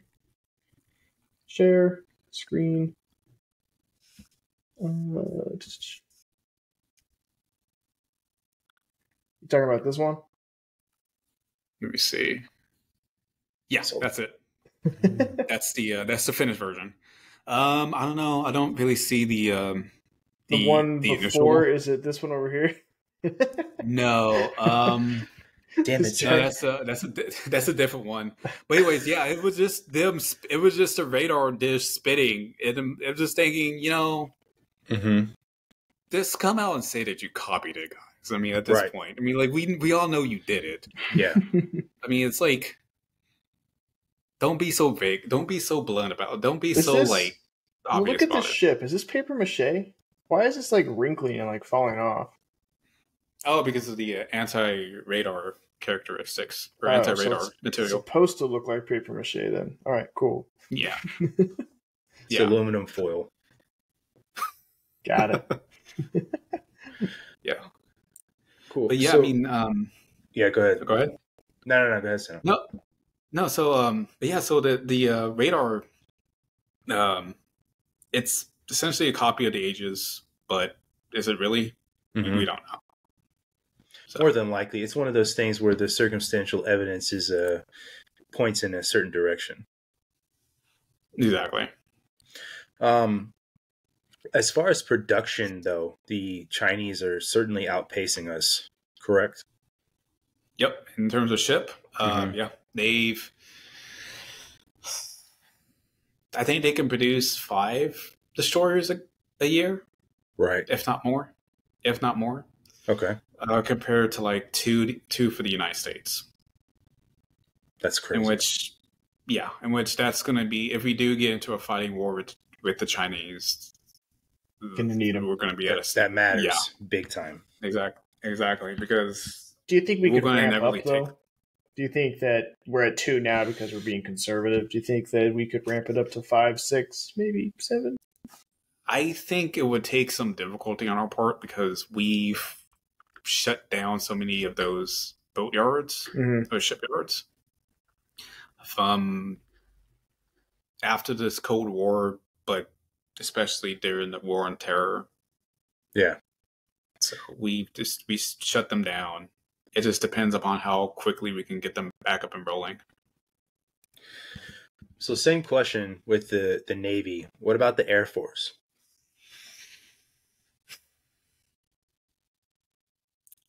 Share screen. You talking about this one? Let me see. Yes, that's it. That's the finished version. I don't know. I don't really see the one the before. One. Is it this one over here? No. Damn it! No, that's a different one. But anyways, yeah, it was just them. It was just a radar dish spitting. It was just thinking, you know, just come out and say that you copied it, guys. I mean, at this point, I mean, like we all know you did it. Yeah. I mean, it's like, don't be so vague. Don't be so blunt about it. Don't be so obvious. Look at this ship. Is this paper mache? Why is this like wrinkly and like falling off? Oh, because of the anti-radar characteristics, or anti-radar material. It's supposed to look like paper mache then. All right, cool. Yeah. It's aluminum foil. Got it. Yeah. Cool. But yeah, so, I mean... yeah, go ahead. Go ahead. No, go ahead, Sam. No, so, but yeah, so the radar, it's essentially a copy of the ages, but is it really? We don't know. So. More than likely, it's one of those things where the circumstantial evidence is points in a certain direction. Exactly. As far as production, though, the Chinese are certainly outpacing us, correct? Yep. In terms of ship, yeah, I think they can produce 5 destroyers a year, right? If not more. Okay. Compared to like two for the United States. That's crazy. In which that's going to be, if we do get into a fighting war with the Chinese, gonna need them. We're going to be at a that matters big time. Exactly. Because do you think we're going to inevitably though? Do you think that we're at 2 now because we're being conservative? Do you think that we could ramp it up to 5, 6, maybe 7? I think it would take some difficulty on our part because we've shut down so many of those boatyards, those shipyards. After this Cold War, but especially during the War on Terror, so we shut them down. It just depends upon how quickly we can get them back up and rolling. So, same question with the Navy. What about the Air Force?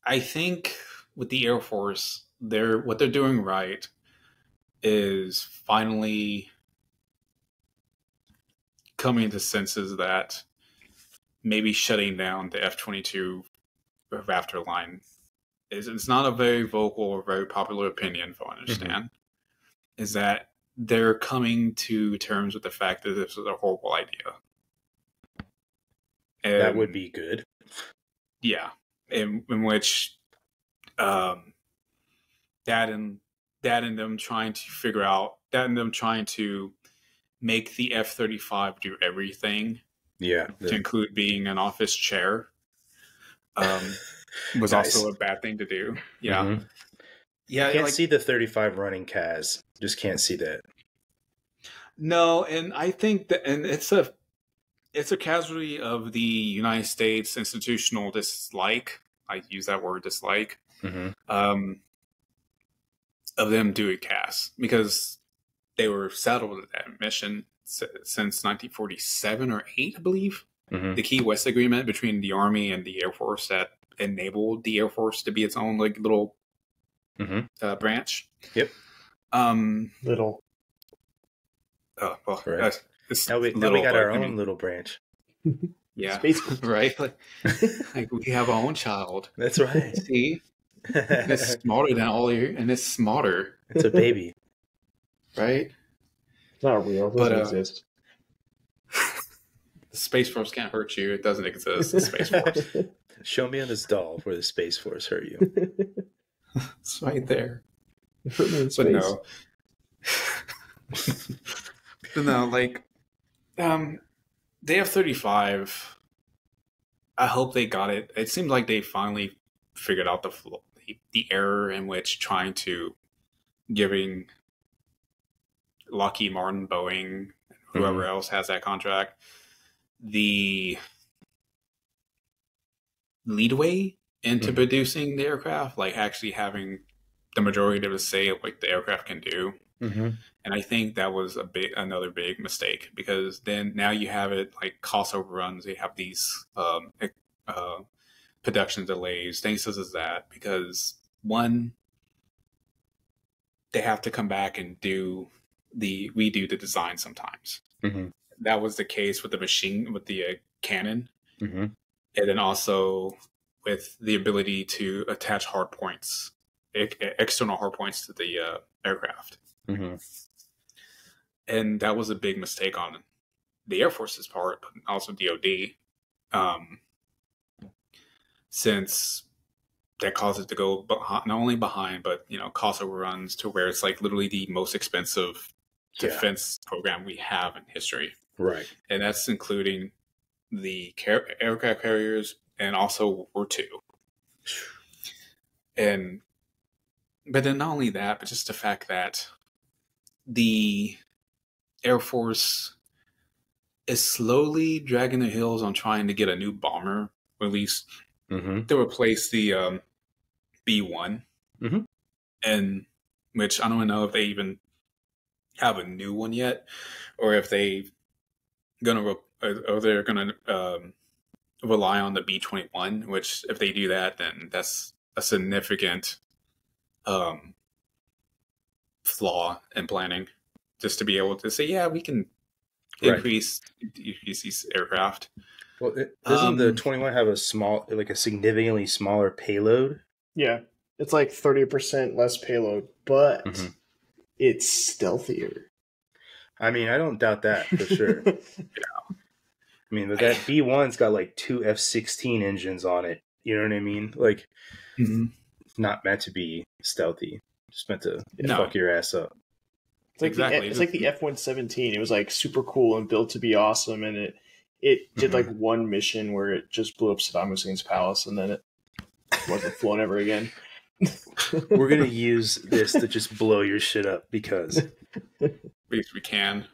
I think with the Air Force, what they're doing right is finally coming to senses that maybe shutting down the F-22 Raptor line it's not a very vocal or very popular opinion, if I understand, is that they're coming to terms with the fact that this was a horrible idea. And that would be good. Yeah. In which them trying to make the F-35 do everything, to include being an office chair, was also a bad thing to do. Yeah, yeah. I can't see the 35 running CAS. Just can't see that. No, and I think that, and it's a casualty of the United States institutional dislike. I use that word dislike, of them doing CAS because they were saddled with that mission since 1947 or 8, I believe. The Key West Agreement between the Army and the Air Force that enabled the Air Force to be its own like little branch. Yep. Little. Oh, well, correct. Now we got our own little branch. Yeah. Space, right? Like we have our own child. That's right. See? And it's smarter than all your, and it's smarter. It's a baby. Right? It's not real. It doesn't exist. The Space Force can't hurt you. It doesn't exist. The Space Force. Show me on this doll where the Space Force hurt you. It's right there. It hurt me in space. But no. But no, like, DF-35, I hope they got it. It seemed like they finally figured out the error in which trying to giving Lockheed Martin, Boeing, whoever else has that contract, the leadway into producing the aircraft, like actually having the majority of us say like the aircraft can do. And I think that was another big mistake, because then now you have it like cost overruns, you have these production delays, things such as that, because one, they have to come back and redo the design sometimes. That was the case with the machine, with the cannon, and then also with the ability to attach hard points, external hard points to the aircraft. And that was a big mistake on the Air Force's part, but also DOD, since that caused it to go behind, not only behind, but cost overruns to where it's like literally the most expensive defense program we have in history. Right, and that's including the aircraft carriers and also World War II. And but then not only that, but just the fact that the Air Force is slowly dragging their heels on trying to get a new bomber released to replace the B-1, and which I don't know if they even have a new one yet, or if they they're gonna rely on the B-21. Which if they do that, then that's a significant flaw in planning, just to be able to say, yeah, we can increase these aircraft. Well, doesn't the 21 have a small, like a significantly smaller payload? Yeah, it's like 30% less payload, but it's stealthier. I mean, I don't doubt that for sure. I mean, but that B-1's got like 2 F-16 engines on it. You know what I mean? Like, not meant to be stealthy. Just meant to fuck your ass up. It's like the F-117. It was like super cool and built to be awesome, and it did like one mission where it just blew up Saddam Hussein's palace, and then it wasn't flown ever again. We're gonna use this to just blow your shit up because we can,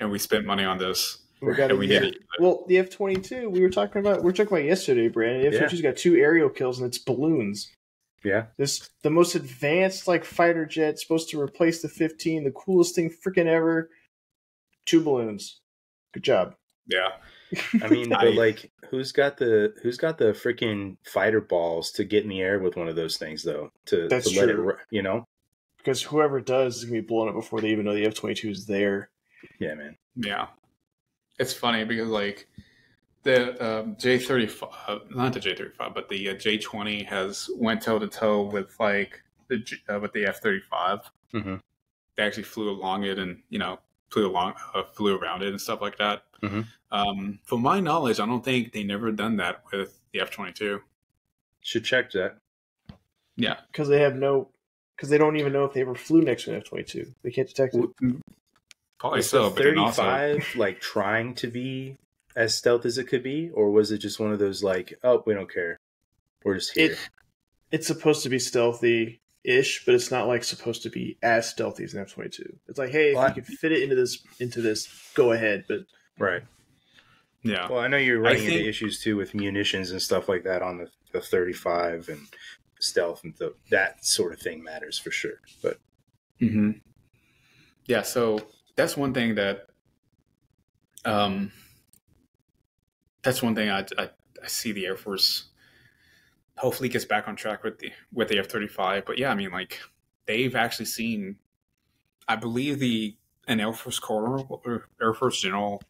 and we spent money on this. Well, the F-22 we were talking about yesterday, Brandon. The F-22's got 2 aerial kills, and it's balloons. Yeah, this the most advanced like fighter jet, supposed to replace the 15, the coolest thing freaking ever. 2 balloons. Good job. Yeah, I mean, but like, who's got the freaking fighter balls to get in the air with one of those things though? That's true. Let it, because whoever does is gonna be blown up before they even know the F-22 is there. Yeah, man. Yeah, it's funny because like. The J-35, not the J-35, but the J-20 has went toe to toe with like the F-35. They actually flew along it and flew around it and stuff like that. From my knowledge, I don't think they never done that with the F-22. Should check that. Yeah, because they don't even know if they ever flew next to an F-22. They can't detect it. Probably is so. The 35 also... like trying to be as stealth as it could be, or was it just one of those like, oh, we don't care, we're just here? It's supposed to be stealthy-ish, but it's not like supposed to be as stealthy as an F-22. It's like, hey, if you can fit it into this, go ahead. But right, yeah. Well, I know you're running into issues too with munitions and stuff like that on the 35, and stealth and that sort of thing matters for sure. But yeah, so that's one thing that that's one thing I see the Air Force hopefully gets back on track with the F-35. But yeah, I mean, like, they've actually seen, I believe the an Air Force Colonel or Air Force General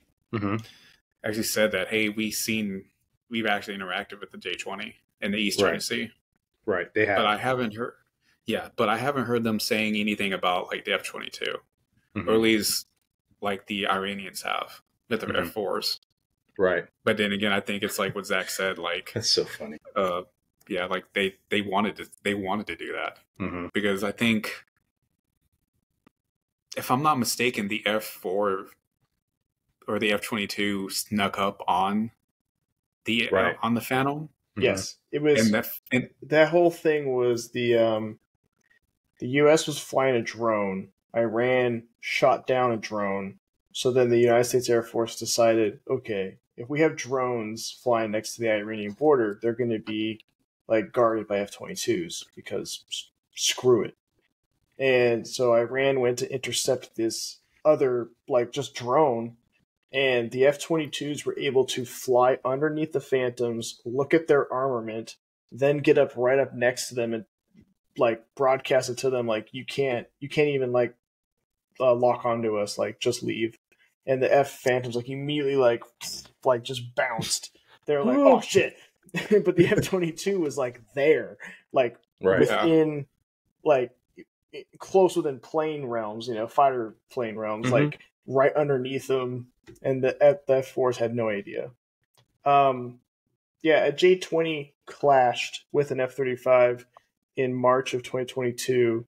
actually said that, hey, we've actually interacted with the J-20 in the East China Sea. Right. They have. But I haven't heard. Yeah. But I haven't heard them saying anything about like the F-22, or at least like the Iranians have with their F-4s. Right. But then again, I think it's like what Zach said, like, that's so funny. Yeah. Like they wanted to do that because I think, if I'm not mistaken, the F-4 or the F-22 snuck up on the on the Phantom. Yes, it was. And that whole thing was the U.S. was flying a drone. Iran shot down a drone. So then the United States Air Force decided, okay, if we have drones flying next to the Iranian border, they're going to be like guarded by F-22s because screw it. And so Iran went to intercept this other, like, just drone, and the F-22s were able to fly underneath the Phantoms, look at their armament, then get up right up next to them and, like, broadcast it to them, like, you can't even, like, lock onto us, like, just leave. And the F-Phantoms, like, immediately, like just bounced. They were like, oh, shit. But the F-22 was, like, there, like, within, like, close within plane realms, you know, fighter plane realms, like right underneath them, and the F-4s had no idea. Yeah, a J-20 clashed with an F-35 in March of 2022.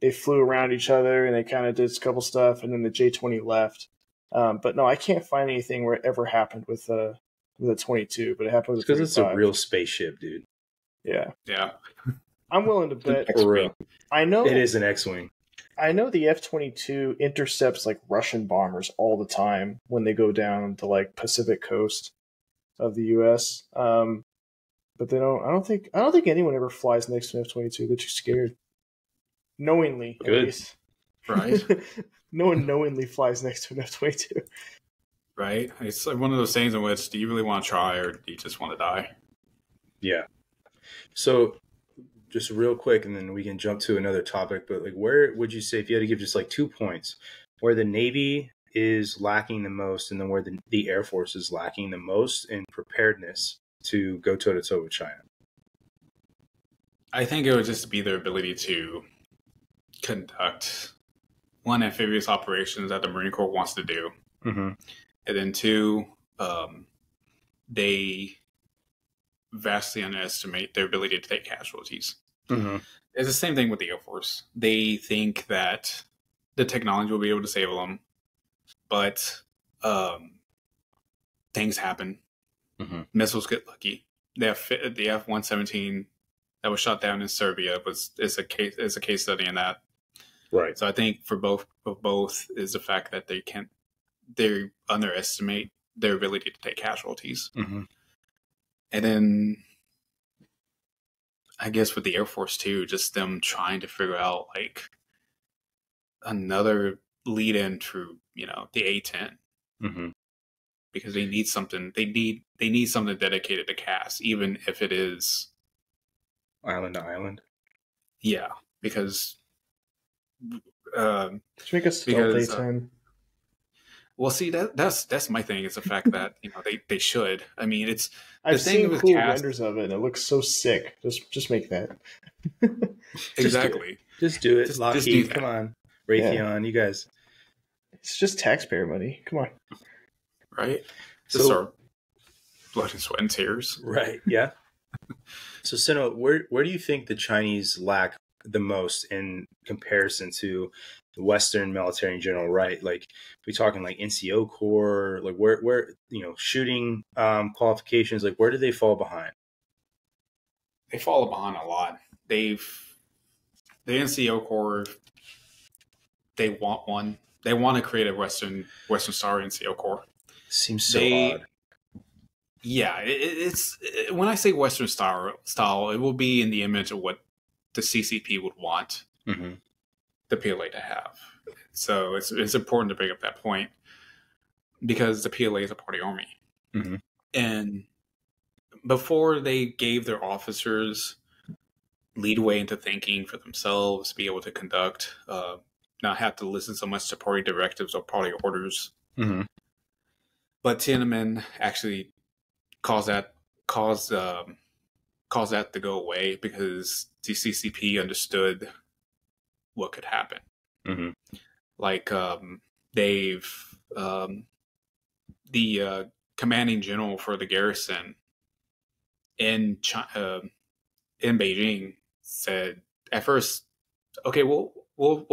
They flew around each other and they kind of did a couple stuff, and then the J-20 left. But no, I can't find anything where it ever happened with a 22, but it happened with a 35. Because it's a real spaceship, dude. Yeah. Yeah. I'm willing to bet. For real. I know it is an X-wing. I know the F-22 intercepts like Russian bombers all the time when they go down to like Pacific coast of the U.S. But they don't. I don't think anyone ever flies next to an F-22. They're too scared. Knowingly, good. At least. Right. No one knowingly flies next to an F-22. Right. It's like one of those things in which, do you really want to try, or do you just want to die? Yeah. So, just real quick, and then we can jump to another topic, but like, where would you say, if you had to give just like 2 points, where the Navy is lacking the most, and then where the Air Force is lacking the most in preparedness to go toe-to-toe with China? I think it would just be their ability to conduct, one, amphibious operations that the Marine Corps wants to do. And then two, they vastly underestimate their ability to take casualties. It's the same thing with the Air Force. They think that the technology will be able to save them, but things happen. Missiles get lucky. The F-117 that was shot down in Serbia is a case study in that. Right. So I think for both is the fact that they underestimate their ability to take casualties. And then I guess with the Air Force too, just them trying to figure out like another lead in to, you know, the A-10, because they need something. They need something dedicated to CAS, even if it is island to island. Yeah, because make us stealth A-10. Well, see, that's my thing. It's the fact that, you know, they should. I mean, it's. I've seen cool renders of it, and it looks so sick. Just make that. Exactly. Just do it. Just Lockheed, do that. Come on, Raytheon, you guys. It's just taxpayer money. Come on. Right. This is our blood and sweat and tears. Right. Yeah. So, Sino, where do you think the Chinese lack the most in comparison to the Western military in general, right? Like, we're talking like NCO Corps, like where you know, shooting qualifications, like where do they fall behind? They fall behind a lot. The NCO Corps, they want one. They want to create a Western Star NCO Corps. Seems so odd. Yeah, it's when I say Western style, it will be in the image of what the CCP would want. The PLA to have. So it's important to bring up that point, because the PLA is a party army. And before they gave their officers leadway into thinking for themselves, be able to conduct not have to listen so much to party directives or party orders. Mm-hmm. But Tiananmen actually caused that to go away because the CCP understood what could happen. Mm-hmm. Like the commanding general for the garrison in China, in Beijing said at first, okay, I'll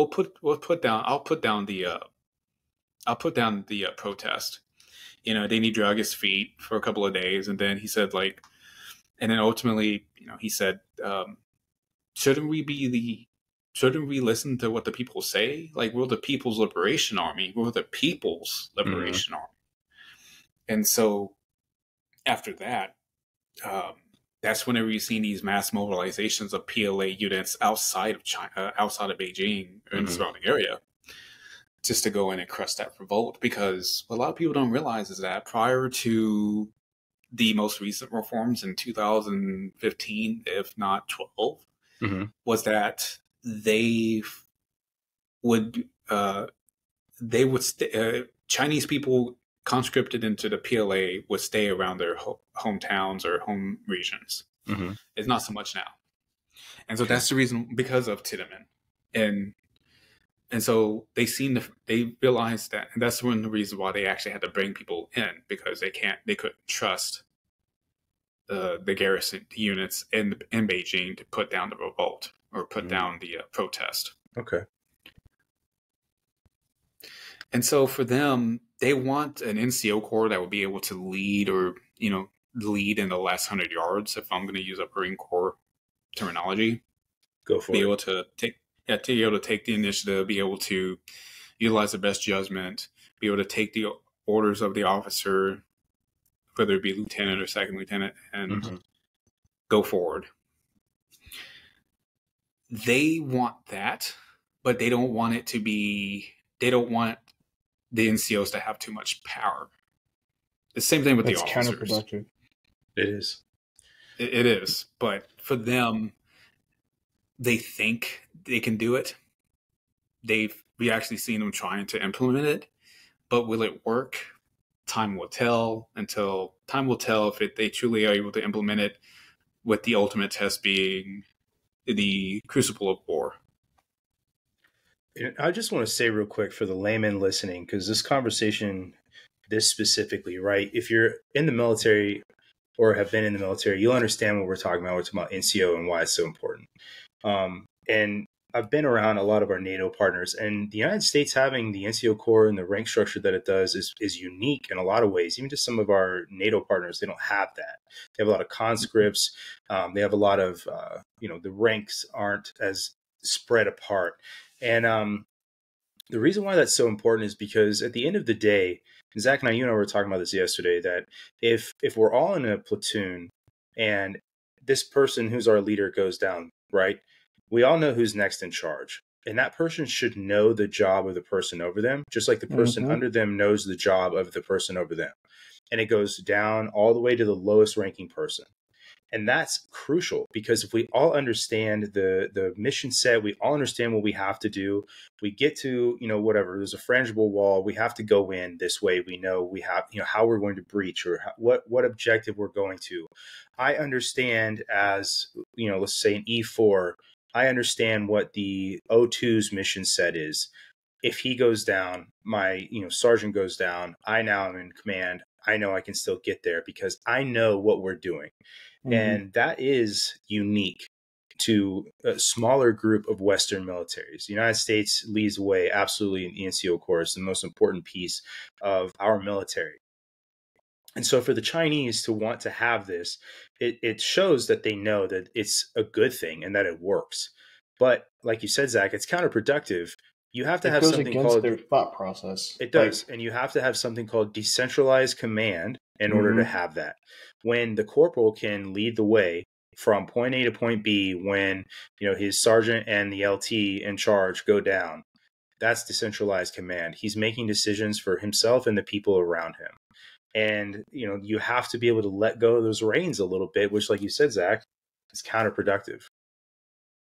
put down the protest. You know, then he drug his feet for a couple of days, and then he said, like, and then ultimately, you know, he said, shouldn't we listen to what the people say? Like, we're the People's Liberation Army. We're the People's Liberation Army. And so after that, that's whenever you see these mass mobilizations of PLA units outside of China, outside of Beijing and the surrounding area, just to go in and crush that revolt. Because what a lot of people don't realize is that prior to the most recent reforms in 2015, if not 12, was that Chinese people conscripted into the PLA would stay around their hometowns or home regions. It's not so much now. And so that's the reason, because of Tiananmen. And so they realized that, and that's one of the reasons why they actually had to bring people in, because they couldn't trust the garrison units in Beijing to put down the revolt or put down the protest. Okay. And so for them, they want an NCO Corps that would be able to lead, or, you know, lead in the last 100 yards. If I'm going to use a Marine Corps terminology, go for it. Be able to take. Yeah, to be able to take the initiative, be able to utilize the best judgment, be able to take the orders of the officer, whether it be lieutenant or second lieutenant, and go forward. They want that, but they don't want it to be, they don't want the NCOs to have too much power. The same thing with the officers. That's counterproductive. It is. It is, but for them, they think they can do it. We actually seen them trying to implement it, but will it work? Time will tell if they truly are able to implement it, with the ultimate test being the crucible of war. I just want to say real quick for the layman listening, because this conversation, this specifically, right? If you're in the military or have been in the military, you'll understand what we're talking about. We're talking about NCO and why it's so important. And I've been around a lot of our NATO partners, and the United States having the NCO Corps and the rank structure that it does is unique in a lot of ways. Even to some of our NATO partners, they don't have that. They have a lot of conscripts. They have a lot of, you know, the ranks aren't as spread apart. And the reason why that's so important is because at the end of the day, and Zach and I, you and I were talking about this yesterday, that if we're all in a platoon and this person who's our leader goes down, right? We all know who's next in charge, and that person should know the job of the person over them, just like the person under them knows the job of the person over them. And it goes down all the way to the lowest ranking person. And that's crucial, because if we all understand the mission set, we all understand what we have to do. We get to, you know, whatever, there's a frangible wall. We have to go in this way. We know we have, you know, how we're going to breach, or how, what objective we're going to. I understand, as, you know, let's say an E4, I understand what the O2's mission set is. If he goes down, my, you know, sergeant goes down, I now am in command. I know I can still get there because I know what we're doing. And that is unique to a smaller group of Western militaries. The United States leads the way absolutely in the NCO Corps. It's the most important piece of our military. And so for the Chinese to want to have this, it shows that they know that it's a good thing and that it works. But like you said, Zach, it's counterproductive. You have to have something called their thought process. It does. Like, and you have to have something called decentralized command in order to have that. When the corporal can lead the way from point A to point B, when, you know, his sergeant and the LT in charge go down, that's decentralized command. He's making decisions for himself and the people around him. And, you know, you have to be able to let go of those reins a little bit, which, like you said, Zach, is counterproductive.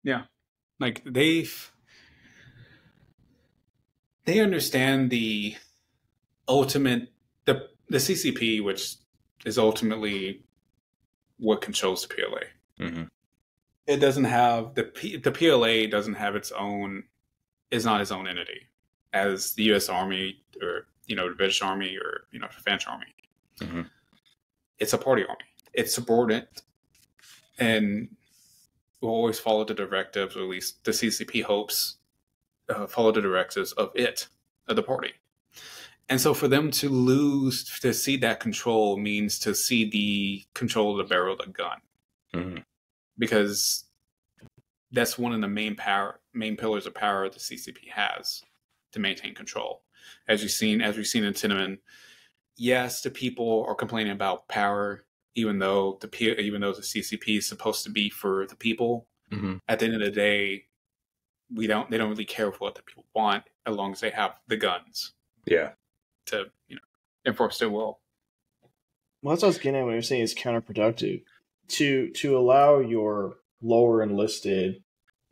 Yeah. Like, they understand the ultimate, the CCP, which is ultimately what controls the PLA. Mm-hmm. It doesn't have, the PLA doesn't have its own, is not its own entity as the U.S. Army or, you know, the British Army or, you know, the French Army. Mm-hmm. It's a party army. It's subordinate and will always follow the directives, or at least the CCP hopes follow the directives of it, of the party. And so for them to lose, to see that control means to see the control of the barrel of the gun. Mm-hmm. Because that's one of the main pillars of power the CCP has, to maintain control. As we've seen in Tiananmen, yes, the people are complaining about power, even though the CCP is supposed to be for the people. Mm-hmm. At the end of the day, they don't really care what the people want, as long as they have the guns. Yeah. To, you know, enforce their will. Well, that's what I was getting at when you're saying it's counterproductive. To allow your lower enlisted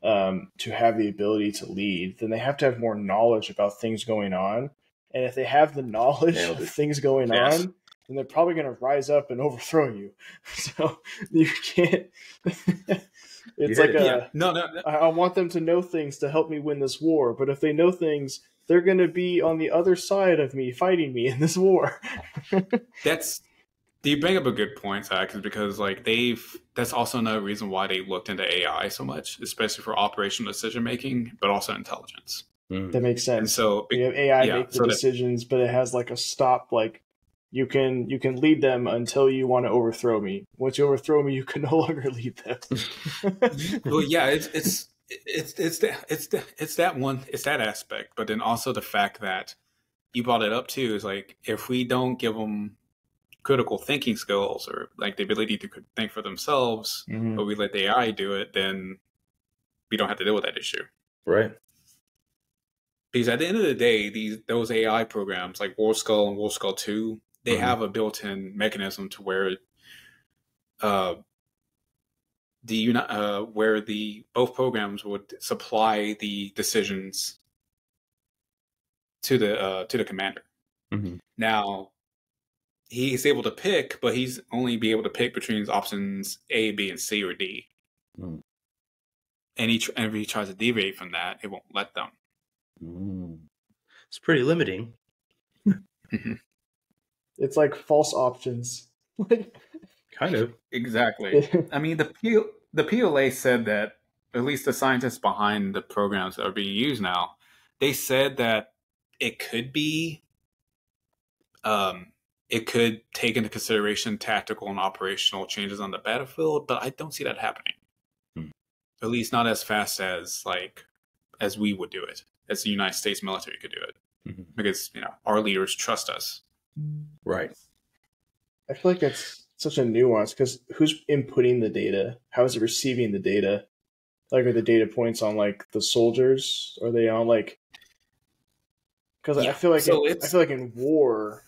to have the ability to lead, then they have to have more knowledge about things going on. And if they have the knowledge of things going on, then they're probably going to rise up and overthrow you. So you can't. It's like no. I want them to know things to help me win this war. But if they know things, they're going to be on the other side of me fighting me in this war. That's. You bring up a good point, Zach, because like that's also another reason why they looked into AI so much, especially for operational decision making, but also intelligence. Mm. That makes sense. And so you have AI make the decisions, but it has like a stop. Like you can lead them until you want to overthrow me. Once you overthrow me, you can no longer lead them. Well, yeah, it's that aspect, but then also the fact that you brought it up too is like, if we don't give them critical thinking skills or like the ability to think for themselves, mm-hmm. but we let the AI do it, then we don't have to deal with that issue. Right. Because at the end of the day, those AI programs like War Skull and War Skull 2, they mm-hmm. have a built-in mechanism to where both programs would supply the decisions to the commander. Mm-hmm. Now, he's able to pick, but he's only be able to pick between his options A, B, and C or D. Mm. And if he tries to deviate from that, it won't let them. Mm. It's pretty limiting. It's like false options. Kind of. Exactly. I mean, the PLA said that, at least the scientists behind the programs that are being used now, they said that it could be... it could take into consideration tactical and operational changes on the battlefield, but I don't see that happening. Hmm. At least not as fast as we would do it, as the United States military could do it, mm-hmm. because you know our leaders trust us. Right. I feel like that's such a nuance because who's inputting the data? How is it receiving the data? Like, are the data points on like the soldiers? Are they on like? Because yeah. I feel like in war.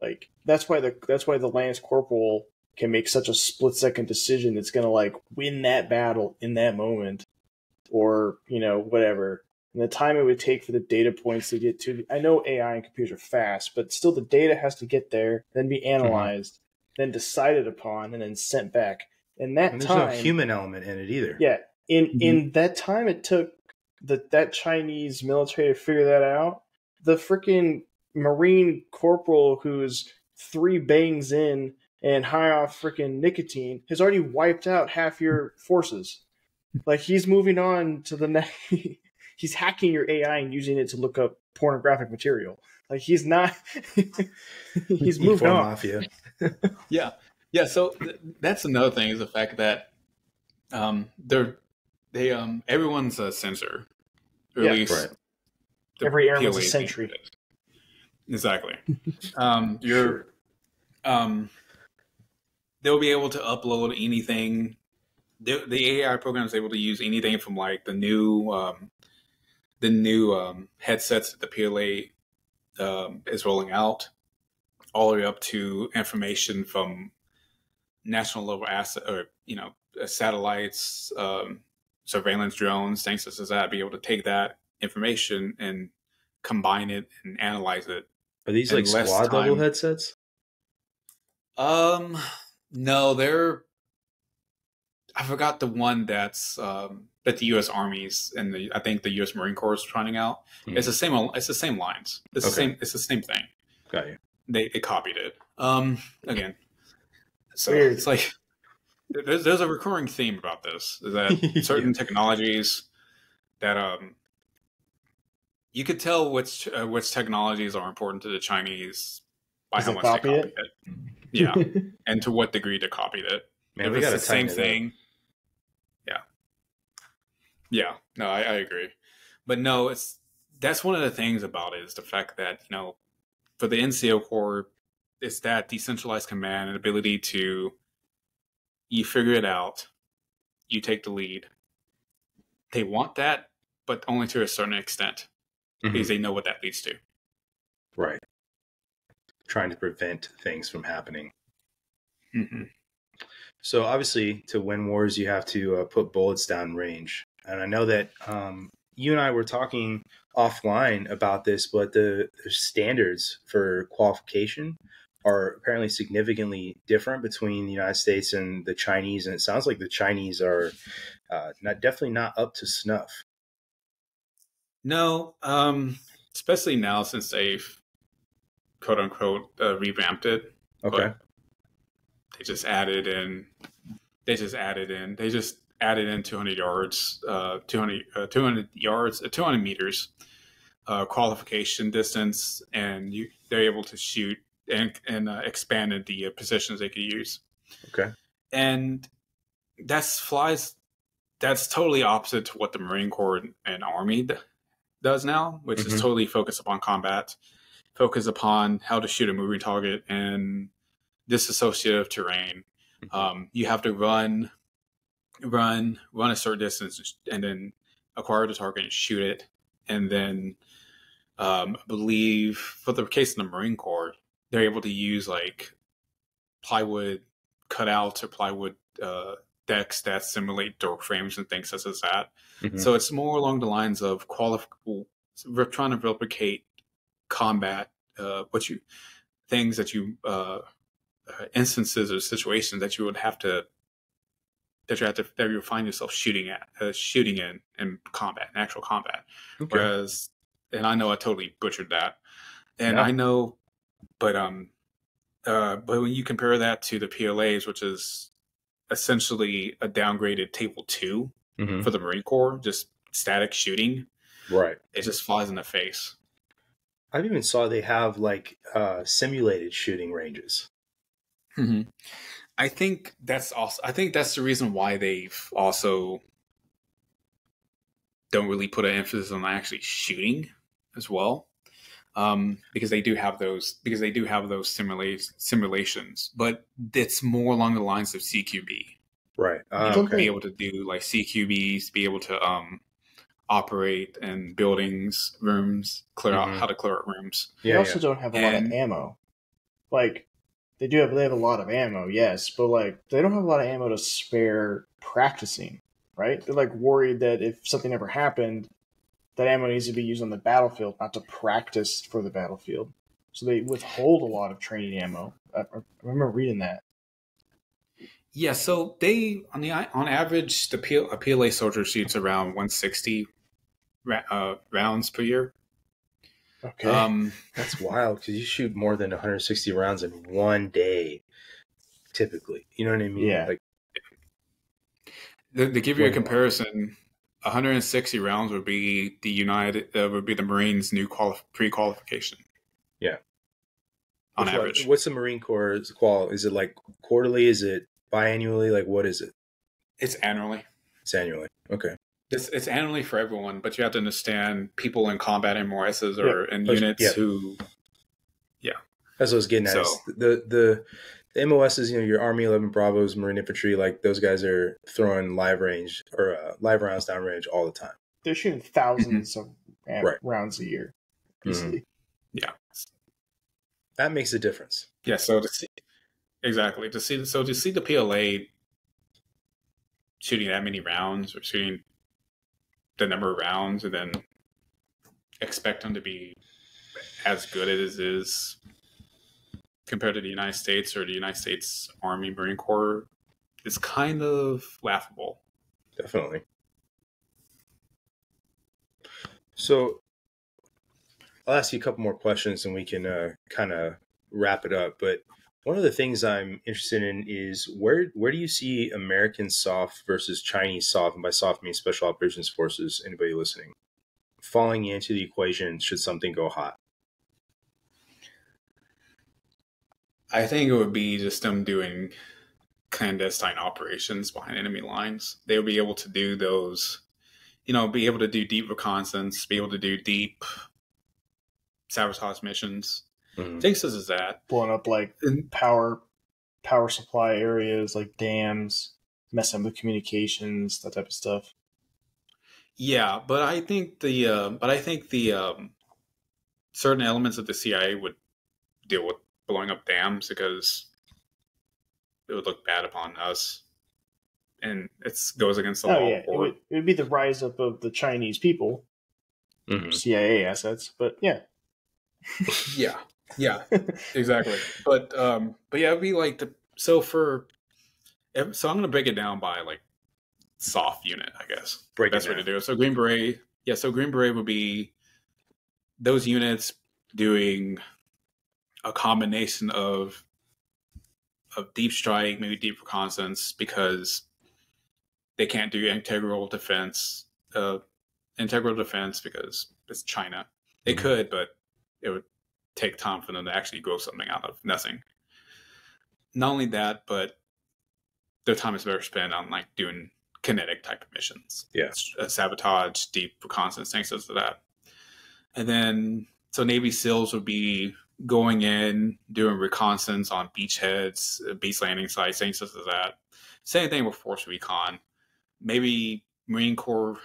Like that's why the Lance Corporal can make such a split-second decision that's going to like win that battle in that moment, or you know whatever. And the time it would take for the data points to get to, I know AI and computers are fast, but still the data has to get there, then be analyzed, mm-hmm. then decided upon, and then sent back. And that and there's time, no human element in it either. Yeah, in that time it took that Chinese military to figure that out. The freaking Marine Corporal who's 3 bangs in and high off freaking nicotine has already wiped out half your forces. Like he's moving on to the next. He's hacking your AI and using it to look up pornographic material. Like he's not. He's moved on. Mafia. yeah. So that's another thing is the fact that everyone's a censor. Yeah, right. Every airman's a sentry. Exactly. They'll be able to upload anything. The AI program is able to use anything from like the new headsets that the PLA is rolling out, all the way up to information from national level asset or satellites, surveillance drones, things such as that. Be able to take that information and combine it and analyze it. Are these like squad level headsets? No, they're. I forgot the one that's that the U.S. Army's and the I think the U.S. Marine Corps is trying out. Mm. It's the same. It's the same lines. It's okay. It's the same thing. Got you. They copied it. Again, so weird. It's like there's a recurring theme about this is that certain technologies that you could tell which technologies are important to the Chinese by how much they copied it. Yeah, and to what degree they copied it. Man, we got the same thing. Yeah. Yeah. No, I agree. But no, that's one of the things about it is the fact that, you know, for the NCO Corps, it's that decentralized command and ability to, you figure it out, you take the lead. They want that, but only to a certain extent because they know what that leads to. Right. Trying to prevent things from happening. Mm-hmm. So obviously, to win wars, you have to put bullets down range. And I know that you and I were talking offline about this, but the standards for qualification are apparently significantly different between the United States and the Chinese. And it sounds like the Chinese are definitely not up to snuff. No, especially now since they've, quote unquote, revamped it. Okay. They just added in 200 yards, 200 yards, 200 meters qualification distance, and they're able to shoot and expanded the positions they could use. Okay, and that's totally opposite to what the Marine Corps and Army does now, which is totally focused upon combat, focused upon how to shoot a moving target and disassociative terrain. You have to run a certain distance and then acquire the target and shoot it. And then I believe for the case in the Marine Corps, they're able to use like plywood cutouts or plywood decks that simulate door frames and things such as that. So it's more along the lines of trying to replicate combat, instances or situations that you would have to that you would find yourself shooting in combat, in actual combat. Okay. Whereas, and I know I totally butchered that, and yeah. I know, but when you compare that to the PLAs, which is essentially a downgraded Table 2 for the Marine Corps, just static shooting, right? It just flies in the face. I've even saw they have like simulated shooting ranges. I think that's also. I think that's the reason why they've also don't really put an emphasis on actually shooting as well, because they do have those simulations. But it's more along the lines of CQB, right? Okay. Be able to do like CQBs, be able to operate in buildings, rooms, clear out how to clear out rooms. They also don't have a lot of ammo, like. They have a lot of ammo, yes, but like they don't have a lot of ammo to spare practicing, right? They're like worried that if something ever happened, that ammo needs to be used on the battlefield, not to practice for the battlefield. So they withhold a lot of training ammo. I remember reading that. Yeah, so they on average a PLA soldier shoots around 160 rounds per year. Okay, that's wild because you shoot more than 160 rounds in one day, typically. You know what I mean? Yeah. Like, to give you a comparison, 160 rounds would be the Marines' new pre-qualification. Yeah. On average, what's the Marine Corps qual? Is it like quarterly? Is it biannually? Like what is it? It's annually. It's annually. Okay. It's annually for everyone, but you have to understand people in combat in MOSs or in units who, that's what I was getting at. The MOSs, you know, your Army 11 Bravos, Marine Infantry, like those guys are throwing live rounds down range all the time. They're shooting thousands of rounds a year. Yeah, that makes a difference. Yeah. So to see the PLA shooting that many rounds or shooting the number of rounds and then expect them to be as good as it is compared to the United States or the United States Army, Marine Corps is kind of laughable. Definitely. So I'll ask you a couple more questions and we can kind of wrap it up. But one of the things I'm interested in is where do you see American soft versus Chinese soft? And by soft, I mean special operations forces, anybody listening, falling into the equation should something go hot? I think it would be just them doing clandestine operations behind enemy lines. They would be able to do those, you know, be able to do deep reconnaissance, be able to do deep sabotage missions. Mm-hmm. Things such as that. Blowing up like power supply areas, like dams, messing with communications, that type of stuff. Yeah, but I think the certain elements of the CIA would deal with blowing up dams because it would look bad upon us, and it goes against the law. Oh yeah, it would be the rise up of the Chinese people, mm-hmm. CIA assets. But yeah, yeah, exactly. But yeah, it'd be like the so I'm gonna break it down by like soft unit, I guess. Best way to do it. So Green Beret, yeah. So Green Beret would be those units doing a combination of deep strike, maybe deep reconnaissance, because they can't do integral defense because it's China. They mm-hmm. could, but it would take time for them to actually grow something out of nothing. Not only that, but their time is better spent on like doing kinetic type of missions. Yeah. Sabotage, deep reconnaissance, things like that. And then, so Navy SEALs would be going in, doing reconnaissance on beachheads, beach landing sites, things like that. Same thing with Force Recon. Maybe Marine Corps,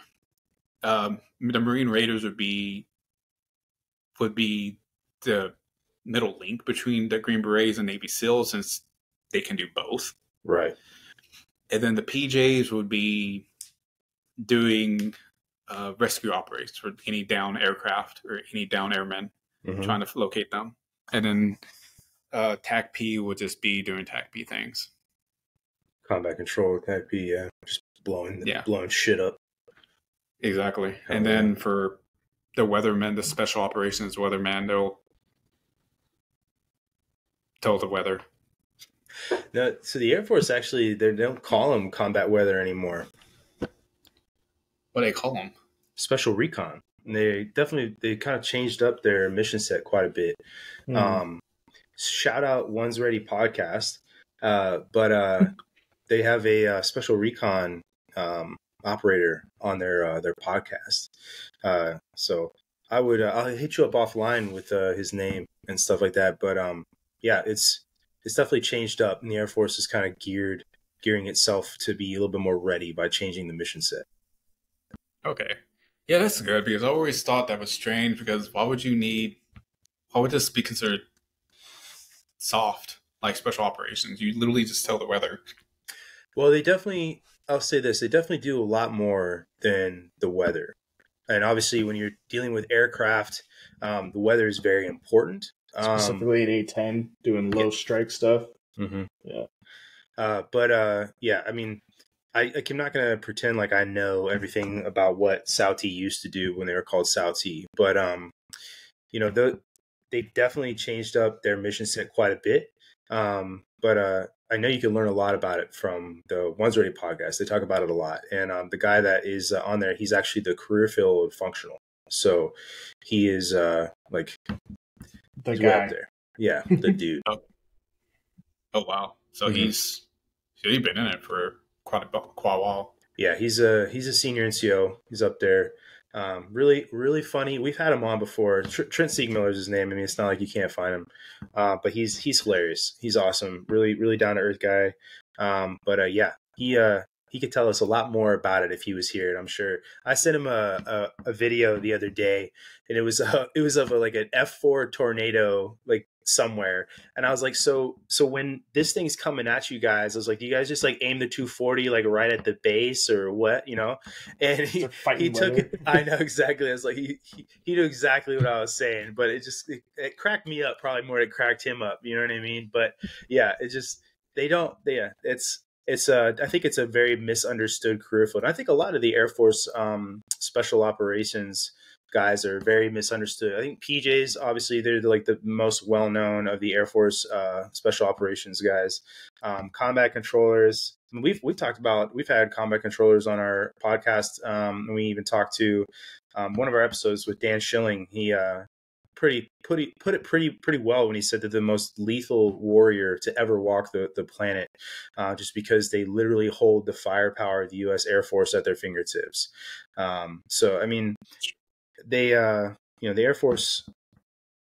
the Marine Raiders would be the middle link between the Green Berets and Navy SEALs, since they can do both. Right. And then the PJs would be doing rescue operations for any down aircraft or any down airmen, mm-hmm. trying to locate them. And then TAC-P would just be doing TAC-P things. Combat control, TAC-P, yeah. Just blowing shit up. Exactly. Hell and then for the weathermen, the special operations weathermen, they'll tell the weather. No, so the Air Force actually, they don't call them combat weather anymore. What do they call them? Special recon. And they kind of changed up their mission set quite a bit. Mm. Shout out One's Ready podcast, but they have a special recon operator on their podcast. So I would I'll hit you up offline with his name and stuff like that. But yeah, it's definitely changed up, and the Air Force is kind of gearing itself to be a little bit more ready by changing the mission set. Okay. Yeah, that's good, because I always thought that was strange, because why would this be considered soft, like special operations? You literally just tell the weather. Well, I'll say this, they definitely do a lot more than the weather. And obviously when you're dealing with aircraft, the weather is very important. Specifically at A-10, doing low strike stuff. Mm-hmm. Yeah. Yeah, I mean, I'm not going to pretend like I know everything about what Sauti used to do when they were called Sauti. But, you know, they definitely changed up their mission set quite a bit. I know you can learn a lot about it from the One's Ready podcast. They talk about it a lot. And the guy that is on there, he's actually the career field functional. So he is like... the guy up there. Yeah, the dude. Oh wow. So mm-hmm. he's been in it for quite a while. Yeah, he's a senior NCO. He's up there. Really, really funny. We've had him on before. Trent Siegmiller is his name. I mean, it's not like you can't find him. But he's hilarious. He's awesome. Really, really down to earth guy. Yeah, he he could tell us a lot more about it if he was here. And I'm sure I sent him a video the other day, and it was of an F4 tornado, like somewhere. And I was like, so when this thing's coming at you guys, I was like, do you guys just aim the 240, right at the base or what, you know? And he took it. I know exactly. I was like, he knew exactly what I was saying, but it cracked me up probably more than it cracked him up. You know what I mean? But yeah, it just, I think it's a very misunderstood career field. And I think a lot of the Air Force special operations guys are very misunderstood. I think PJs, obviously, they're the most well-known of the Air Force special operations guys. Combat controllers, I mean, we've had combat controllers on our podcast. And we even talked to one of our episodes with Dan Schilling. He put it pretty well when he said that the most lethal warrior to ever walk the planet, just because they literally hold the firepower of the U.S. Air Force at their fingertips. So I mean, they the Air Force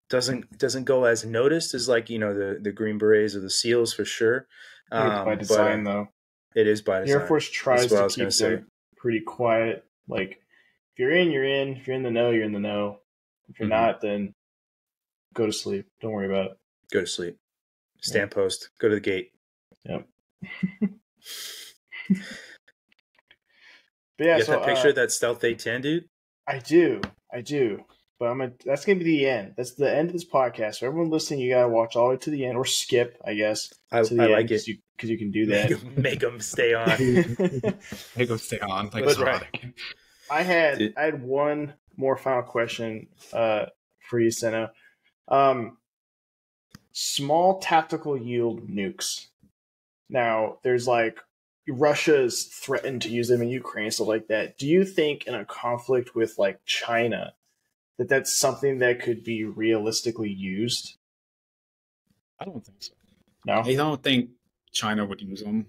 doesn't go as noticed as the Green Berets or the SEALs for sure. It's by design, though. It is by design. The Air Force tries to keep them pretty quiet. Like, if you're in, you're in. If you're in the know, you're in the know. If you're not, then go to sleep. Don't worry about it. Go to sleep. Stand post. Go to the gate. Yep. But yeah, you got that picture of that stealth A-10, dude? I do. But that's gonna be the end. That's the end of this podcast. For everyone listening, you gotta watch all the way to the end, or skip, I guess. I like it because you can do that. Make them stay on. Make them stay on. Like, that's right. I had one more final question for you, Sino. Small tactical yield nukes. Now, there's Russia's threatened to use them in Ukraine, stuff like that. Do you think in a conflict with China that that's something that could be realistically used? I don't think so. No? I don't think China would use them.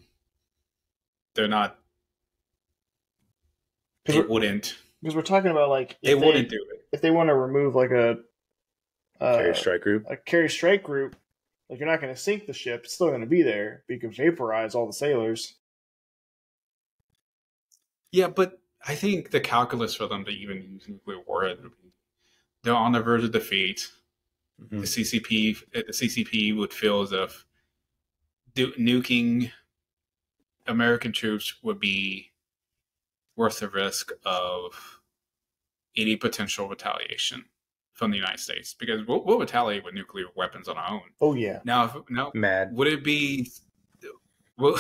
They wouldn't. Because we're talking about they wouldn't do it. If they want to remove a carrier strike group. A carrier strike group, you're not going to sink the ship. It's still going to be there. But you can vaporize all the sailors. Yeah, but I think the calculus for them to even use nuclear war, they're on the verge of defeat. Mm-hmm. The CCP would feel as if nuking American troops would be worth the risk of any potential retaliation from the United States, because we'll retaliate with nuclear weapons on our own. Oh yeah. Would it be? Will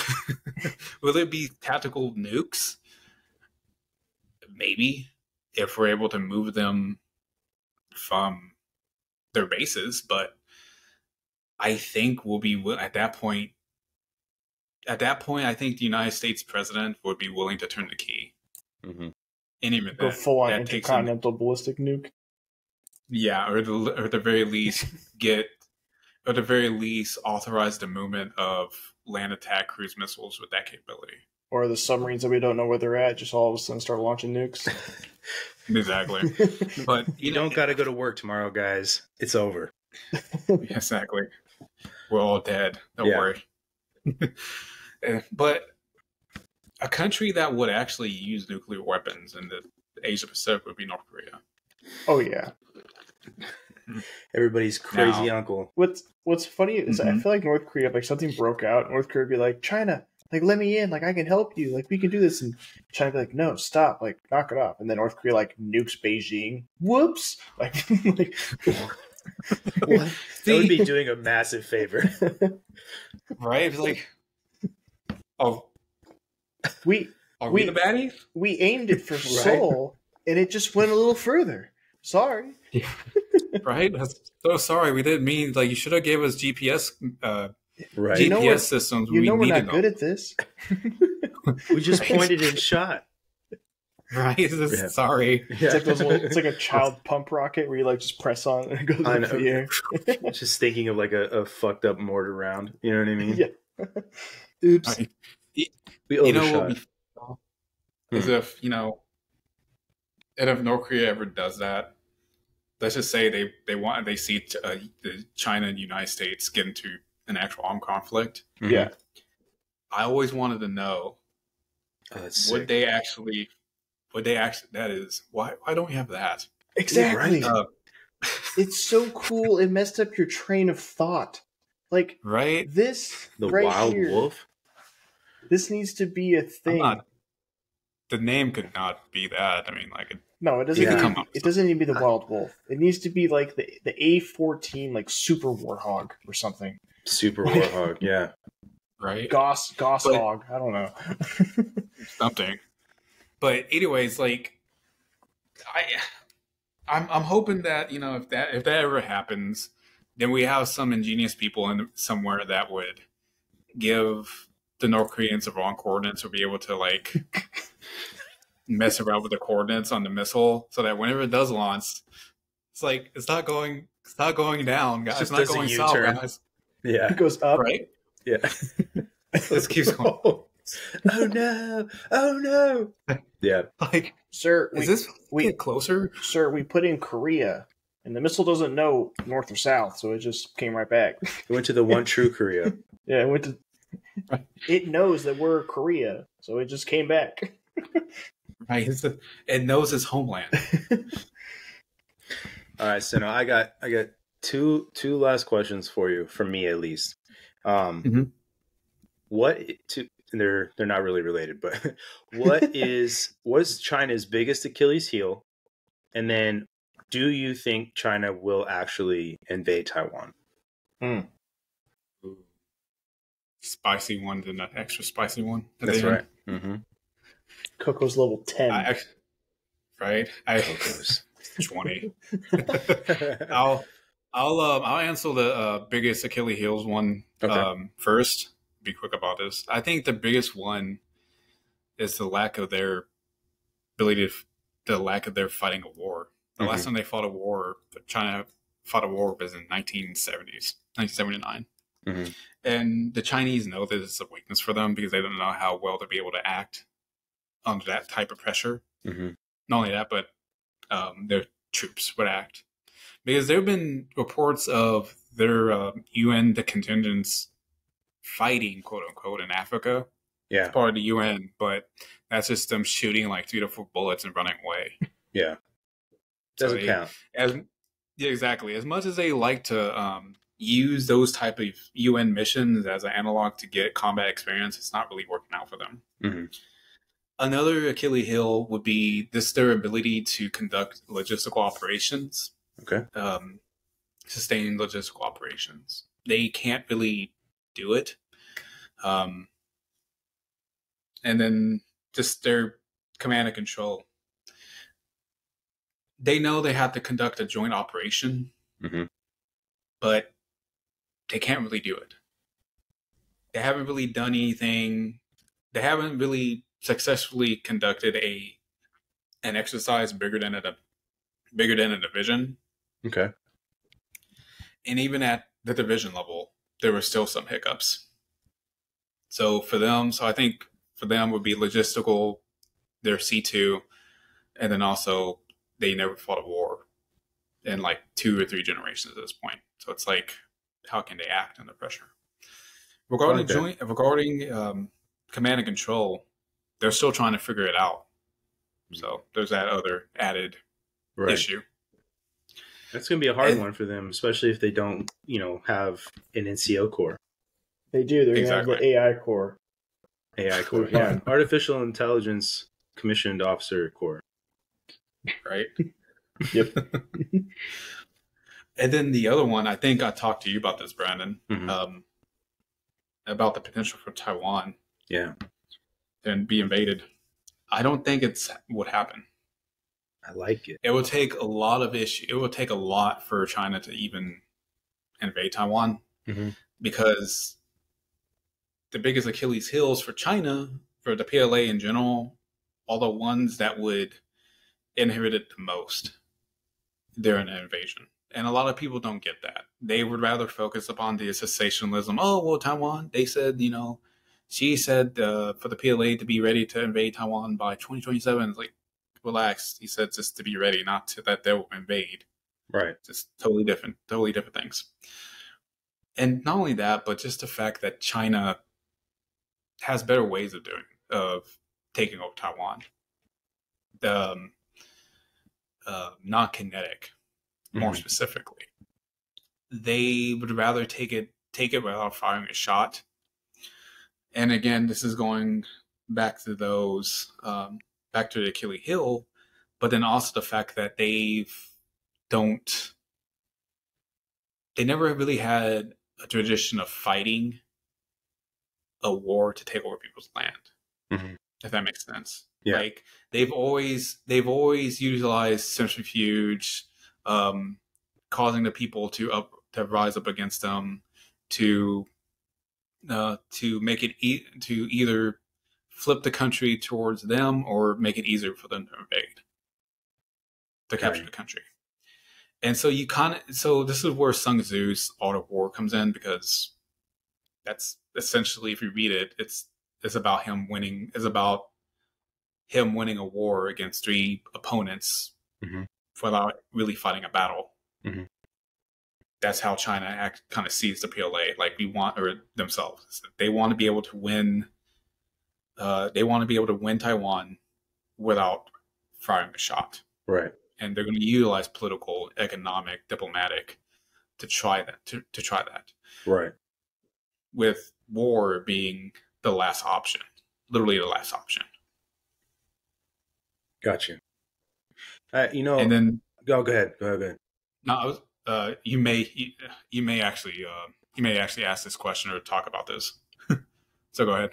it be tactical nukes? Maybe, if we're able to move them from their bases, but I think we'll be at that point. At that point, I think the United States president would be willing to turn the key. Mm-hmm. Go full on intercontinental ballistic nuke. Yeah, or at the very least authorize the movement of land attack cruise missiles with that capability. Or the submarines that we don't know where they're at just all of a sudden start launching nukes. Exactly. But you don't got to go to work tomorrow, guys. It's over. Exactly. We're all dead. Don't worry. But a country that would actually use nuclear weapons in the Asia Pacific would be North Korea. Oh yeah. Everybody's crazy uncle. What's funny is I feel North Korea, something broke out, North Korea would be China, let me in, I can help you, we can do this, and China would be no, stop, knock it off, and then North Korea nukes Beijing. Whoops. What? They would be doing a massive favor. Right? Are we the baddies? We aimed it for Seoul, and it just went a little further. Sorry. Yeah. Right? So sorry. We didn't mean, you should have gave us GPS GPS systems. You know we're not good at this. We just pointed and shot. Right? Sorry. Yeah. It's like a child pump rocket where you just press on and it goes into the air. Just thinking of a fucked up mortar round. You know what I mean? Yeah. Oops. We overshot. And if North Korea ever does that, let's just say they see China and United States get into an actual armed conflict. Mm-hmm. Yeah, I always wanted to know Would they actually? Would they actually? That is why. Why don't we have that? Exactly. Right. It's so cool. It messed up your train of thought. Like right. This the right wild here, wolf. This needs to be a thing. The name could not be that. I mean, like. No, it doesn't. Yeah. Come up it doesn't need to be the wild wolf. It needs to be like the A-14, like Super Warthog or something. Super Warthog, yeah, right. Goshog. I don't know. Something. But anyways, like, I'm hoping that if that ever happens, then we have some ingenious people in somewhere that would give the North Koreans the wrong coordinates or be able to like. Mess around with the coordinates on the missile so that whenever it does launch, it's like it's not going down, guys. It's not going south, guys. Yeah. It goes up. Right? Yeah. Let's keep going. Oh no. Yeah. Like sir, is this closer? Sir, we put in Korea and the missile doesn't know north or south, so it just came right back. It went to the one true Korea. Yeah, it knows that we're Korea, so it just came back. Right, it knows his homeland. All right, so now I got two last questions for you, for me at least. They're not really related, but what's China's biggest Achilles heel? And then, do you think China will actually invade Taiwan? Spicy one, then an extra spicy one. That's right. Mm-hmm. Coco's level 10. Coco's 20. I'll answer the biggest Achilles heels one first. Be quick about this. I think the biggest one is the lack of their ability to fighting a war. The last time they fought a war, China fought a war was in 1979. Mm-hmm. And the Chinese know that it's a weakness for them because they don't know how well to be able to act under that type of pressure. Not only that, but their troops would act. Because there have been reports of their UN contingents fighting, quote-unquote, in Africa. Yeah. It's part of the UN, but that's just them shooting like 3 to 4 bullets and running away. Yeah. Doesn't count. Yeah, exactly. As much as they like to use those type of UN missions as an analog to get combat experience, it's not really working out for them. Mm-hmm. Another Achilles heel would be their ability to conduct logistical operations. Okay. Sustain logistical operations. They can't really do it. And then just their command and control. They know they have to conduct a joint operation, but they can't really do it. They haven't really done anything. They haven't really successfully conducted an exercise bigger than a division. Okay. And even at the division level, there were still some hiccups. So I think for them would be logistical, their C2, and then also they never fought a war in like 2 or 3 generations at this point. So it's like, how can they act under pressure? Regarding command and control, they're still trying to figure it out. So there's that other added issue. That's going to be a hard one for them, especially if they don't, have an NCO core. They do. They're going to have the AI core. AI core, yeah. Artificial Intelligence Commissioned Officer Corps. Right? Yep. And then the other one, I think I talked to you about this, Brandon, about the potential for Taiwan. Yeah. And be invaded. I don't think it's would happen. I like it. It will take a lot of issue. It will take a lot for China to even invade Taiwan because the biggest Achilles heels for China, for the PLA in general, are the ones that would inherit it the most during an invasion. And a lot of people don't get that. They would rather focus upon the cessationism. Oh, well, Taiwan, they said, she said for the PLA to be ready to invade Taiwan by 2027. It's like, relax. He said just to be ready, not to that they'll invade. Right. Just totally different things. And not only that, but just the fact that China has better ways of taking over Taiwan. The non-kinetic, more specifically, they would rather take it without firing a shot. And again, this is going back to those back to the Achilles heel, but then also the fact that they never really had a tradition of fighting a war to take over people's land. Mm-hmm. If that makes sense. Yeah. Like they've always utilized centrifuge, causing the people to rise up against them, to make it to either flip the country towards them or make it easier for them to invade, to capture the country. And so so this is where Sun Tzu's Art of War comes in, because that's essentially, if you read it, it's about him winning. It's about him winning a war against three opponents without really fighting a battle. Mm-hmm. That's how China kind of sees the PLA. Like themselves, they want to be able to win. They want to be able to win Taiwan without firing a shot. Right. And they're going to utilize political, economic, diplomatic to try that. To try that. Right. With war being the last option, literally the last option. Gotcha. And then go ahead. No, I was. You may actually ask this question or talk about this. So go ahead.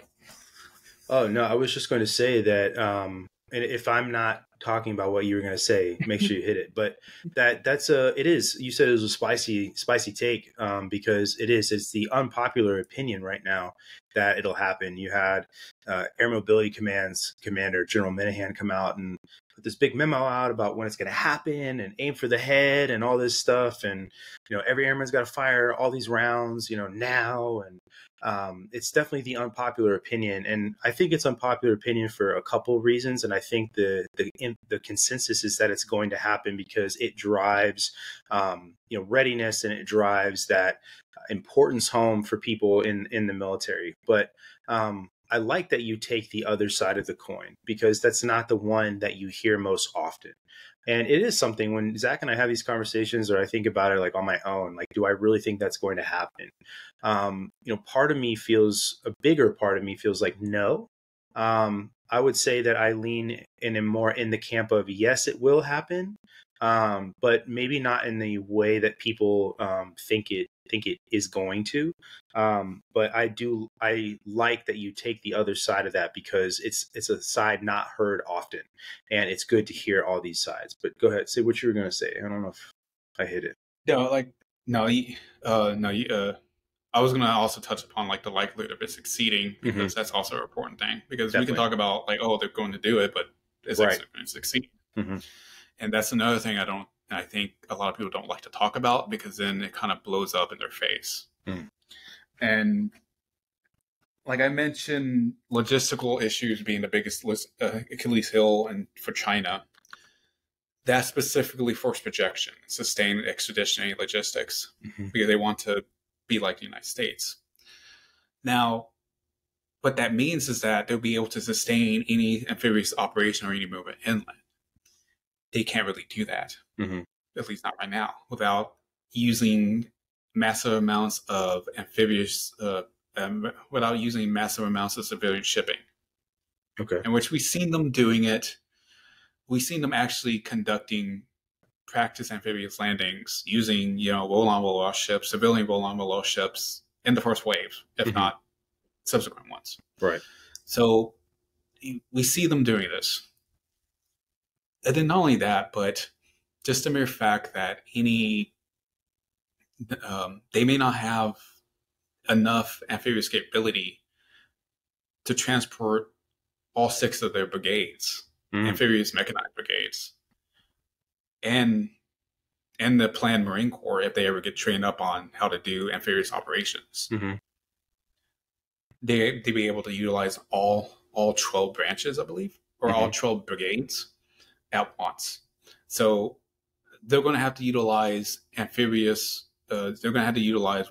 Oh no, I was just going to say that. And if I'm not talking about what you were going to say, make sure you hit it. But that's you said it was a spicy take, because it's the unpopular opinion right now that it'll happen. You had Air Mobility Command's commander, General Minahan, come out and put this big memo out about when it's going to happen and aim for the head and all this stuff. And, every airman's got to fire all these rounds, now. And it's definitely the unpopular opinion. And I think it's unpopular opinion for a couple of reasons. And I think the consensus is that it's going to happen because it drives, readiness, and it drives that importance home for people in the military. But I like that you take the other side of the coin, because that's not the one that you hear most often. And it is something when Zach and I have these conversations, or I think about it like on my own, like, do I really think that's going to happen? A bigger part of me feels like no. I would say that I lean in more in the camp of yes, it will happen, but maybe not in the way that people think it is going to. But I like that you take the other side of that, because it's a side not heard often, and it's good to hear all these sides. But go ahead, say what you were going to say. I don't know if I hit it. I was going to also touch upon like the likelihood of it succeeding, because that's also an important thing, because definitely. We can talk about like, oh, they're going to do it, but is it going to succeed? Mm-hmm. And that's another thing I think a lot of people don't like to talk about, because then it kind of blows up in their face. Mm. And like I mentioned, logistical issues being the biggest Achilles heel and for China, that's specifically force projection, sustained expeditionary logistics, because they want to be like the United States. Now, what that means is that they'll be able to sustain any amphibious operation or any movement inland. They can't really do that, at least not right now, without using massive amounts of civilian shipping. Okay. In which we've seen them doing it. We've seen them actually conducting practice amphibious landings using, roll-on, roll-off ships, civilian roll-on, roll-off ships in the first wave, if not subsequent ones. Right. So we see them doing this. And then not only that, but just the mere fact that they may not have enough amphibious capability to transport all six of their brigades, amphibious mechanized brigades, and the planned Marine Corps if they ever get trained up on how to do amphibious operations. Mm-hmm. They'd be able to utilize all 12 branches, I believe, or all 12 brigades at once. So they're going to have to utilize roll-on,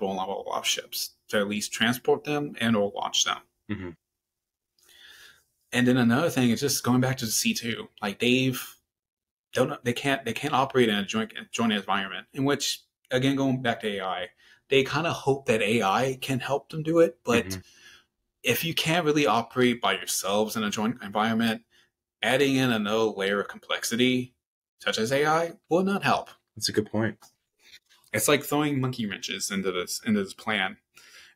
roll-off ships to at least transport them and or launch them. And then another thing is just going back to the C2. Like they can't operate in a joint environment, in which, again, going back to AI, they kind of hope that AI can help them do it. But if you can't really operate by yourselves in a joint environment, adding in another layer of complexity, such as AI, will not help. That's a good point. It's like throwing monkey wrenches into this plan.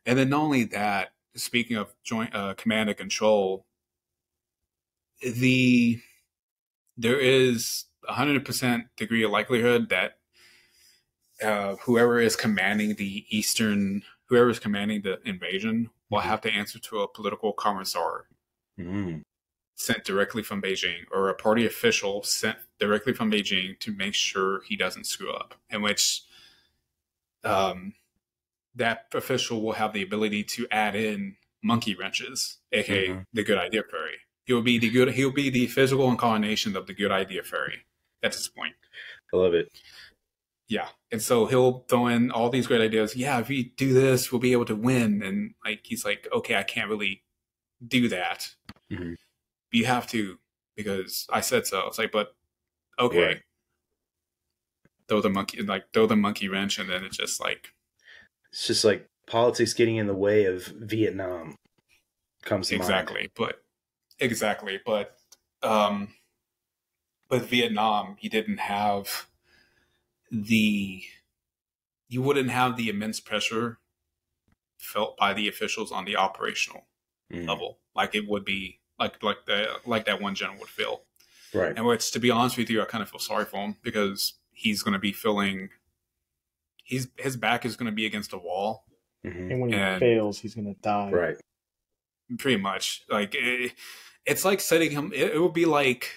And then not only that, speaking of joint command and control, there is 100% degree of likelihood that whoever is commanding the invasion will have to answer to a political commissar sent directly from Beijing, or a party official sent directly from Beijing to make sure he doesn't screw up, in which that official will have the ability to add in monkey wrenches, aka the good idea fairy. He'll be the physical incarnation of the good idea fairy. That's his point. I love it. Yeah. And so he'll throw in all these great ideas. Yeah, if we do this, we'll be able to win. And he's like, okay, I can't really do that. You have to, because I said so. It's like, but okay. Right. Throw the monkey wrench, and then it's just like politics getting in the way of Vietnam comes to mind. But Vietnam, you wouldn't have the immense pressure felt by the officials on the operational level, like it would be like that one general would feel. Right. And which, to be honest with you, I kind of feel sorry for him, because he's going to be feeling his back is going to be against a wall, and when he fails, he's going to die. Right. Pretty much, like it's like setting him. It would be like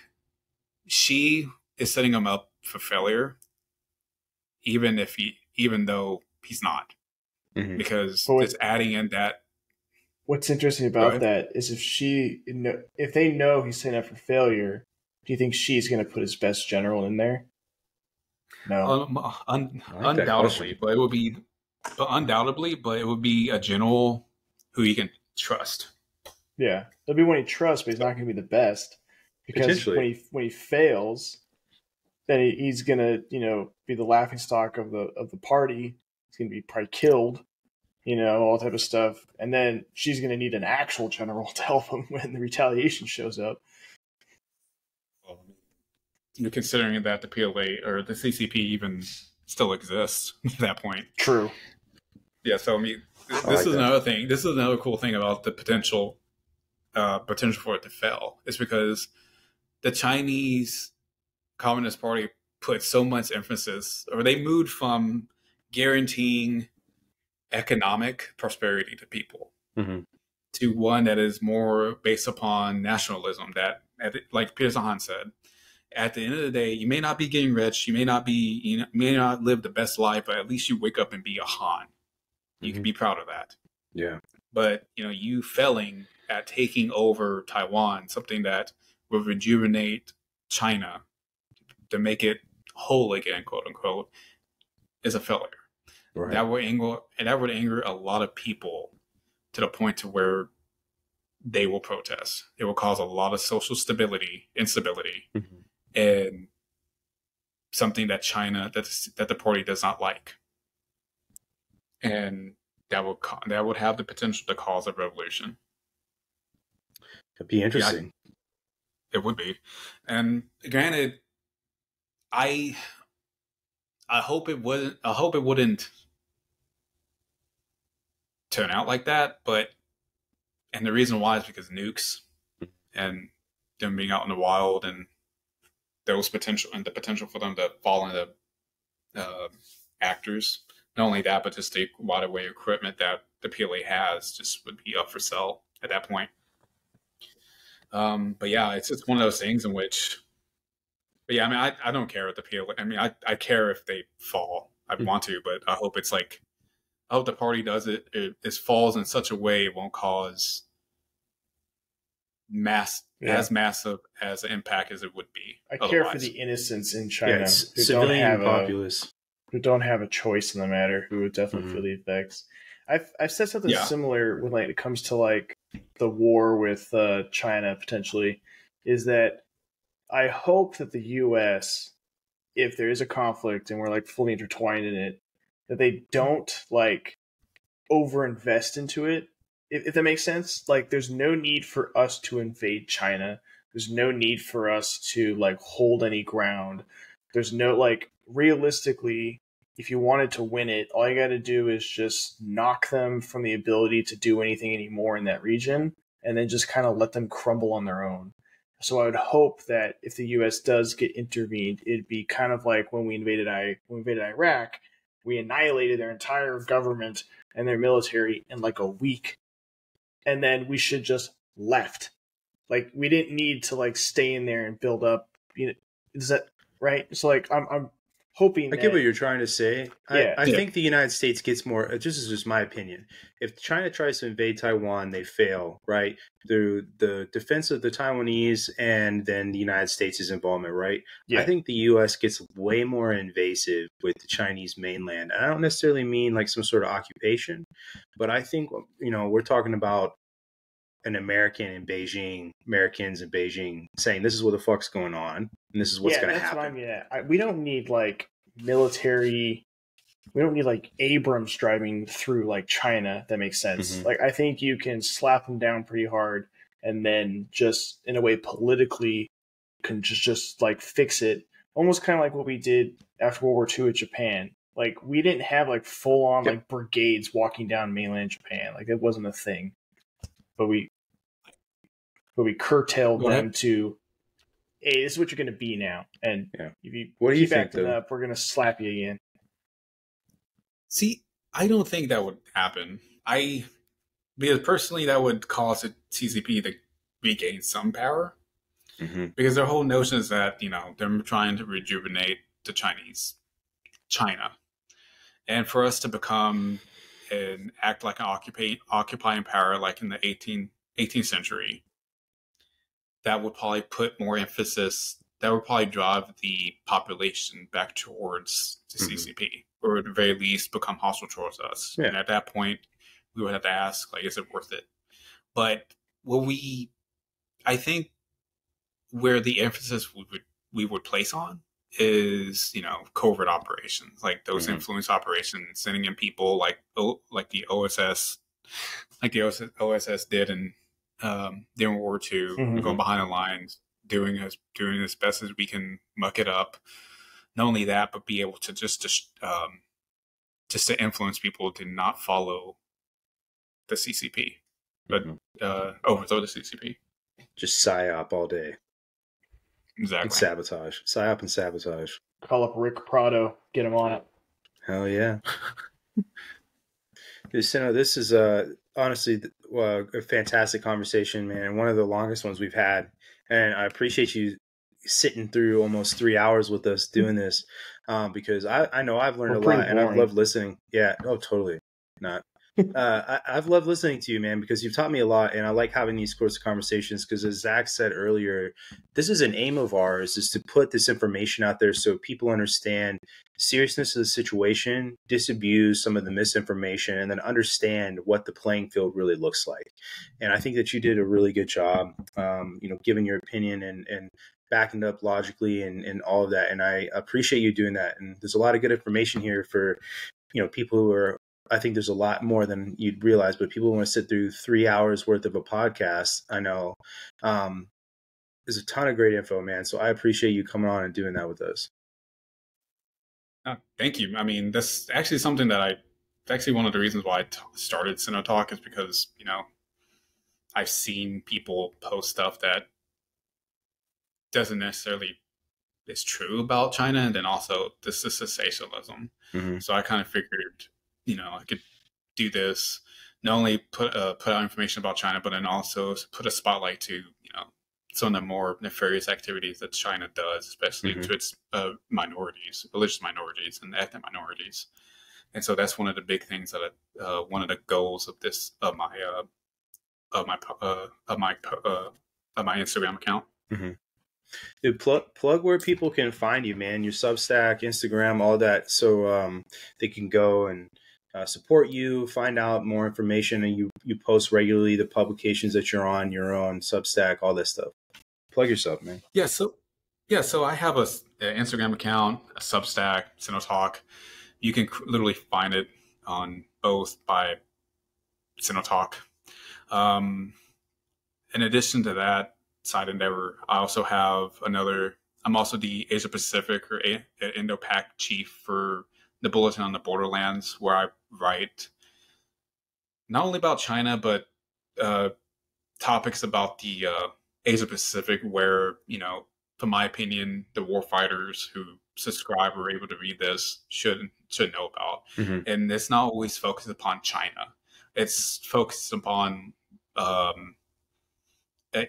she is setting him up for failure, even though he's not, because it's adding in that. What's interesting about that is if they know he's setting up for failure, do you think she's going to put his best general in there? No, undoubtedly, but it would be a general who he can trust. Yeah, it'll be one he trusts, but he's not going to be the best, because when he fails, then he's going to be the laughingstock of the party. He's going to be probably killed, all type of stuff, and then she's going to need an actual general to help him when the retaliation shows up. You're considering that the PLA or the CCP even still exists at that point. True. Yeah. So Another thing. This is another cool thing about the potential for it to fail, is because the Chinese Communist Party put so much emphasis, or they moved from guaranteeing economic prosperity to people to one that is more based upon nationalism. That, like Peter Zeihan said, at the end of the day, you may not be getting rich, you may not live the best life, but at least you wake up and be a Han. You can be proud of that. Yeah. But, you failing at taking over Taiwan, something that will rejuvenate China to make it whole again, quote unquote, is a failure. Right. That would anger a lot of people, to the point to where they will protest. It will cause a lot of social instability, and something that the party does not like. And that would have the potential to cause a revolution. It'd be interesting. It would be. And granted, I hope it wasn't. I hope it wouldn't turn out like that. And the reason why is because nukes and them being out in the wild, and the potential for them to fall into actors. Not only that, but just the wide array of equipment that the PLA has just would be up for sale at that point. But yeah, it's just one of those things in which, but yeah, I mean, I don't care if the PLA, I mean, I care if they fall. I want to, but I hope it's like, I hope the party does it. It falls in such a way it won't cause as massive as an impact as it would be. I care for the innocents in China. Yeah, civilian populace. Who don't have a choice in the matter, who would definitely feel the effects. I've said something similar when it comes to the war with China potentially, is that I hope that the U.S., if there is a conflict and we're like fully intertwined in it, that they don't like overinvest into it. If that makes sense, like there's no need for us to invade China. There's no need for us to like hold any ground. There's no like realistically, if you wanted to win it, all you got to do is just knock them from the ability to do anything anymore in that region and then just kind of let them crumble on their own. So I would hope that if the U.S. does get intervened, it'd be kind of like when we invaded Iraq, we annihilated their entire government and their military in like a week. And then we should just left. Like we didn't need to like stay in there and build up. You know, is that right? So like I'm hoping. I get what you're trying to say. Yeah. I think the United States gets more. This is just my opinion. If China tries to invade Taiwan, they fail, right? Through the defense of the Taiwanese, and then the United States' involvement, right? Yeah. I think the U.S. gets way more invasive with the Chinese mainland. I don't necessarily mean like some sort of occupation, but I think, you know, we're talking about an Americans in Beijing saying, this is what the fuck's going on, and this is what's going to happen. What I mean. We don't need like military. We don't need like Abrams driving through like China. That makes sense. Mm-hmm. Like, I think you can slap them down pretty hard and then just in a way politically can just like fix it. Almost kind of like what we did after World War II with Japan. Like, we didn't have like full on like brigades walking down mainland Japan. Like, it wasn't a thing, but we curtailed them to, hey, this is what you're going to be now. And if you keep acting up, we're going to slap you again. See, I don't think that would happen. Because personally, that would cause the CCP to regain some power. Mm-hmm. Because their whole notion is that, you know, they're trying to rejuvenate the China. And for us to become and act like an occupying power, like in the 18th century, that would probably put more emphasis, that would probably drive the population back towards the CCP, or at the very least become hostile towards us. Yeah. And at that point, we would have to ask, like, is it worth it? But I think where the emphasis we would place on is, you know, covert operations, like those influence operations, sending in people like the OSS, like the OSS did in during World War II, going behind the lines, doing as best as we can, muck it up. Not only that, but be able to just to influence people to not follow the CCP, but overthrow the CCP. Just psyop all day. Exactly. And sabotage. Psyop and sabotage. Call up Rick Prado. Get him on it. Hell yeah. This is honestly a fantastic conversation, man. One of the longest ones we've had. And I appreciate you sitting through almost 3 hours with us doing this, because I know I've learned a lot, and I've loved listening. Yeah. Oh, totally not. I've loved listening to you, man, because you've taught me a lot, and I like having these sorts of conversations because, as Zach said earlier, this is an aim of ours, is to put this information out there so people understand the seriousness of the situation, disabuse some of the misinformation, and then understand what the playing field really looks like. And I think that you did a really good job, you know, giving your opinion and backing up logically and all of that. And I appreciate you doing that. And there's a lot of good information here for, you know, people who are, I think there's a lot more than you'd realize, but people want to sit through 3 hours worth of a podcast. I know there's a ton of great info, man. So I appreciate you coming on and doing that with us. Thank you. I mean, that's actually something that one of the reasons why I started Sino Talk is because, you know, I've seen people post stuff that doesn't necessarily is true about China. And then also this is sensationalism. So I kind of figured, you know, I could do this, not only put out information about China, but then also put a spotlight to, you know, some of the more nefarious activities that China does, especially to its minorities, religious minorities and ethnic minorities. And so that's one of the big things that one of the goals of this of my Instagram account. Dude, plug where people can find you, man. Your Substack, Instagram, all that, so they can go and support you, find out more information, and you post regularly the publications that you're on, your own Substack, all this stuff. Plug yourself, man. Yeah. So I have an Instagram account, a Substack, Sino Talk. You can literally find it on both by Sino Talk. In addition to that side endeavor, I also have another. I'm also the Asia Pacific or Indo-Pac chief for the Bulletin on the Borderlands, where I write not only about China, but topics about the Asia Pacific, where, you know, from my opinion, the warfighters who subscribe or are able to read this should know about. Mm-hmm. And it's not always focused upon China. It's focused upon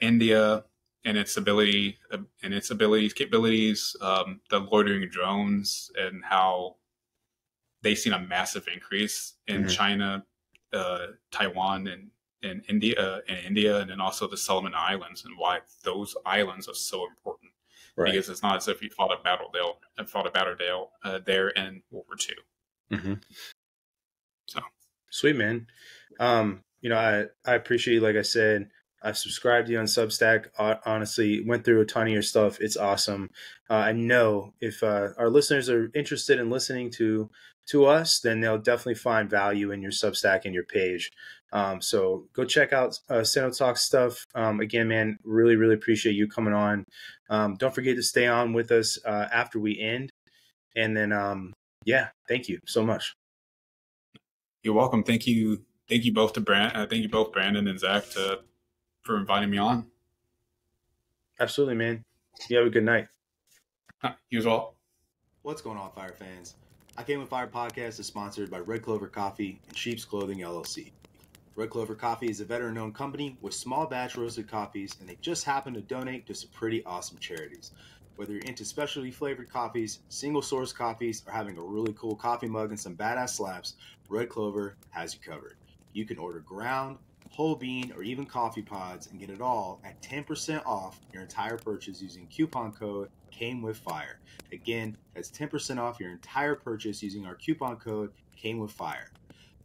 India and its capabilities, the loitering drones, and how they've seen a massive increase in mm-hmm. China, Taiwan, and India, and then also the Solomon Islands, and why those islands are so important. Right. Because it's not as if you fought a battle there in World War II. Mm-hmm. So sweet, man. You know, I appreciate you. Like I said, I've subscribed to you on Substack. Honestly, went through a ton of your stuff. It's awesome. I know if our listeners are interested in listening to us, then they'll definitely find value in your Substack and your page. So go check out Sino Talk stuff. Again, man, really, really appreciate you coming on. Don't forget to stay on with us after we end. And then, yeah, thank you so much. You're welcome. Thank you. Thank you both to Brandon and Zach for inviting me on. Absolutely, man. You have a good night. You as well. What's going on, Fire fans? I Came With Fire podcast is sponsored by Red Clover Coffee and Sheep's Clothing, LLC. Red Clover Coffee is a veteran-owned company with small batch roasted coffees, and they just happen to donate to some pretty awesome charities. Whether you're into specialty flavored coffees, single source coffees, or having a really cool coffee mug and some badass slaps, Red Clover has you covered. You can order ground, whole bean, or even coffee pods and get it all at 10% off your entire purchase using coupon code CameWithFire. Again, that's 10% off your entire purchase using our coupon code CameWithFire.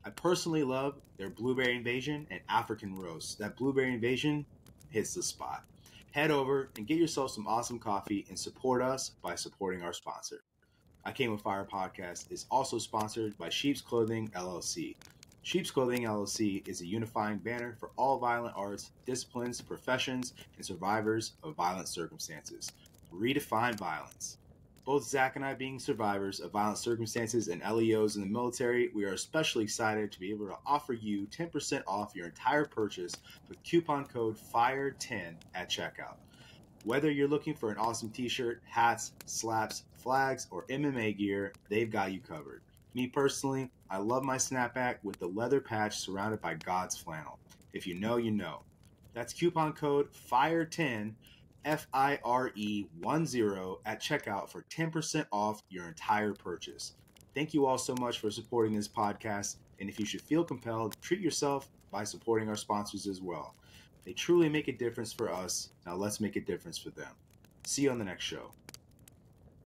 I personally love their Blueberry Invasion and African Roast. That Blueberry Invasion hits the spot. Head over and get yourself some awesome coffee and support us by supporting our sponsor. I Came With Fire podcast is also sponsored by Sheep's Clothing, LLC. Sheep's Clothing LLC is a unifying banner for all violent arts, disciplines, professions, and survivors of violent circumstances. Redefine violence. Both Zach and I being survivors of violent circumstances and LEOs in the military, we are especially excited to be able to offer you 10% off your entire purchase with coupon code FIRE10 at checkout. Whether you're looking for an awesome t-shirt, hats, slaps, flags, or MMA gear, they've got you covered. Me personally, I love my snapback with the leather patch surrounded by God's flannel. If you know, you know. That's coupon code FIRE10, FIRE10 at checkout for 10% off your entire purchase. Thank you all so much for supporting this podcast. And if you should feel compelled, treat yourself by supporting our sponsors as well. They truly make a difference for us. Now let's make a difference for them. See you on the next show.